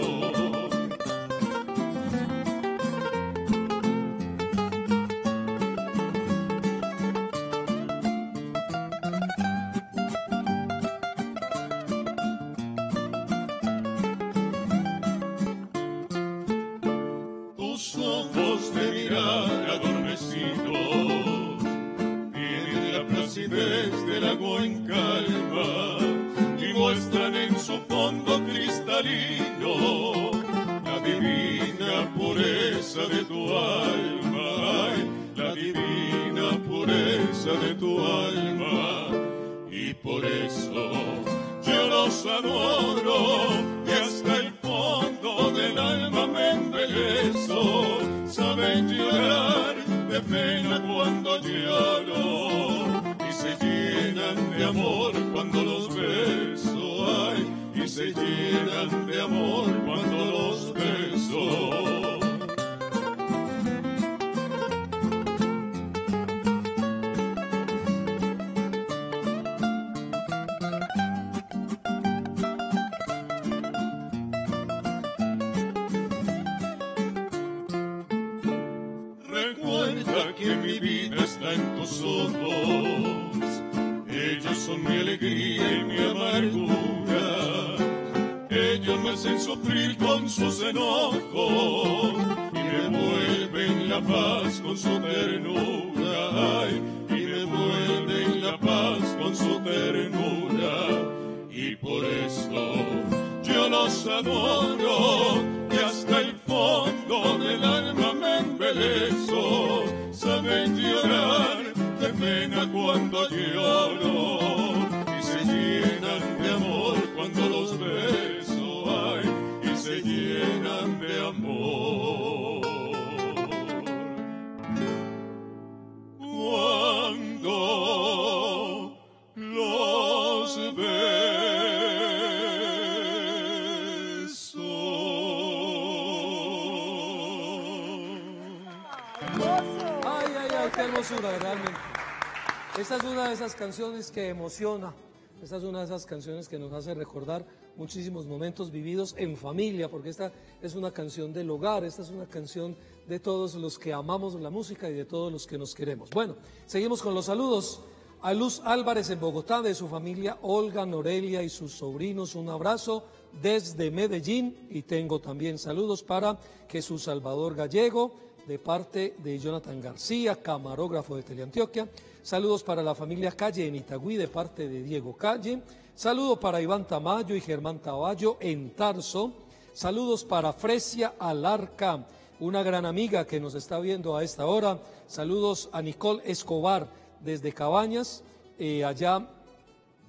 Canciones que emociona, esta es una de esas canciones que nos hace recordar muchísimos momentos vividos en familia, porque esta es una canción del hogar, esta es una canción de todos los que amamos la música y de todos los que nos queremos. Bueno, seguimos con los saludos a Luz Álvarez en Bogotá, de su familia Olga, Norelia y sus sobrinos, un abrazo desde Medellín, y tengo también saludos para Jesús Salvador Gallego, de parte de Jonathan García, camarógrafo de Teleantioquia. Saludos para la familia Calle en Itagüí de parte de Diego Calle. Saludos para Iván Tamayo y Germán Taballo en Tarso. Saludos para Fresia Alarca, una gran amiga que nos está viendo a esta hora. Saludos a Nicole Escobar desde Cabañas, eh, allá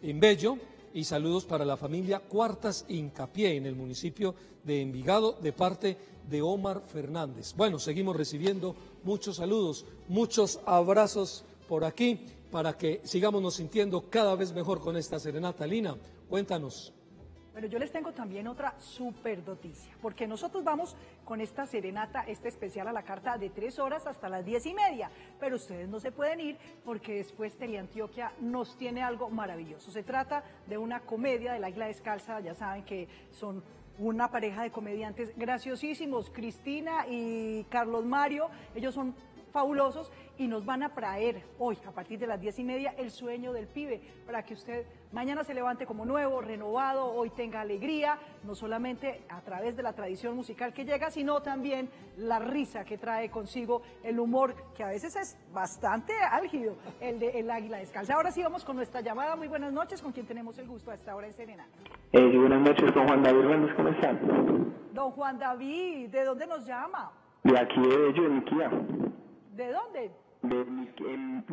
en Bello. Y saludos para la familia Cuartas Hincapié en el municipio de Envigado de parte de Omar Fernández. Bueno, seguimos recibiendo muchos saludos, muchos abrazos por aquí para que sigámonos sintiendo cada vez mejor con esta serenata. Lina, cuéntanos. Bueno, yo les tengo también otra súper noticia, porque nosotros vamos con esta serenata, este especial a la carta de tres horas hasta las diez y media, pero ustedes no se pueden ir porque después Teleantioquia nos tiene algo maravilloso. Se trata de una comedia de la Isla Descalza, ya saben que son una pareja de comediantes graciosísimos, Cristina y Carlos Mario, ellos son fabulosos y nos van a traer hoy a partir de las diez y media el sueño del pibe para que usted mañana se levante como nuevo, renovado, hoy tenga alegría, no solamente a través de la tradición musical que llega, sino también la risa que trae consigo, el humor que a veces es bastante álgido, el de el Águila Descalza. Ahora sí vamos con nuestra llamada. Muy buenas noches, ¿con quien tenemos el gusto a esta hora en Serenata? Eh, buenas noches, don Juan David Gómez, ¿cómo están? Don Juan David, ¿de dónde nos llama? De aquí de Bello, de Niquía. ¿De dónde? De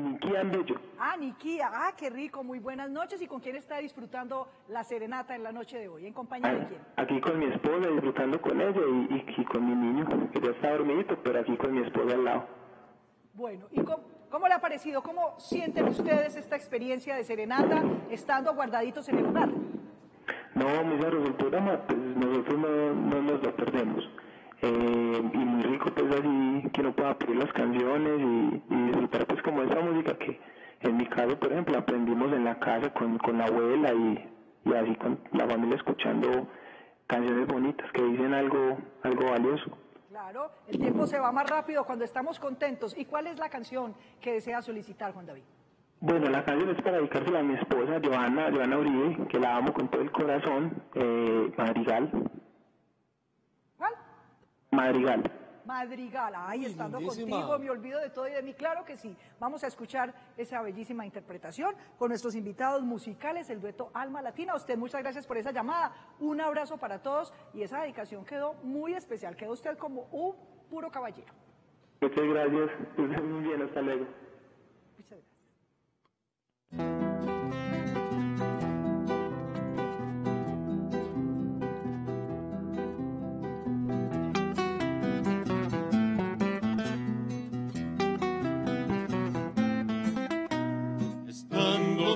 Niquía en Bello. Ah, Niquía, ah, qué rico, muy buenas noches. ¿Y con quién está disfrutando la serenata en la noche de hoy? ¿En compañía ah, de quién? Aquí con mi esposa, disfrutando con ella y, y, y con mi niño, que ya está dormidito, pero aquí con mi esposa al lado. Bueno, ¿y cómo, cómo le ha parecido? ¿Cómo sienten ustedes esta experiencia de serenata estando guardaditos en el hogar? No, mira, resultó drama, pues nosotros no, no nos lo perdemos. Eh, y muy rico pues así que uno pueda pedir las canciones y, y disfrutar pues como esa música que en mi caso por ejemplo aprendimos en la casa con, con la abuela y, y así con la familia escuchando canciones bonitas que dicen algo, algo valioso. Claro, el tiempo se va más rápido cuando estamos contentos. ¿Y cuál es la canción que desea solicitar, Juan David? Bueno, la canción es para dedicársela a mi esposa Joana, Joana Uribe, que la amo con todo el corazón, eh, Madrigal. Madrigal. Madrigal, ay, estando lindísima. Contigo me olvido de todo y de mí, claro que sí. Vamos a escuchar esa bellísima interpretación con nuestros invitados musicales, el dueto Alma Latina. A usted muchas gracias por esa llamada, un abrazo para todos y esa dedicación quedó muy especial, quedó usted como un puro caballero. Muchas gracias, pues muy bien, hasta luego. Muchas gracias.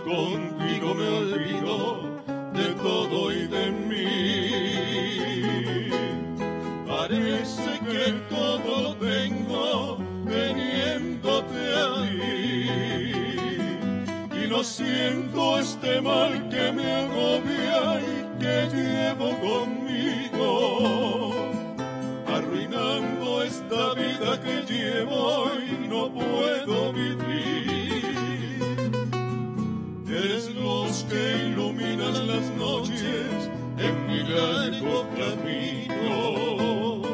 Contigo me olvido de todo y de mí. Parece que todo lo tengo teniéndote a ti. Y no siento este mal que me agobia y que llevo conmigo, arruinando esta vida que llevo y no puedo vivir. Eres luz que iluminas las noches en mi largo camino,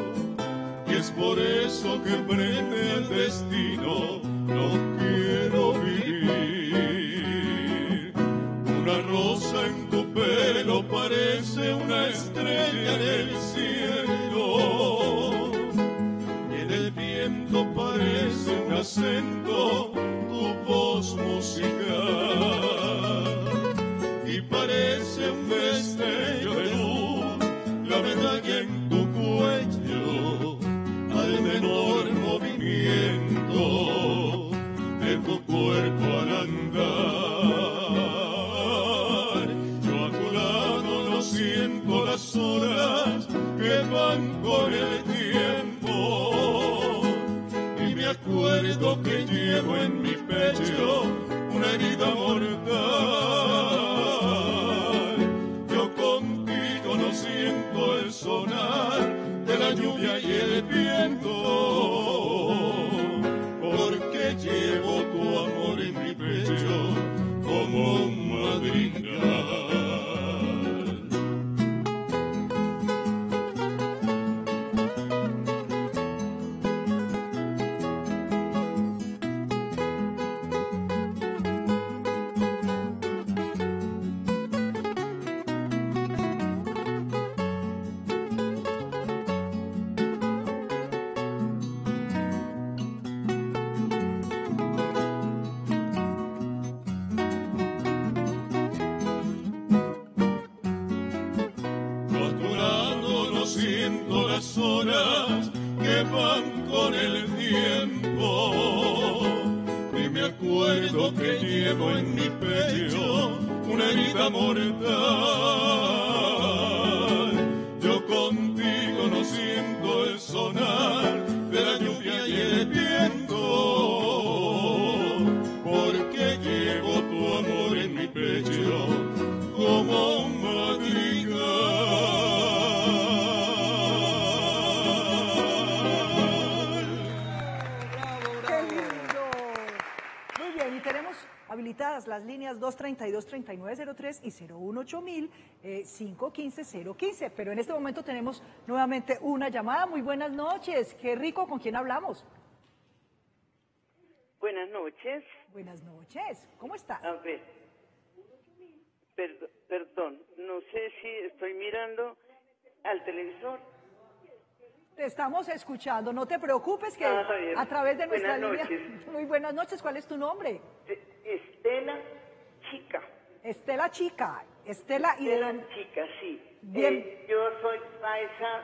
y es por eso que prende el destino, no quiero vivir. Una rosa en tu pelo parece una estrella en el cielo, y en el viento parece un acento tu voz musical. Parece un destello de luz, la medalla en tu cuello, al menor movimiento de tu cuerpo al andar. Yo a tu lado no siento las horas que van con el tiempo, y me acuerdo que yo vida mortal. Yo contigo no siento el sonar de la lluvia y el viento, porque llevo tu amor en mi pecho como un madrigal. ¡Qué lindo! Muy bien, y tenemos habilitadas las líneas dos treinta y dos, treinta y nueve cero tres y cero uno ocho mil, eh, cinco uno cinco, cero uno cinco. Pero en este momento tenemos nuevamente una llamada. Muy buenas noches. Qué rico, ¿con quién hablamos? Buenas noches. Buenas noches. ¿Cómo estás? A ver, perdón, perdón, no sé si estoy mirando al televisor. Te estamos escuchando, no te preocupes que ah, a través de nuestra buenas línea... Noches. Muy buenas noches, ¿cuál es tu nombre? Estela Chica. Estela Chica, Estela y... Estela de... Chica, sí. Bien. Eh, yo soy paisa.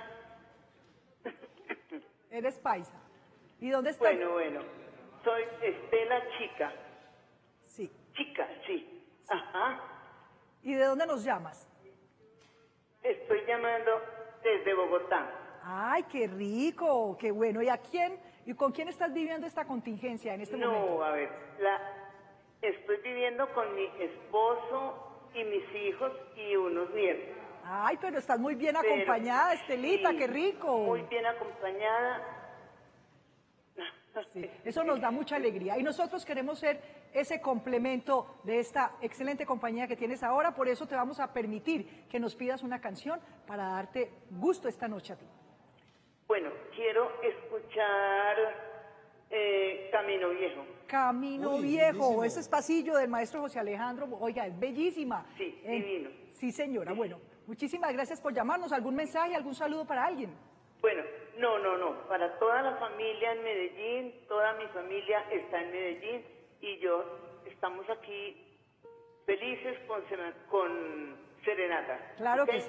Eres paisa. ¿Y dónde estás? Bueno, bueno, soy Estela Chica. Sí. Chica, sí. Ajá. ¿Y de dónde nos llamas? Estoy llamando desde Bogotá. ¡Ay, qué rico! ¡Qué bueno! ¿Y a quién? ¿Y con quién estás viviendo esta contingencia en este no, momento? No, a ver, la, estoy viviendo con mi esposo y mis hijos y unos nietos. ¡Ay, pero estás muy bien pero, acompañada, Estelita! Sí, ¡qué rico! Muy bien acompañada. Sí, eso nos da mucha alegría y nosotros queremos ser ese complemento de esta excelente compañía que tienes ahora, por eso te vamos a permitir que nos pidas una canción para darte gusto esta noche a ti. Bueno, quiero escuchar eh, Camino Viejo. Camino Uy, Viejo, bellísimo. Ese es pasillo del maestro José Alejandro, oiga, es bellísima. Sí, eh, divino. Sí, señora, sí. Bueno, muchísimas gracias por llamarnos. ¿Algún mensaje, algún saludo para alguien? Bueno, no, no, no, para toda la familia en Medellín, toda mi familia está en Medellín y yo estamos aquí felices con, con Serenata. Claro, ¿okay? Que sí.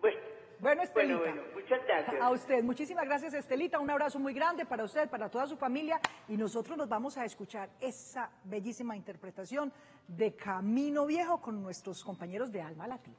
Bueno, bueno, Estelita. Bueno, bueno, muchas gracias. A usted, muchísimas gracias, Estelita, un abrazo muy grande para usted, para toda su familia y nosotros nos vamos a escuchar esa bellísima interpretación de Camino Viejo con nuestros compañeros de Alma Latina.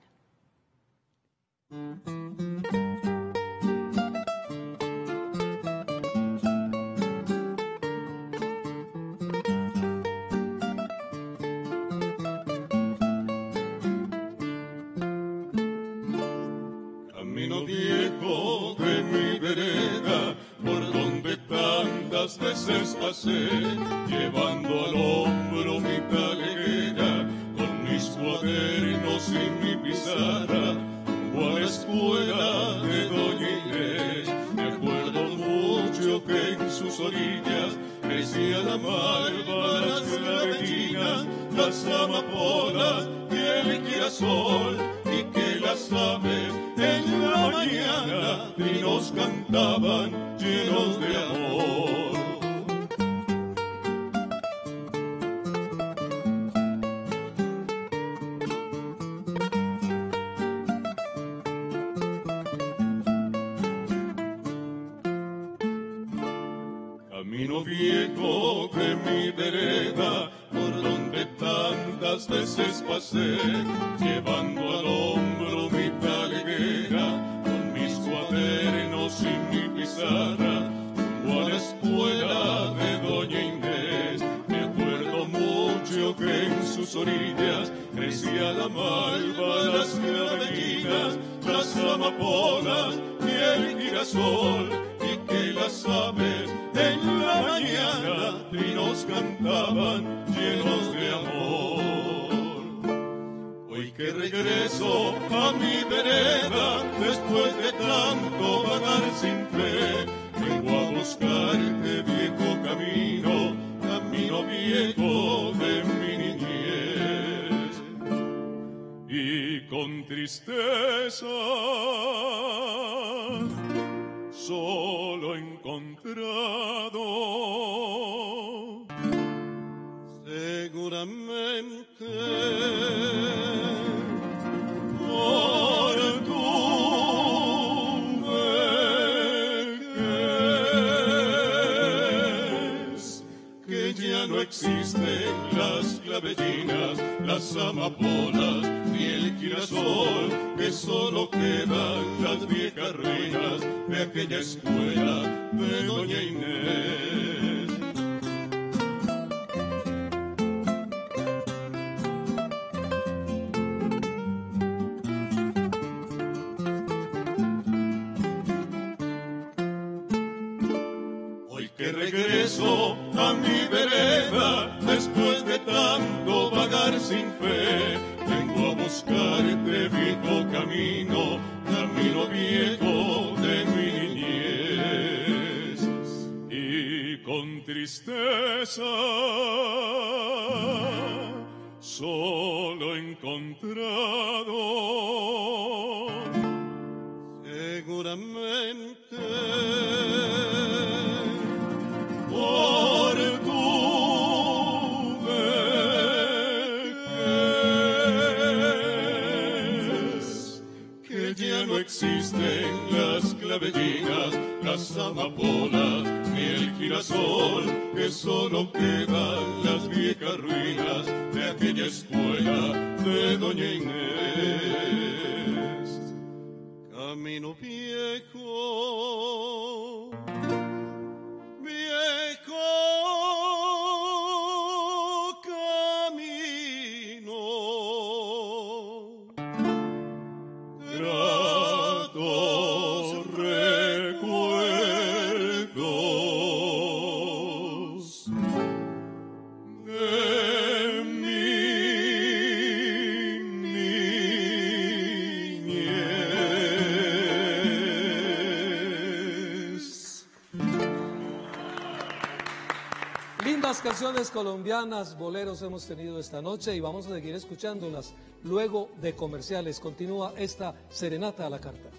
Veces pasé, llevando al hombro mi taleguera, con mis cuadernos y mi pizarra, a la escuela de Doña Inés. Me acuerdo mucho que en sus orillas crecía la malva, la avellina, las amapolas y el girasol, y que las aves en la mañana y nos cantaban llenos de amor. Veces pasé, llevando al hombro mi taleguera, con mis cuadernos y mi pizarra, o a la escuela de Doña Inés. Me acuerdo mucho que en sus orillas crecía la malva, las claveguinas, las amapolas y el girasol, y que las aves en la mañana y nos cantaban llenos de amor. Que regreso a mi vereda, después de tanto vagar sin fe, vengo a buscarte, viejo camino, camino viejo de mi niñez. Y con tristeza, solo encontrado, seguramente... existen las clavellinas, las amapolas, ni el girasol, que solo quedan las viejas reinas de aquella escuela de doña Inés. Regreso a mi vereda, después de tanto vagar sin fe, vengo a buscarte viejo camino, camino viejo de mi niñez. Y con tristeza solo encontrado, seguramente por tu vejez, que ya no existen las clavellinas, las amapolas, ni el girasol, que solo quedan las viejas ruinas de aquella escuela de doña Inés. Camino viejo, canciones colombianas, boleros hemos tenido esta noche y vamos a seguir escuchándolas luego de comerciales. Continúa esta Serenata a la Carta.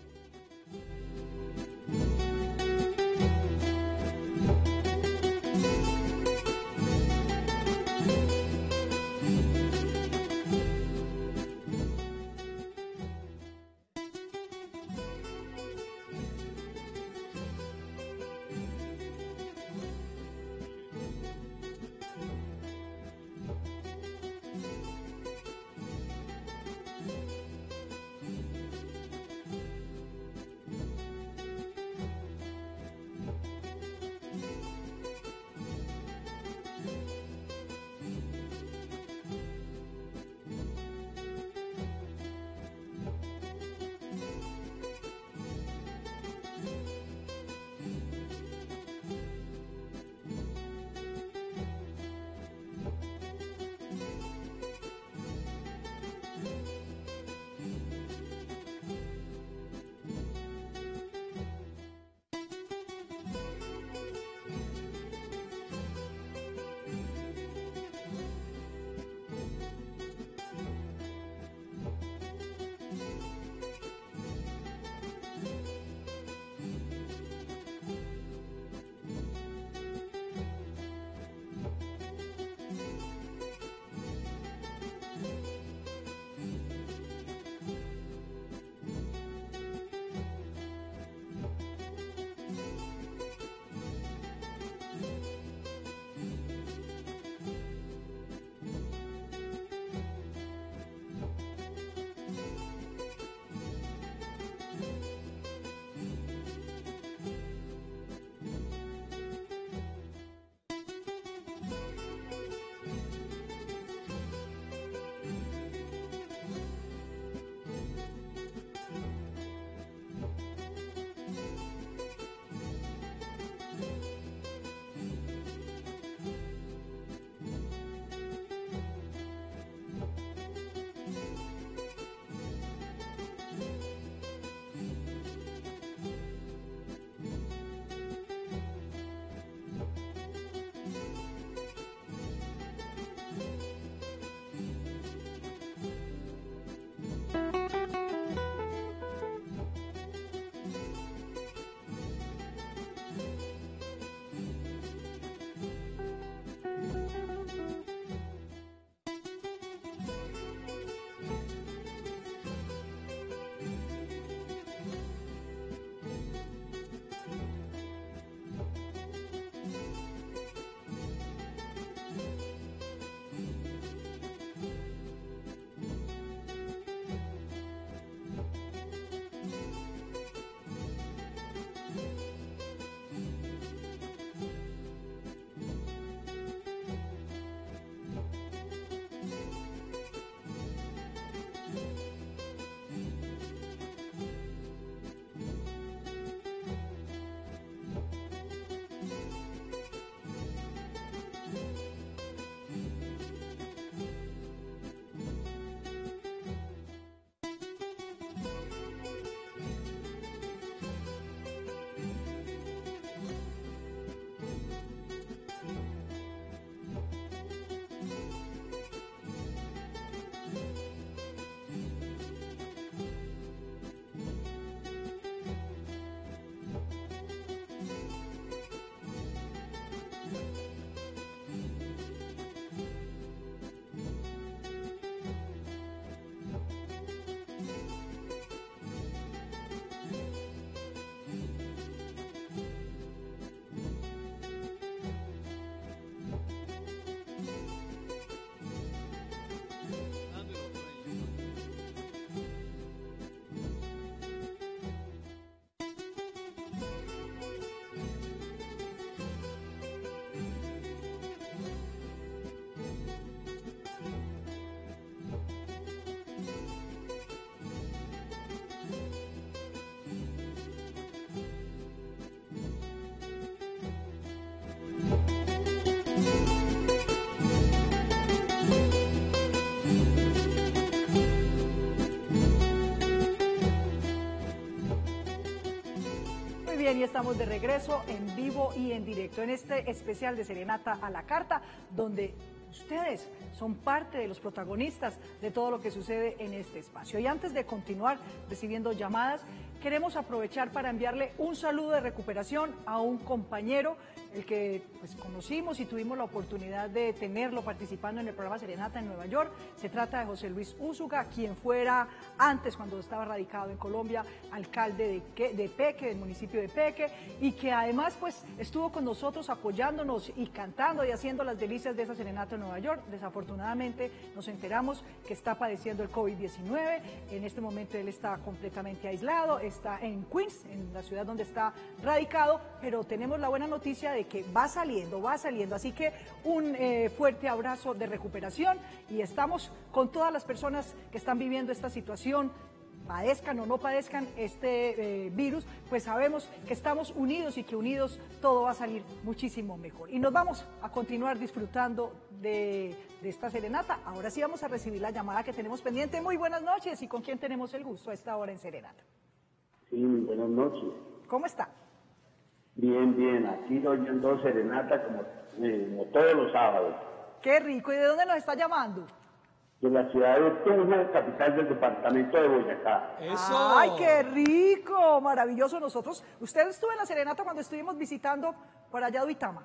Miren, y estamos de regreso en vivo y en directo en este especial de Serenata a la Carta, donde ustedes son parte de los protagonistas de todo lo que sucede en este espacio. Y antes de continuar recibiendo llamadas, queremos aprovechar para enviarle un saludo de recuperación a un compañero, el que pues, conocimos y tuvimos la oportunidad de tenerlo participando en el programa Serenata en Nueva York. Se trata de José Luis Úsuga, quien fuera antes, cuando estaba radicado en Colombia, alcalde de, de Peque, del municipio de Peque, y que además pues, estuvo con nosotros apoyándonos y cantando y haciendo las delicias de esa Serenata en Nueva York. Desafortunadamente nos enteramos que está padeciendo el COVID diecinueve, en este momento él está completamente aislado, está en Queens, en la ciudad donde está radicado, pero tenemos la buena noticia de que va saliendo, va saliendo, así que un eh, fuerte abrazo de recuperación y estamos con todas las personas que están viviendo esta situación, padezcan o no padezcan este eh, virus, pues sabemos que estamos unidos y que unidos todo va a salir muchísimo mejor. Y nos vamos a continuar disfrutando de, de esta serenata. Ahora sí vamos a recibir la llamada que tenemos pendiente. Muy buenas noches, ¿y con quién tenemos el gusto a esta hora en Serenata? Sí, buenas noches. ¿Cómo está? Bien, bien, aquí oyendo Serenata como, eh, como todos los sábados. ¡Qué rico! ¿Y de dónde nos está llamando? De la ciudad de Tunja, capital del departamento de Boyacá. ¡Eso! ¡Ay, qué rico! Maravilloso. Nosotros, ¿usted estuvo en la Serenata cuando estuvimos visitando por allá de Duitama?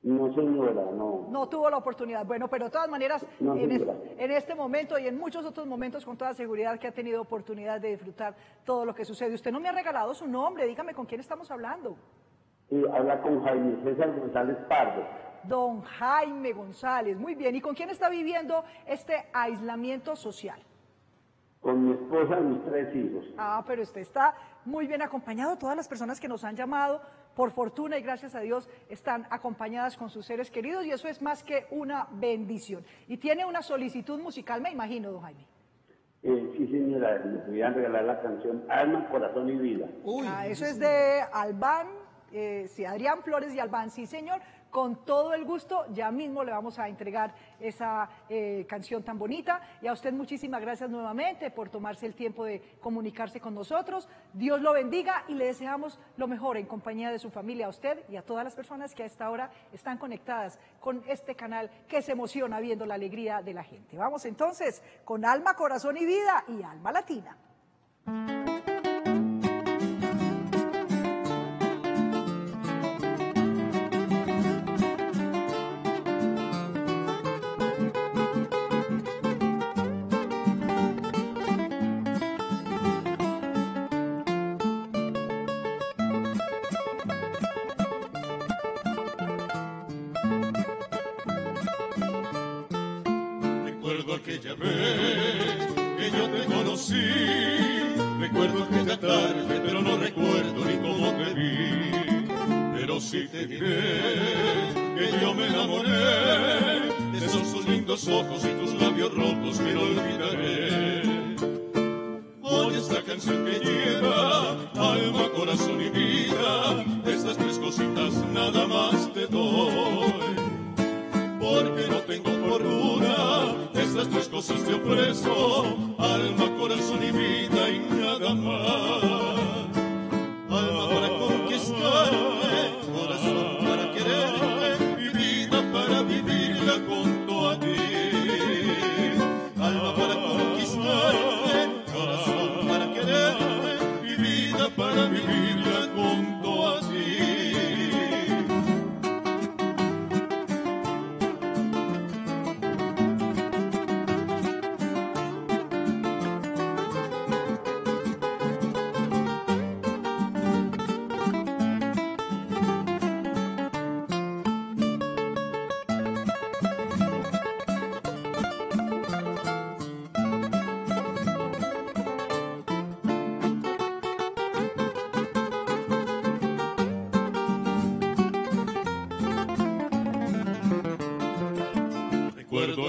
No, señora, no. No tuvo la oportunidad. Bueno, pero de todas maneras, no, en, es, en este momento y en muchos otros momentos, con toda seguridad que ha tenido oportunidad de disfrutar todo lo que sucede. Usted no me ha regalado su nombre, dígame con quién estamos hablando. Sí, habla con Jaime César González Pardo. Don Jaime González, muy bien. ¿Y con quién está viviendo este aislamiento social? Con mi esposa y mis tres hijos. Ah, pero usted está muy bien acompañado. Todas las personas que nos han llamado, por fortuna y gracias a Dios, están acompañadas con sus seres queridos y eso es más que una bendición. Y tiene una solicitud musical, me imagino, don Jaime. Eh, sí, señora, me pudieran regalar la canción Alma, Corazón y Vida. Uy, ah, eso es de Albán, eh, sí, Adrián Flores y Albán, sí, señor. Con todo el gusto, ya mismo le vamos a entregar esa eh, canción tan bonita. Y a usted muchísimas gracias nuevamente por tomarse el tiempo de comunicarse con nosotros. Dios lo bendiga y le deseamos lo mejor en compañía de su familia, a usted y a todas las personas que a esta hora están conectadas con este canal que se emociona viendo la alegría de la gente. Vamos entonces con Alma, Corazón y Vida y Alma Latina. Aquella vez que yo te conocí, recuerdo aquella tarde, pero no recuerdo ni cómo te vi. Pero sí te diré que yo me enamoré de esos lindos ojos y tus labios rotos que no olvidaré. Hoy esta canción que lleva alma, corazón y vida, estas tres cositas nada más te doy. Porque no tengo cordura, estas tres cosas te ofrezco, alma, corazón y vida y nada más. Alma para conquistarme, corazón para quererme y vida para vivirla junto a ti. Alma para conquistarme, corazón para quererme y vida para vivirla junto a ti.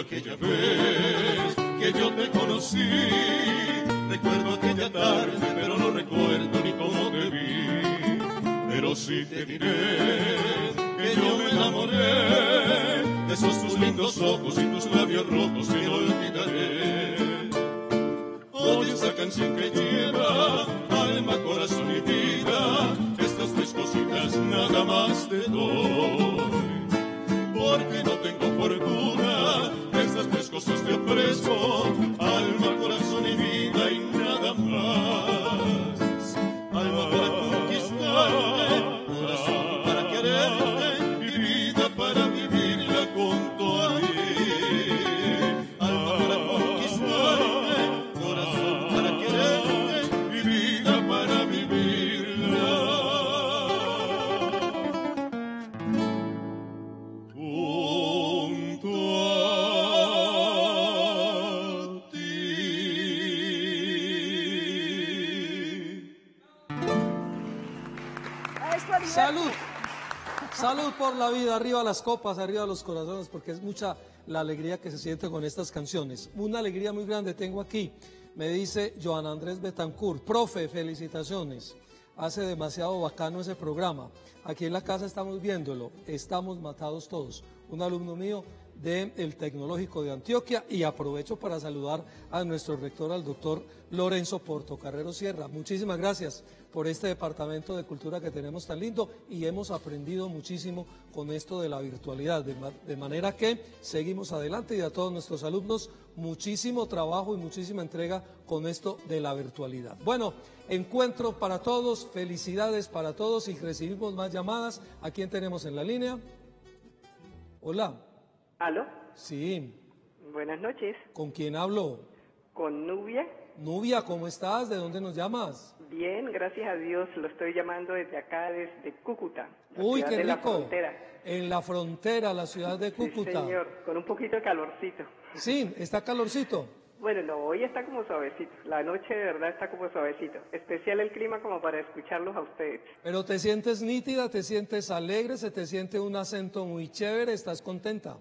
Aquella vez que yo te conocí, recuerdo aquella tarde, pero no recuerdo ni cómo te vi. Pero sí te diré que yo me enamoré de esos tus lindos ojos y tus labios rotos que no olvidaré. Oye esa canción que lleva alma, corazón y vida, Salud, salud por la vida, arriba las copas, arriba los corazones, porque es mucha la alegría que se siente con estas canciones. Una alegría muy grande tengo aquí, me dice Joan Andrés Betancourt, profe, felicitaciones, hace demasiado bacano ese programa, aquí en la casa estamos viéndolo, estamos matados todos, un alumno mío del Tecnológico de Antioquia, y aprovecho para saludar a nuestro rector, al doctor Lorenzo Portocarrero Sierra. Muchísimas gracias por este departamento de cultura que tenemos tan lindo, y hemos aprendido muchísimo con esto de la virtualidad, de, ma de manera que seguimos adelante, y a todos nuestros alumnos muchísimo trabajo y muchísima entrega con esto de la virtualidad. Bueno, encuentro para todos, felicidades para todos, y recibimos más llamadas. ¿A quién tenemos en la línea? Hola. ¿Aló? Sí. Buenas noches. ¿Con quién hablo? Con Nubia. Nubia, ¿cómo estás? ¿De dónde nos llamas? Bien, gracias a Dios. Lo estoy llamando desde acá, desde Cúcuta. Uy, qué rico. La frontera. En la frontera, la ciudad de Cúcuta. Sí, señor, con un poquito de calorcito. Sí, ¿está calorcito? Bueno, no, hoy está como suavecito. La noche de verdad está como suavecito. Especial el clima como para escucharlos a ustedes. Pero te sientes nítida, te sientes alegre, se te siente un acento muy chévere, ¿estás contenta?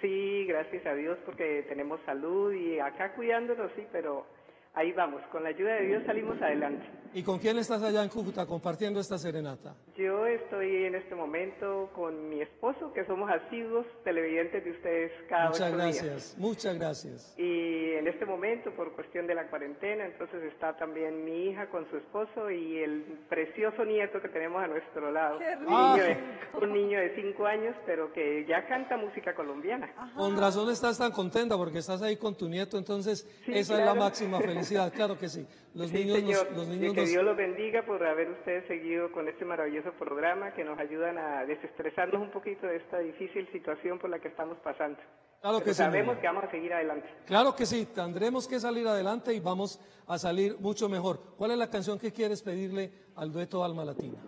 Sí, gracias a Dios porque tenemos salud y acá cuidándonos, sí, pero ahí vamos, con la ayuda de Dios salimos adelante. ¿Y con quién estás allá en Cúcuta compartiendo esta serenata? Yo estoy en este momento con mi esposo, que somos asiduos televidentes de ustedes cada ocho días. Muchas gracias, muchas gracias. Y en este momento, por cuestión de la cuarentena, entonces está también mi hija con su esposo y el precioso nieto que tenemos a nuestro lado. ¡Qué rico! Un niño de, un niño de cinco años, pero que ya canta música colombiana. Ajá. Con razón estás tan contenta porque estás ahí con tu nieto, entonces sí, esa claro. es la máxima felicidad, claro que sí. Los sí, niños, señor, nos, los niños que nos... Dios los bendiga por haber ustedes seguido con este maravilloso programa que nos ayudan a desestresarnos un poquito de esta difícil situación por la que estamos pasando. Claro que sí, sabemos que vamos a seguir adelante. Claro que sí, tendremos que salir adelante y vamos a salir mucho mejor. ¿Cuál es la canción que quieres pedirle al dueto Alma Latina?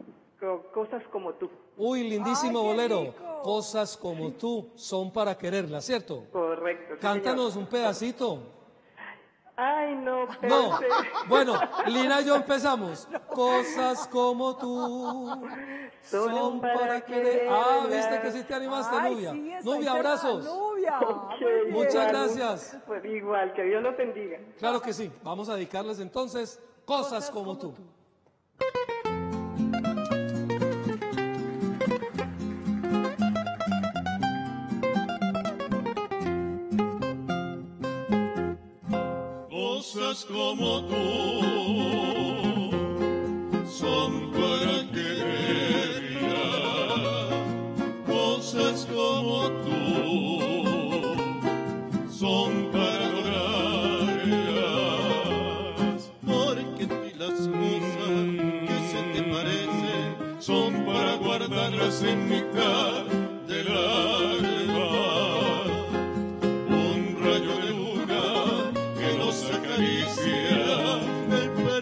Cosas como tú. Uy, lindísimo Ay, bolero. Rico. Cosas como sí. tú son para quererla, ¿cierto? Correcto. Sí, Cántanos señor. un pedacito. Ay, no, pensé. No, bueno, Lina y yo empezamos. No. Cosas como tú son para, para querer. Ah, viste que sí te animaste, Ay, Nubia. Sí, Nubia, abrazos. Nubia. Okay, Muchas bien. gracias. Pues igual, que Dios los bendiga. Claro que sí. Vamos a dedicarles entonces Cosas, Cosas como, como tú. tú. Cosas como tú son para quererla, cosas como tú son para lograrlas, porque las cosas que se te parecen son para guardarlas en mitad del alma. Un rayo de el perfume de una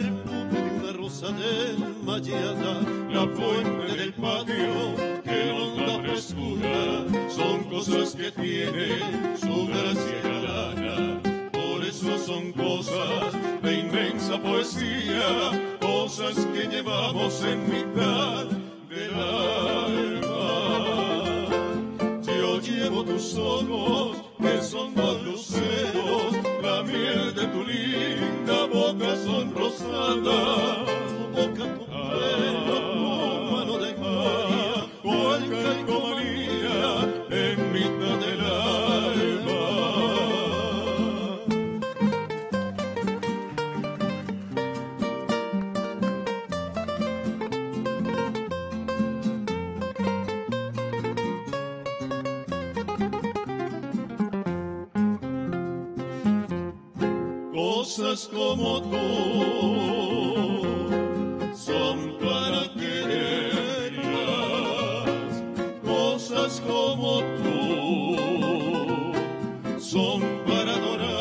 rosa desmayada, la fuente del patio que nos da frescura, son cosas que tienen su gracia galana, por eso son cosas de inmensa poesía, cosas que llevamos en mitad del alma. Yo llevo tus ojos que son dos luceros, la miel de tu linda boca sonrosada, tu boca, tu pelo, tu mano de magia, cual calcomanía en mitad del Cosas como tú son para quererlas, cosas como tú son para adorarlas,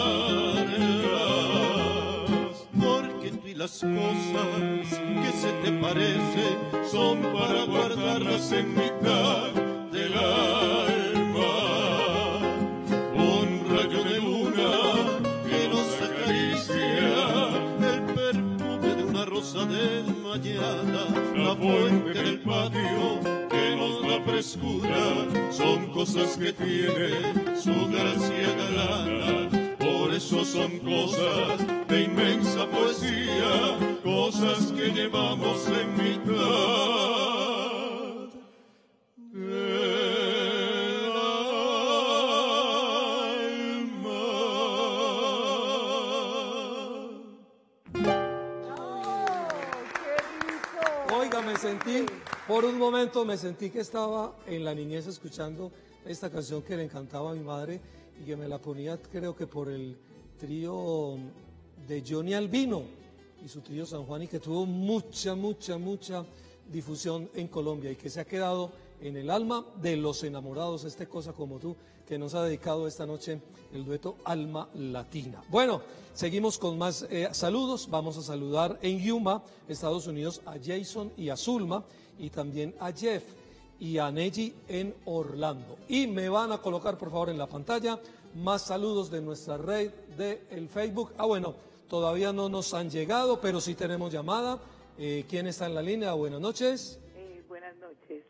porque tú y las cosas que se te parecen son para guardarlas en mitad del alma, un rayo de luna que nos acaricia, el perfume de una rosa del mar. mañana, la fuente del patio que nos da frescura, son cosas que tiene su gracia galana, por eso son cosas de inmensa poesía, cosas que llevamos en mitad del alma. Oiga, me sentí, por un momento me sentí que estaba en la niñez escuchando esta canción que le encantaba a mi madre y que me la ponía, creo que por el trío de Johnny Albino y su trío San Juan, y que tuvo mucha, mucha, mucha difusión en Colombia y que se ha quedado en el alma de los enamorados, este Cosa Como Tú, que nos ha dedicado esta noche el dueto Alma Latina. Bueno, seguimos con más eh, saludos. Vamos a saludar en Yuma, Estados Unidos, a Jason y a Zulma, y también a Jeff y a Neji en Orlando. Y me van a colocar, por favor, en la pantalla más saludos de nuestra red del Facebook. Ah, bueno, todavía no nos han llegado, pero sí tenemos llamada. Eh, ¿Quién está en la línea? Buenas noches. Eh, buenas noches.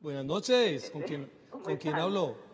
Buenas noches, ¿con quién, ¿con quién hablo?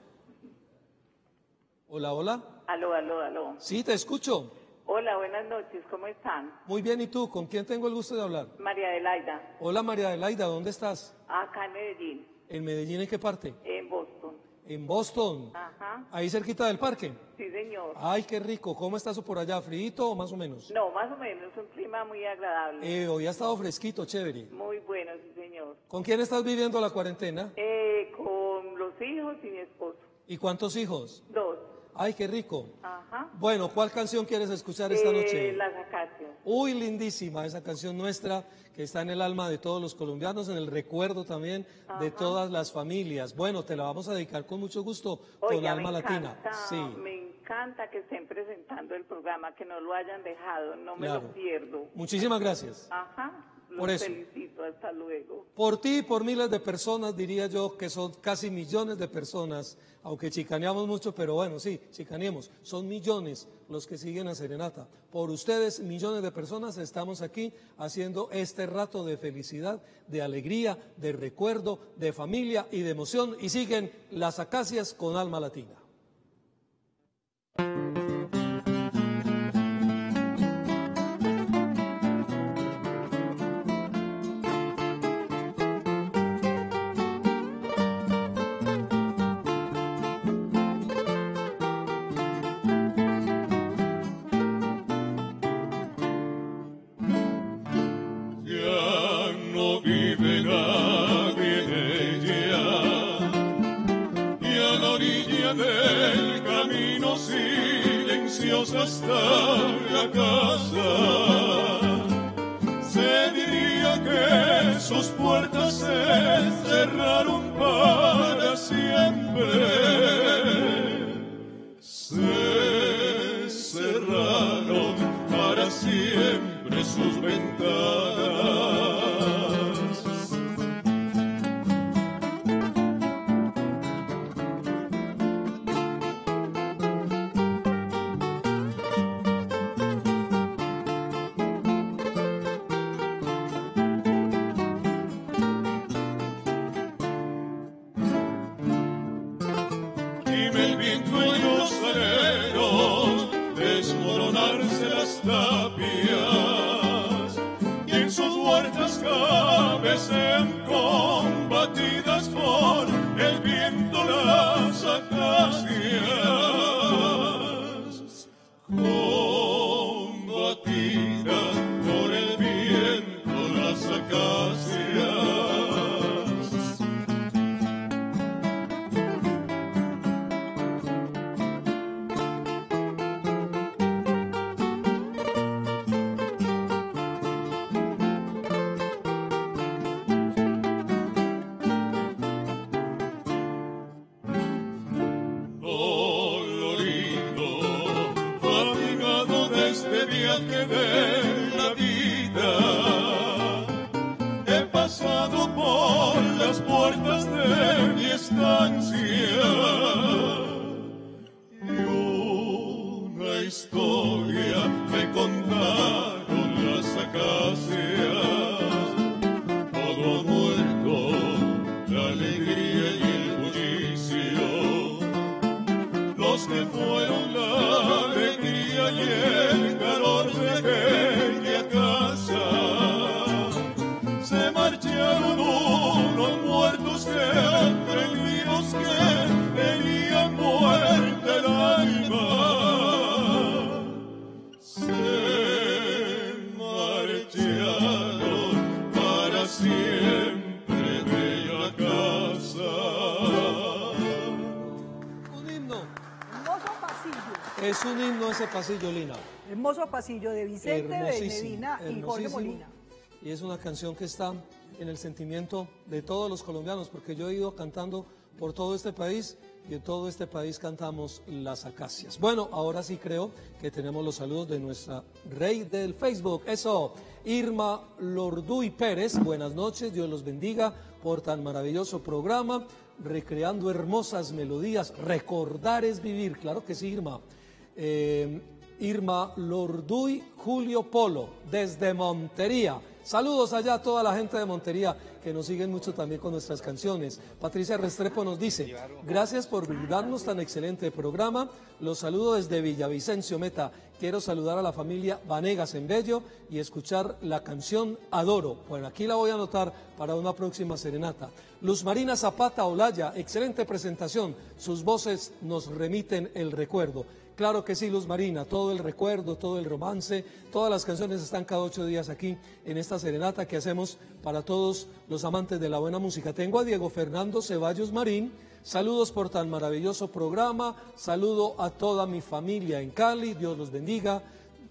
Hola, hola. Aló, aló, aló. Sí, te escucho. Hola, buenas noches, ¿cómo están? Muy bien, ¿y tú? ¿Con quién tengo el gusto de hablar? María Adelaida. Hola, María Adelaida, ¿dónde estás? Acá en Medellín. ¿En Medellín en qué parte? En Boston. ¿En Boston? Ajá. ¿Ahí cerquita del parque? Sí, señor. Ay, qué rico. ¿Cómo estás por allá? ¿Frío o más o menos? No, más o menos, un clima muy agradable. Eh, hoy ha estado fresquito, chévere. Muy bueno, sí, señor. ¿Con quién estás viviendo la cuarentena? Eh, con los hijos y mi esposo. ¿Y cuántos hijos? Dos. Ay, qué rico. Ajá. Bueno, ¿cuál canción quieres escuchar esta eh, noche? Las Acacias. Uy, lindísima esa canción nuestra que está en el alma de todos los colombianos, en el recuerdo también, ajá, de todas las familias. Bueno, te la vamos a dedicar con mucho gusto. Oiga, con Alma Latina. Encanta, sí. Me encanta que estén presentando el programa, que no lo hayan dejado, no me claro. lo pierdo. Muchísimas gracias. Ajá. Los por eso. felicito, hasta luego. Por ti y por miles de personas, diría yo, que son casi millones de personas, aunque chicaneamos mucho, pero bueno, sí, chicaneamos. Son millones los que siguen a Serenata. Por ustedes, millones de personas, estamos aquí haciendo este rato de felicidad, de alegría, de recuerdo, de familia y de emoción. Y siguen Las Acacias con Alma Latina. Historia me contaron las acacias. ese pasillo, Lina. Hermoso pasillo de Vicente Benedina y Jorge Molina. Y es una canción que está en el sentimiento de todos los colombianos, porque yo he ido cantando por todo este país y en todo este país cantamos las acacias. Bueno, ahora sí creo que tenemos los saludos de nuestra rey del Facebook. Eso, Irma Lorduy Pérez, buenas noches, Dios los bendiga por tan maravilloso programa, recreando hermosas melodías, recordar es vivir, claro que sí, Irma. Eh, Irma Lorduy Julio Polo, desde Montería. Saludos allá a toda la gente de Montería que nos siguen mucho también con nuestras canciones. Patricia Restrepo nos dice, gracias por brindarnos tan excelente programa. Los saludo desde Villavicencio, Meta. Quiero saludar a la familia Vanegas en Bello y escuchar la canción Adoro. Bueno, aquí la voy a anotar para una próxima serenata. Luz Marina Zapata Olaya, excelente presentación. Sus voces nos remiten el recuerdo. Claro que sí, Luz Marina, todo el recuerdo, todo el romance, todas las canciones están cada ocho días aquí en esta serenata que hacemos para todos los amantes de la buena música. Tengo a Diego Fernando Ceballos Marín, saludos por tan maravilloso programa, saludo a toda mi familia en Cali, Dios los bendiga.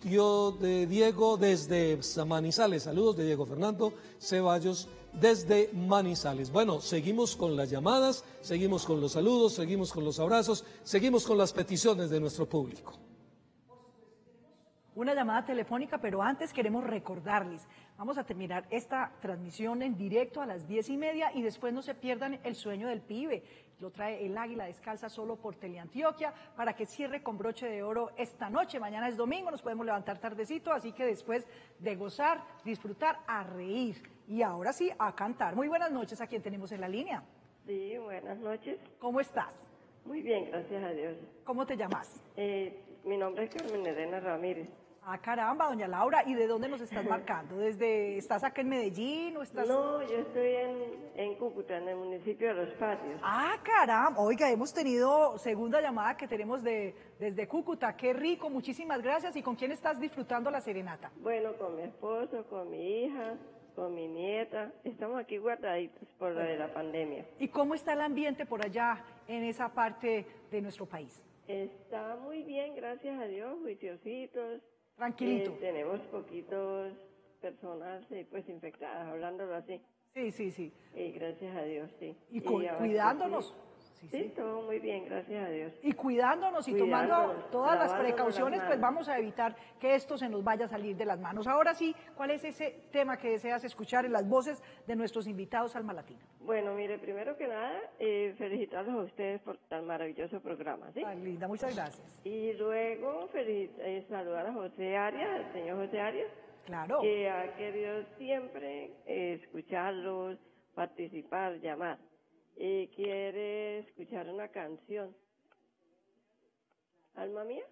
Yo de Diego desde Manizales, saludos de Diego Fernando Ceballos desde Manizales. Bueno, seguimos con las llamadas, seguimos con los saludos, seguimos con los abrazos, seguimos con las peticiones de nuestro público. Una llamada telefónica, pero antes queremos recordarles, vamos a terminar esta transmisión en directo a las diez y media y después no se pierdan el sueño del pibe. Lo trae el Águila Descalza solo por Teleantioquia para que cierre con broche de oro esta noche. Mañana es domingo, nos podemos levantar tardecito, así que después de gozar, disfrutar, a reír y ahora sí a cantar. Muy buenas noches, ¿a quién tenemos en la línea? Sí, buenas noches. ¿Cómo estás? Muy bien, gracias a Dios. ¿Cómo te llamas? Eh, mi nombre es Carmen Elena Ramírez. Ah, caramba, doña Laura, ¿y de dónde nos estás marcando? ¿Desde, estás acá en Medellín o estás...? No, yo estoy en, en Cúcuta, en el municipio de Los Patios. Ah, caramba, oiga, hemos tenido segunda llamada que tenemos de, desde Cúcuta, qué rico, muchísimas gracias. ¿Y con quién estás disfrutando la serenata? Bueno, con mi esposo, con mi hija, con mi nieta, estamos aquí guardaditos por lo de la pandemia. ¿Y cómo está el ambiente por allá, en esa parte de nuestro país? Está muy bien, gracias a Dios, juiciositos. Tranquilito. Eh, tenemos poquitos personas eh, pues infectadas, hablándolo así. Sí, sí, sí. Y gracias a Dios, sí. Y, con, y cuidándonos. Sí, sí, sí, todo muy bien, gracias a Dios. Y cuidándonos y cuidándonos, tomando todas las precauciones, las pues vamos a evitar que esto se nos vaya a salir de las manos. Ahora sí, ¿cuál es ese tema que deseas escuchar en las voces de nuestros invitados Alma Latina? Bueno, mire, primero que nada, eh, felicitarlos a ustedes por tan maravilloso programa, ¿sí? Tan linda, muchas gracias. Y luego eh, saludar a José Arias, al señor José Arias. Claro. Que ha querido siempre eh, escucharlos, participar, llamar. Eh, ¿Quiere escuchar una canción? ¿Alma mía?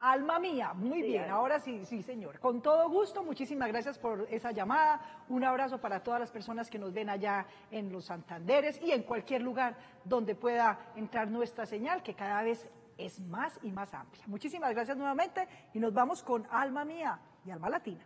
Alma mía, muy sí, bien, alma. Ahora sí, sí señor, con todo gusto, muchísimas gracias por esa llamada, un abrazo para todas las personas que nos ven allá en los Santanderes y en cualquier lugar donde pueda entrar nuestra señal, que cada vez es más y más amplia. Muchísimas gracias nuevamente y nos vamos con Alma mía y Alma Latina.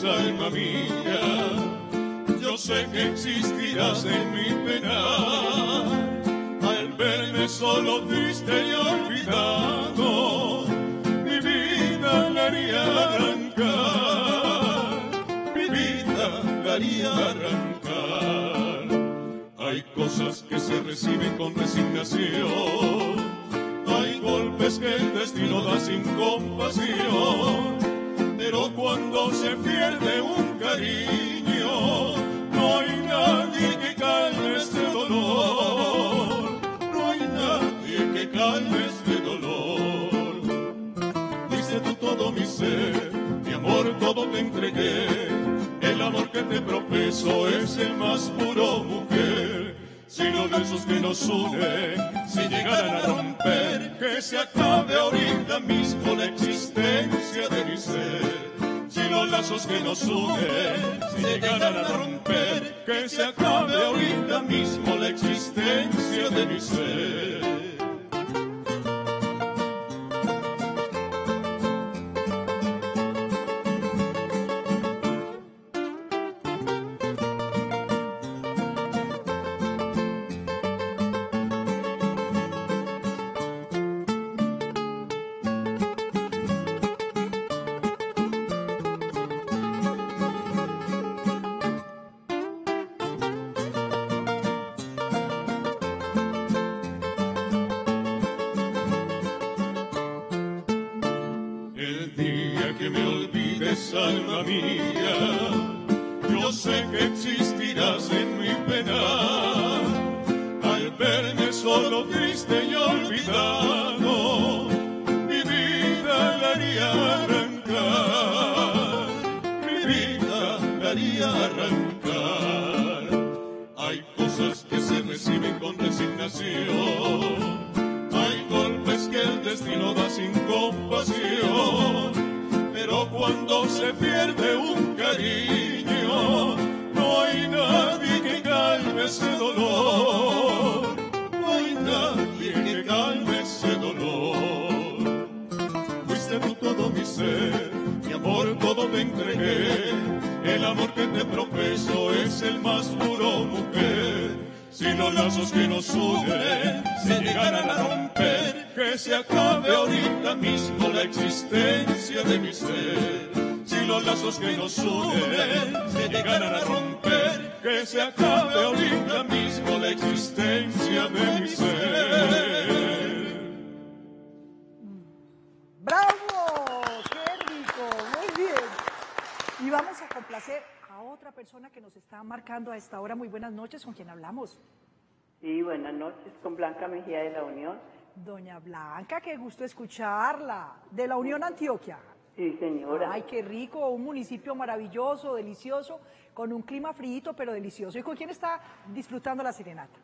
Alma mía, yo sé que existirás en mi pena. Al verme solo, triste y olvidado, mi vida la haría arrancar, mi vida la haría arrancar. Hay cosas que se reciben con resignación, hay golpes que el destino da sin compasión. Pero cuando se pierde un cariño, no hay nadie que calme este dolor, no hay nadie que calme este dolor. Diste tú todo mi ser, mi amor todo te entregué, el amor que te profeso es el más puro, mujer. Si los besos que nos unen, si llegaran a romper, que se acabe ahorita mismo la existencia de mi ser. y los lazos que nos unen se llegarán a romper, que se acabe ahorita mismo la existencia de mi ser. Alma mía, yo sé que existirás en mi pena. Al verme solo, triste y olvidado, mi vida la haría arrancar, mi vida la haría arrancar. Hay cosas que se reciben con resignación, hay golpes que el destino da sin compasión. Pero cuando se pierde un cariño, no hay nadie que calme ese dolor, no hay nadie que calme ese dolor. Fuiste tú todo mi ser, mi amor todo te entregué, el amor que te profeso es el más puro, mujer. Si los lazos que nos unen se llegaran a romper, que se acabe ahorita mismo la existencia de mi ser. Si los lazos que nos unen se llegaran a romper, que se acabe ahorita mismo la existencia de mi ser. ¡Bravo! ¡Qué rico! Muy bien. Y vamos a complacer a otra persona que nos está marcando a esta hora. Muy buenas noches, ¿con quién hablamos? Sí, buenas noches, con Blanca Mejía de La Unión. Doña Blanca, qué gusto escucharla, de la Unión Antioquia. Sí, señora. Ay, qué rico, un municipio maravilloso, delicioso, con un clima frío, pero delicioso. ¿Y con quién está disfrutando la serenata?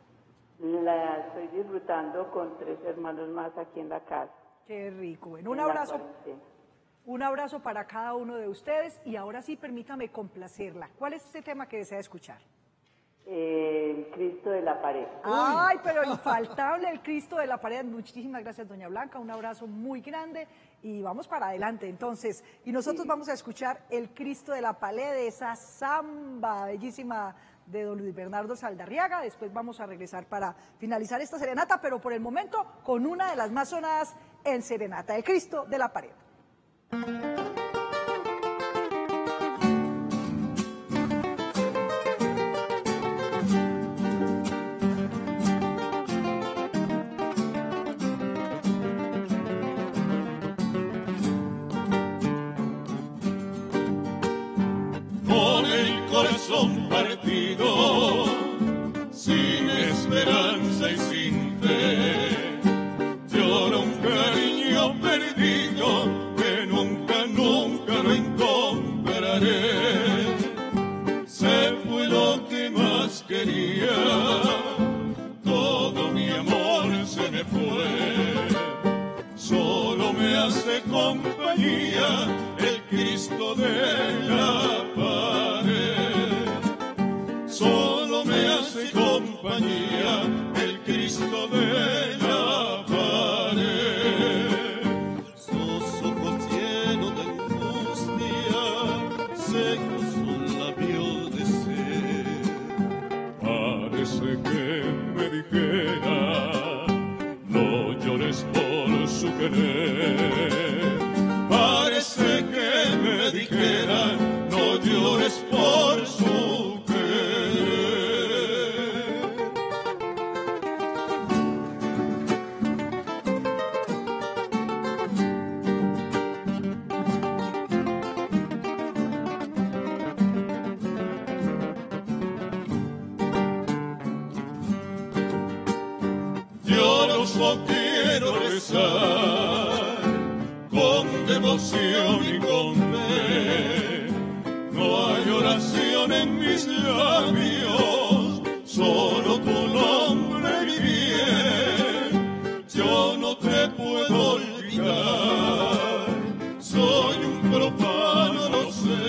La estoy disfrutando con tres hermanos más aquí en la casa. Qué rico, bueno, un abrazo, un abrazo para cada uno de ustedes. Y ahora sí, permítame complacerla. ¿Cuál es ese tema que desea escuchar? El Cristo de la Pared. Ay, pero infaltable el Cristo de la Pared. Muchísimas gracias, doña Blanca, un abrazo muy grande y vamos para adelante entonces. Y nosotros sí vamos a escuchar el Cristo de la Pared, de esa samba bellísima de don Luis Bernardo Saldarriaga. Después vamos a regresar para finalizar esta serenata, pero por el momento con una de las más sonadas en serenata, el Cristo de la Pared. Son partidos sin esperanza y sin fe, llora un cariño perdido que nunca, nunca lo encontraré. Se fue lo que más quería, todo mi amor se me fue, solo me hace compañía el Cristo de la Pared. Solo me hace compañía el Cristo de la Pared. Sus ojos llenos de angustia, secos sus labios de sed. Parece que me dijera, no llores por su querer. Parece que me dijera, no llores por su querer. Con devoción y con fe, no hay oración en mis labios, solo tu nombre mi bien. Yo no te puedo olvidar, soy un profano, no sé.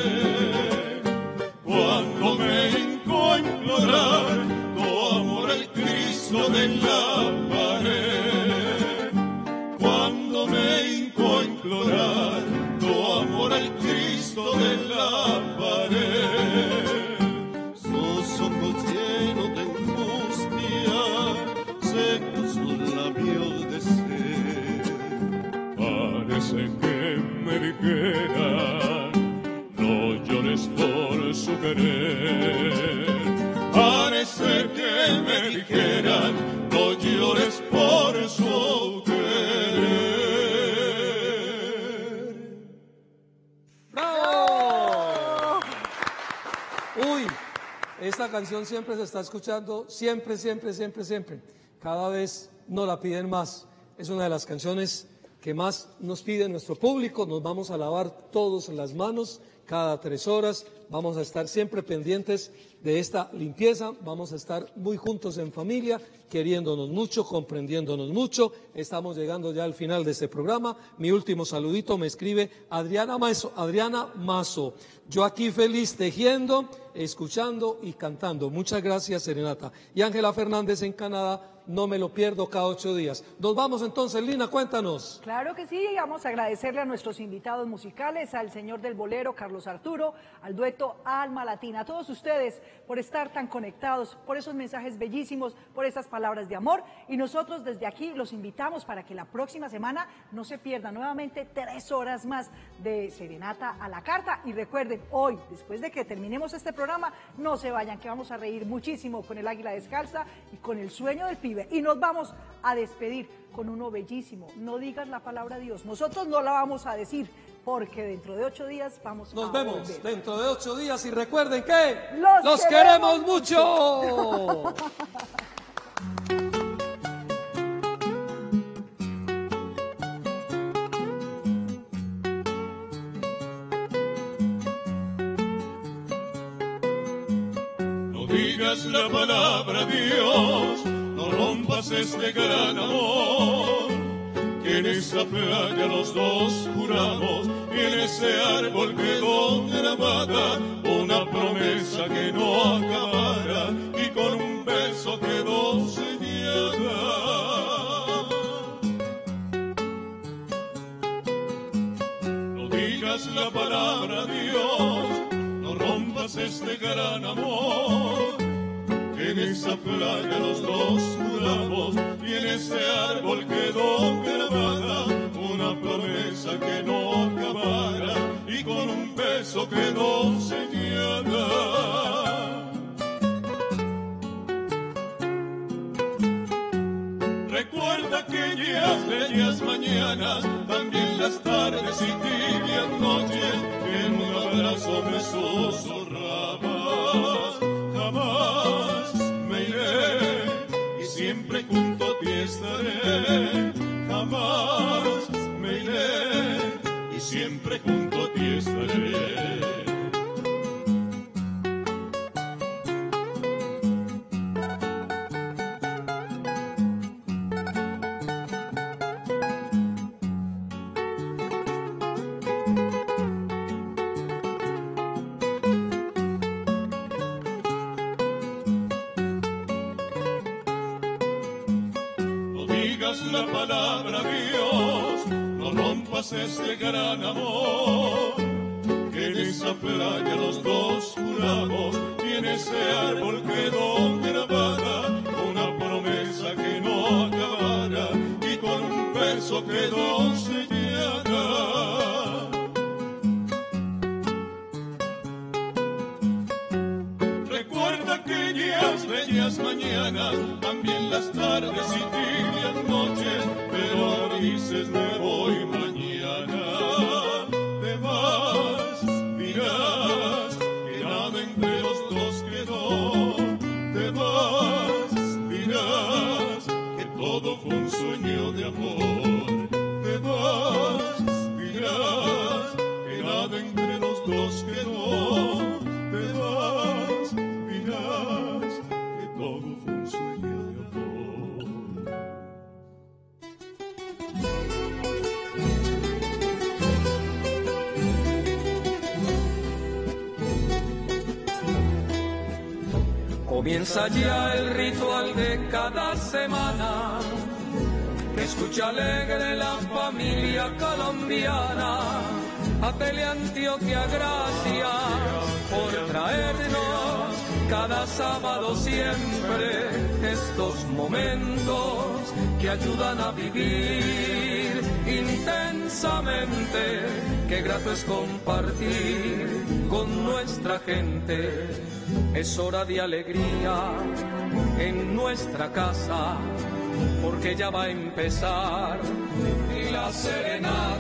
Canción siempre se está escuchando, siempre, siempre, siempre, siempre. Cada vez nos la piden más. Es una de las canciones que más nos pide nuestro público. Nos vamos a lavar todos las manos cada tres horas. Vamos a estar siempre pendientes de esta limpieza. Vamos a estar muy juntos en familia, queriéndonos mucho, comprendiéndonos mucho. Estamos llegando ya al final de este programa. Mi último saludito me escribe Adriana Mazo. Adriana Mazo. Yo aquí feliz tejiendo, escuchando y cantando. Muchas gracias, Serenata. Y Ángela Fernández en Canadá, no me lo pierdo cada ocho días. Nos vamos entonces, Lina, cuéntanos. Claro que sí, vamos a agradecerle a nuestros invitados musicales, al señor del bolero, Carlos Arturo, al dueto Alma Latina, a todos ustedes por estar tan conectados, por esos mensajes bellísimos, por esas palabras de amor. Y nosotros desde aquí los invitamos para que la próxima semana no se pierdan nuevamente tres horas más de Serenata a la Carta. Y recuerden, hoy, después de que terminemos este programa, no se vayan, que vamos a reír muchísimo con el Águila Descalza y con el sueño del pibe. Y nos vamos a despedir con uno bellísimo. No digas la palabra Dios. Nosotros no la vamos a decir porque dentro de ocho días vamos Nos a vemos volver. Dentro de ocho días y recuerden que los, los queremos, queremos mucho. La palabra Dios, no rompas este gran amor, que en esta playa los dos juramos y en ese árbol quedó grabada una promesa que no acabara y con un beso quedó sellada. No digas la palabra Dios, no rompas este gran amor, en esa playa los dos juramos y en ese árbol quedó grabada una promesa que no acabara y con un beso quedó sellada. Recuerda aquellas bellas mañanas, también las tardes y tibias noches, en un abrazo me susurrabas, jamás siempre junto a ti estaré, jamás me iré y siempre junto a ti estaré. La palabra Dios, no rompas este gran amor, que en esa playa los dos juramos y en ese árbol quedó grabada una promesa que no acabara y con un beso quedó sellada. Recuerda aquellas bellas mañanas, también las tardes y tibias noches, pero dices me voy mañana. De más dirás que nada entre los dos quedó. De más dirás que todo fue un sueño de amor. De más dirás que nada entre los dos quedó. De más dirás. Comienza ya el ritual de cada semana, que escucha alegre la familia colombiana. A Teleantioquia, gracias por traernos cada sábado siempre estos momentos que ayudan a vivir intensamente. Qué grato es compartir con nuestra gente. Es hora de alegría en nuestra casa, porque ya va a empezar la serenata.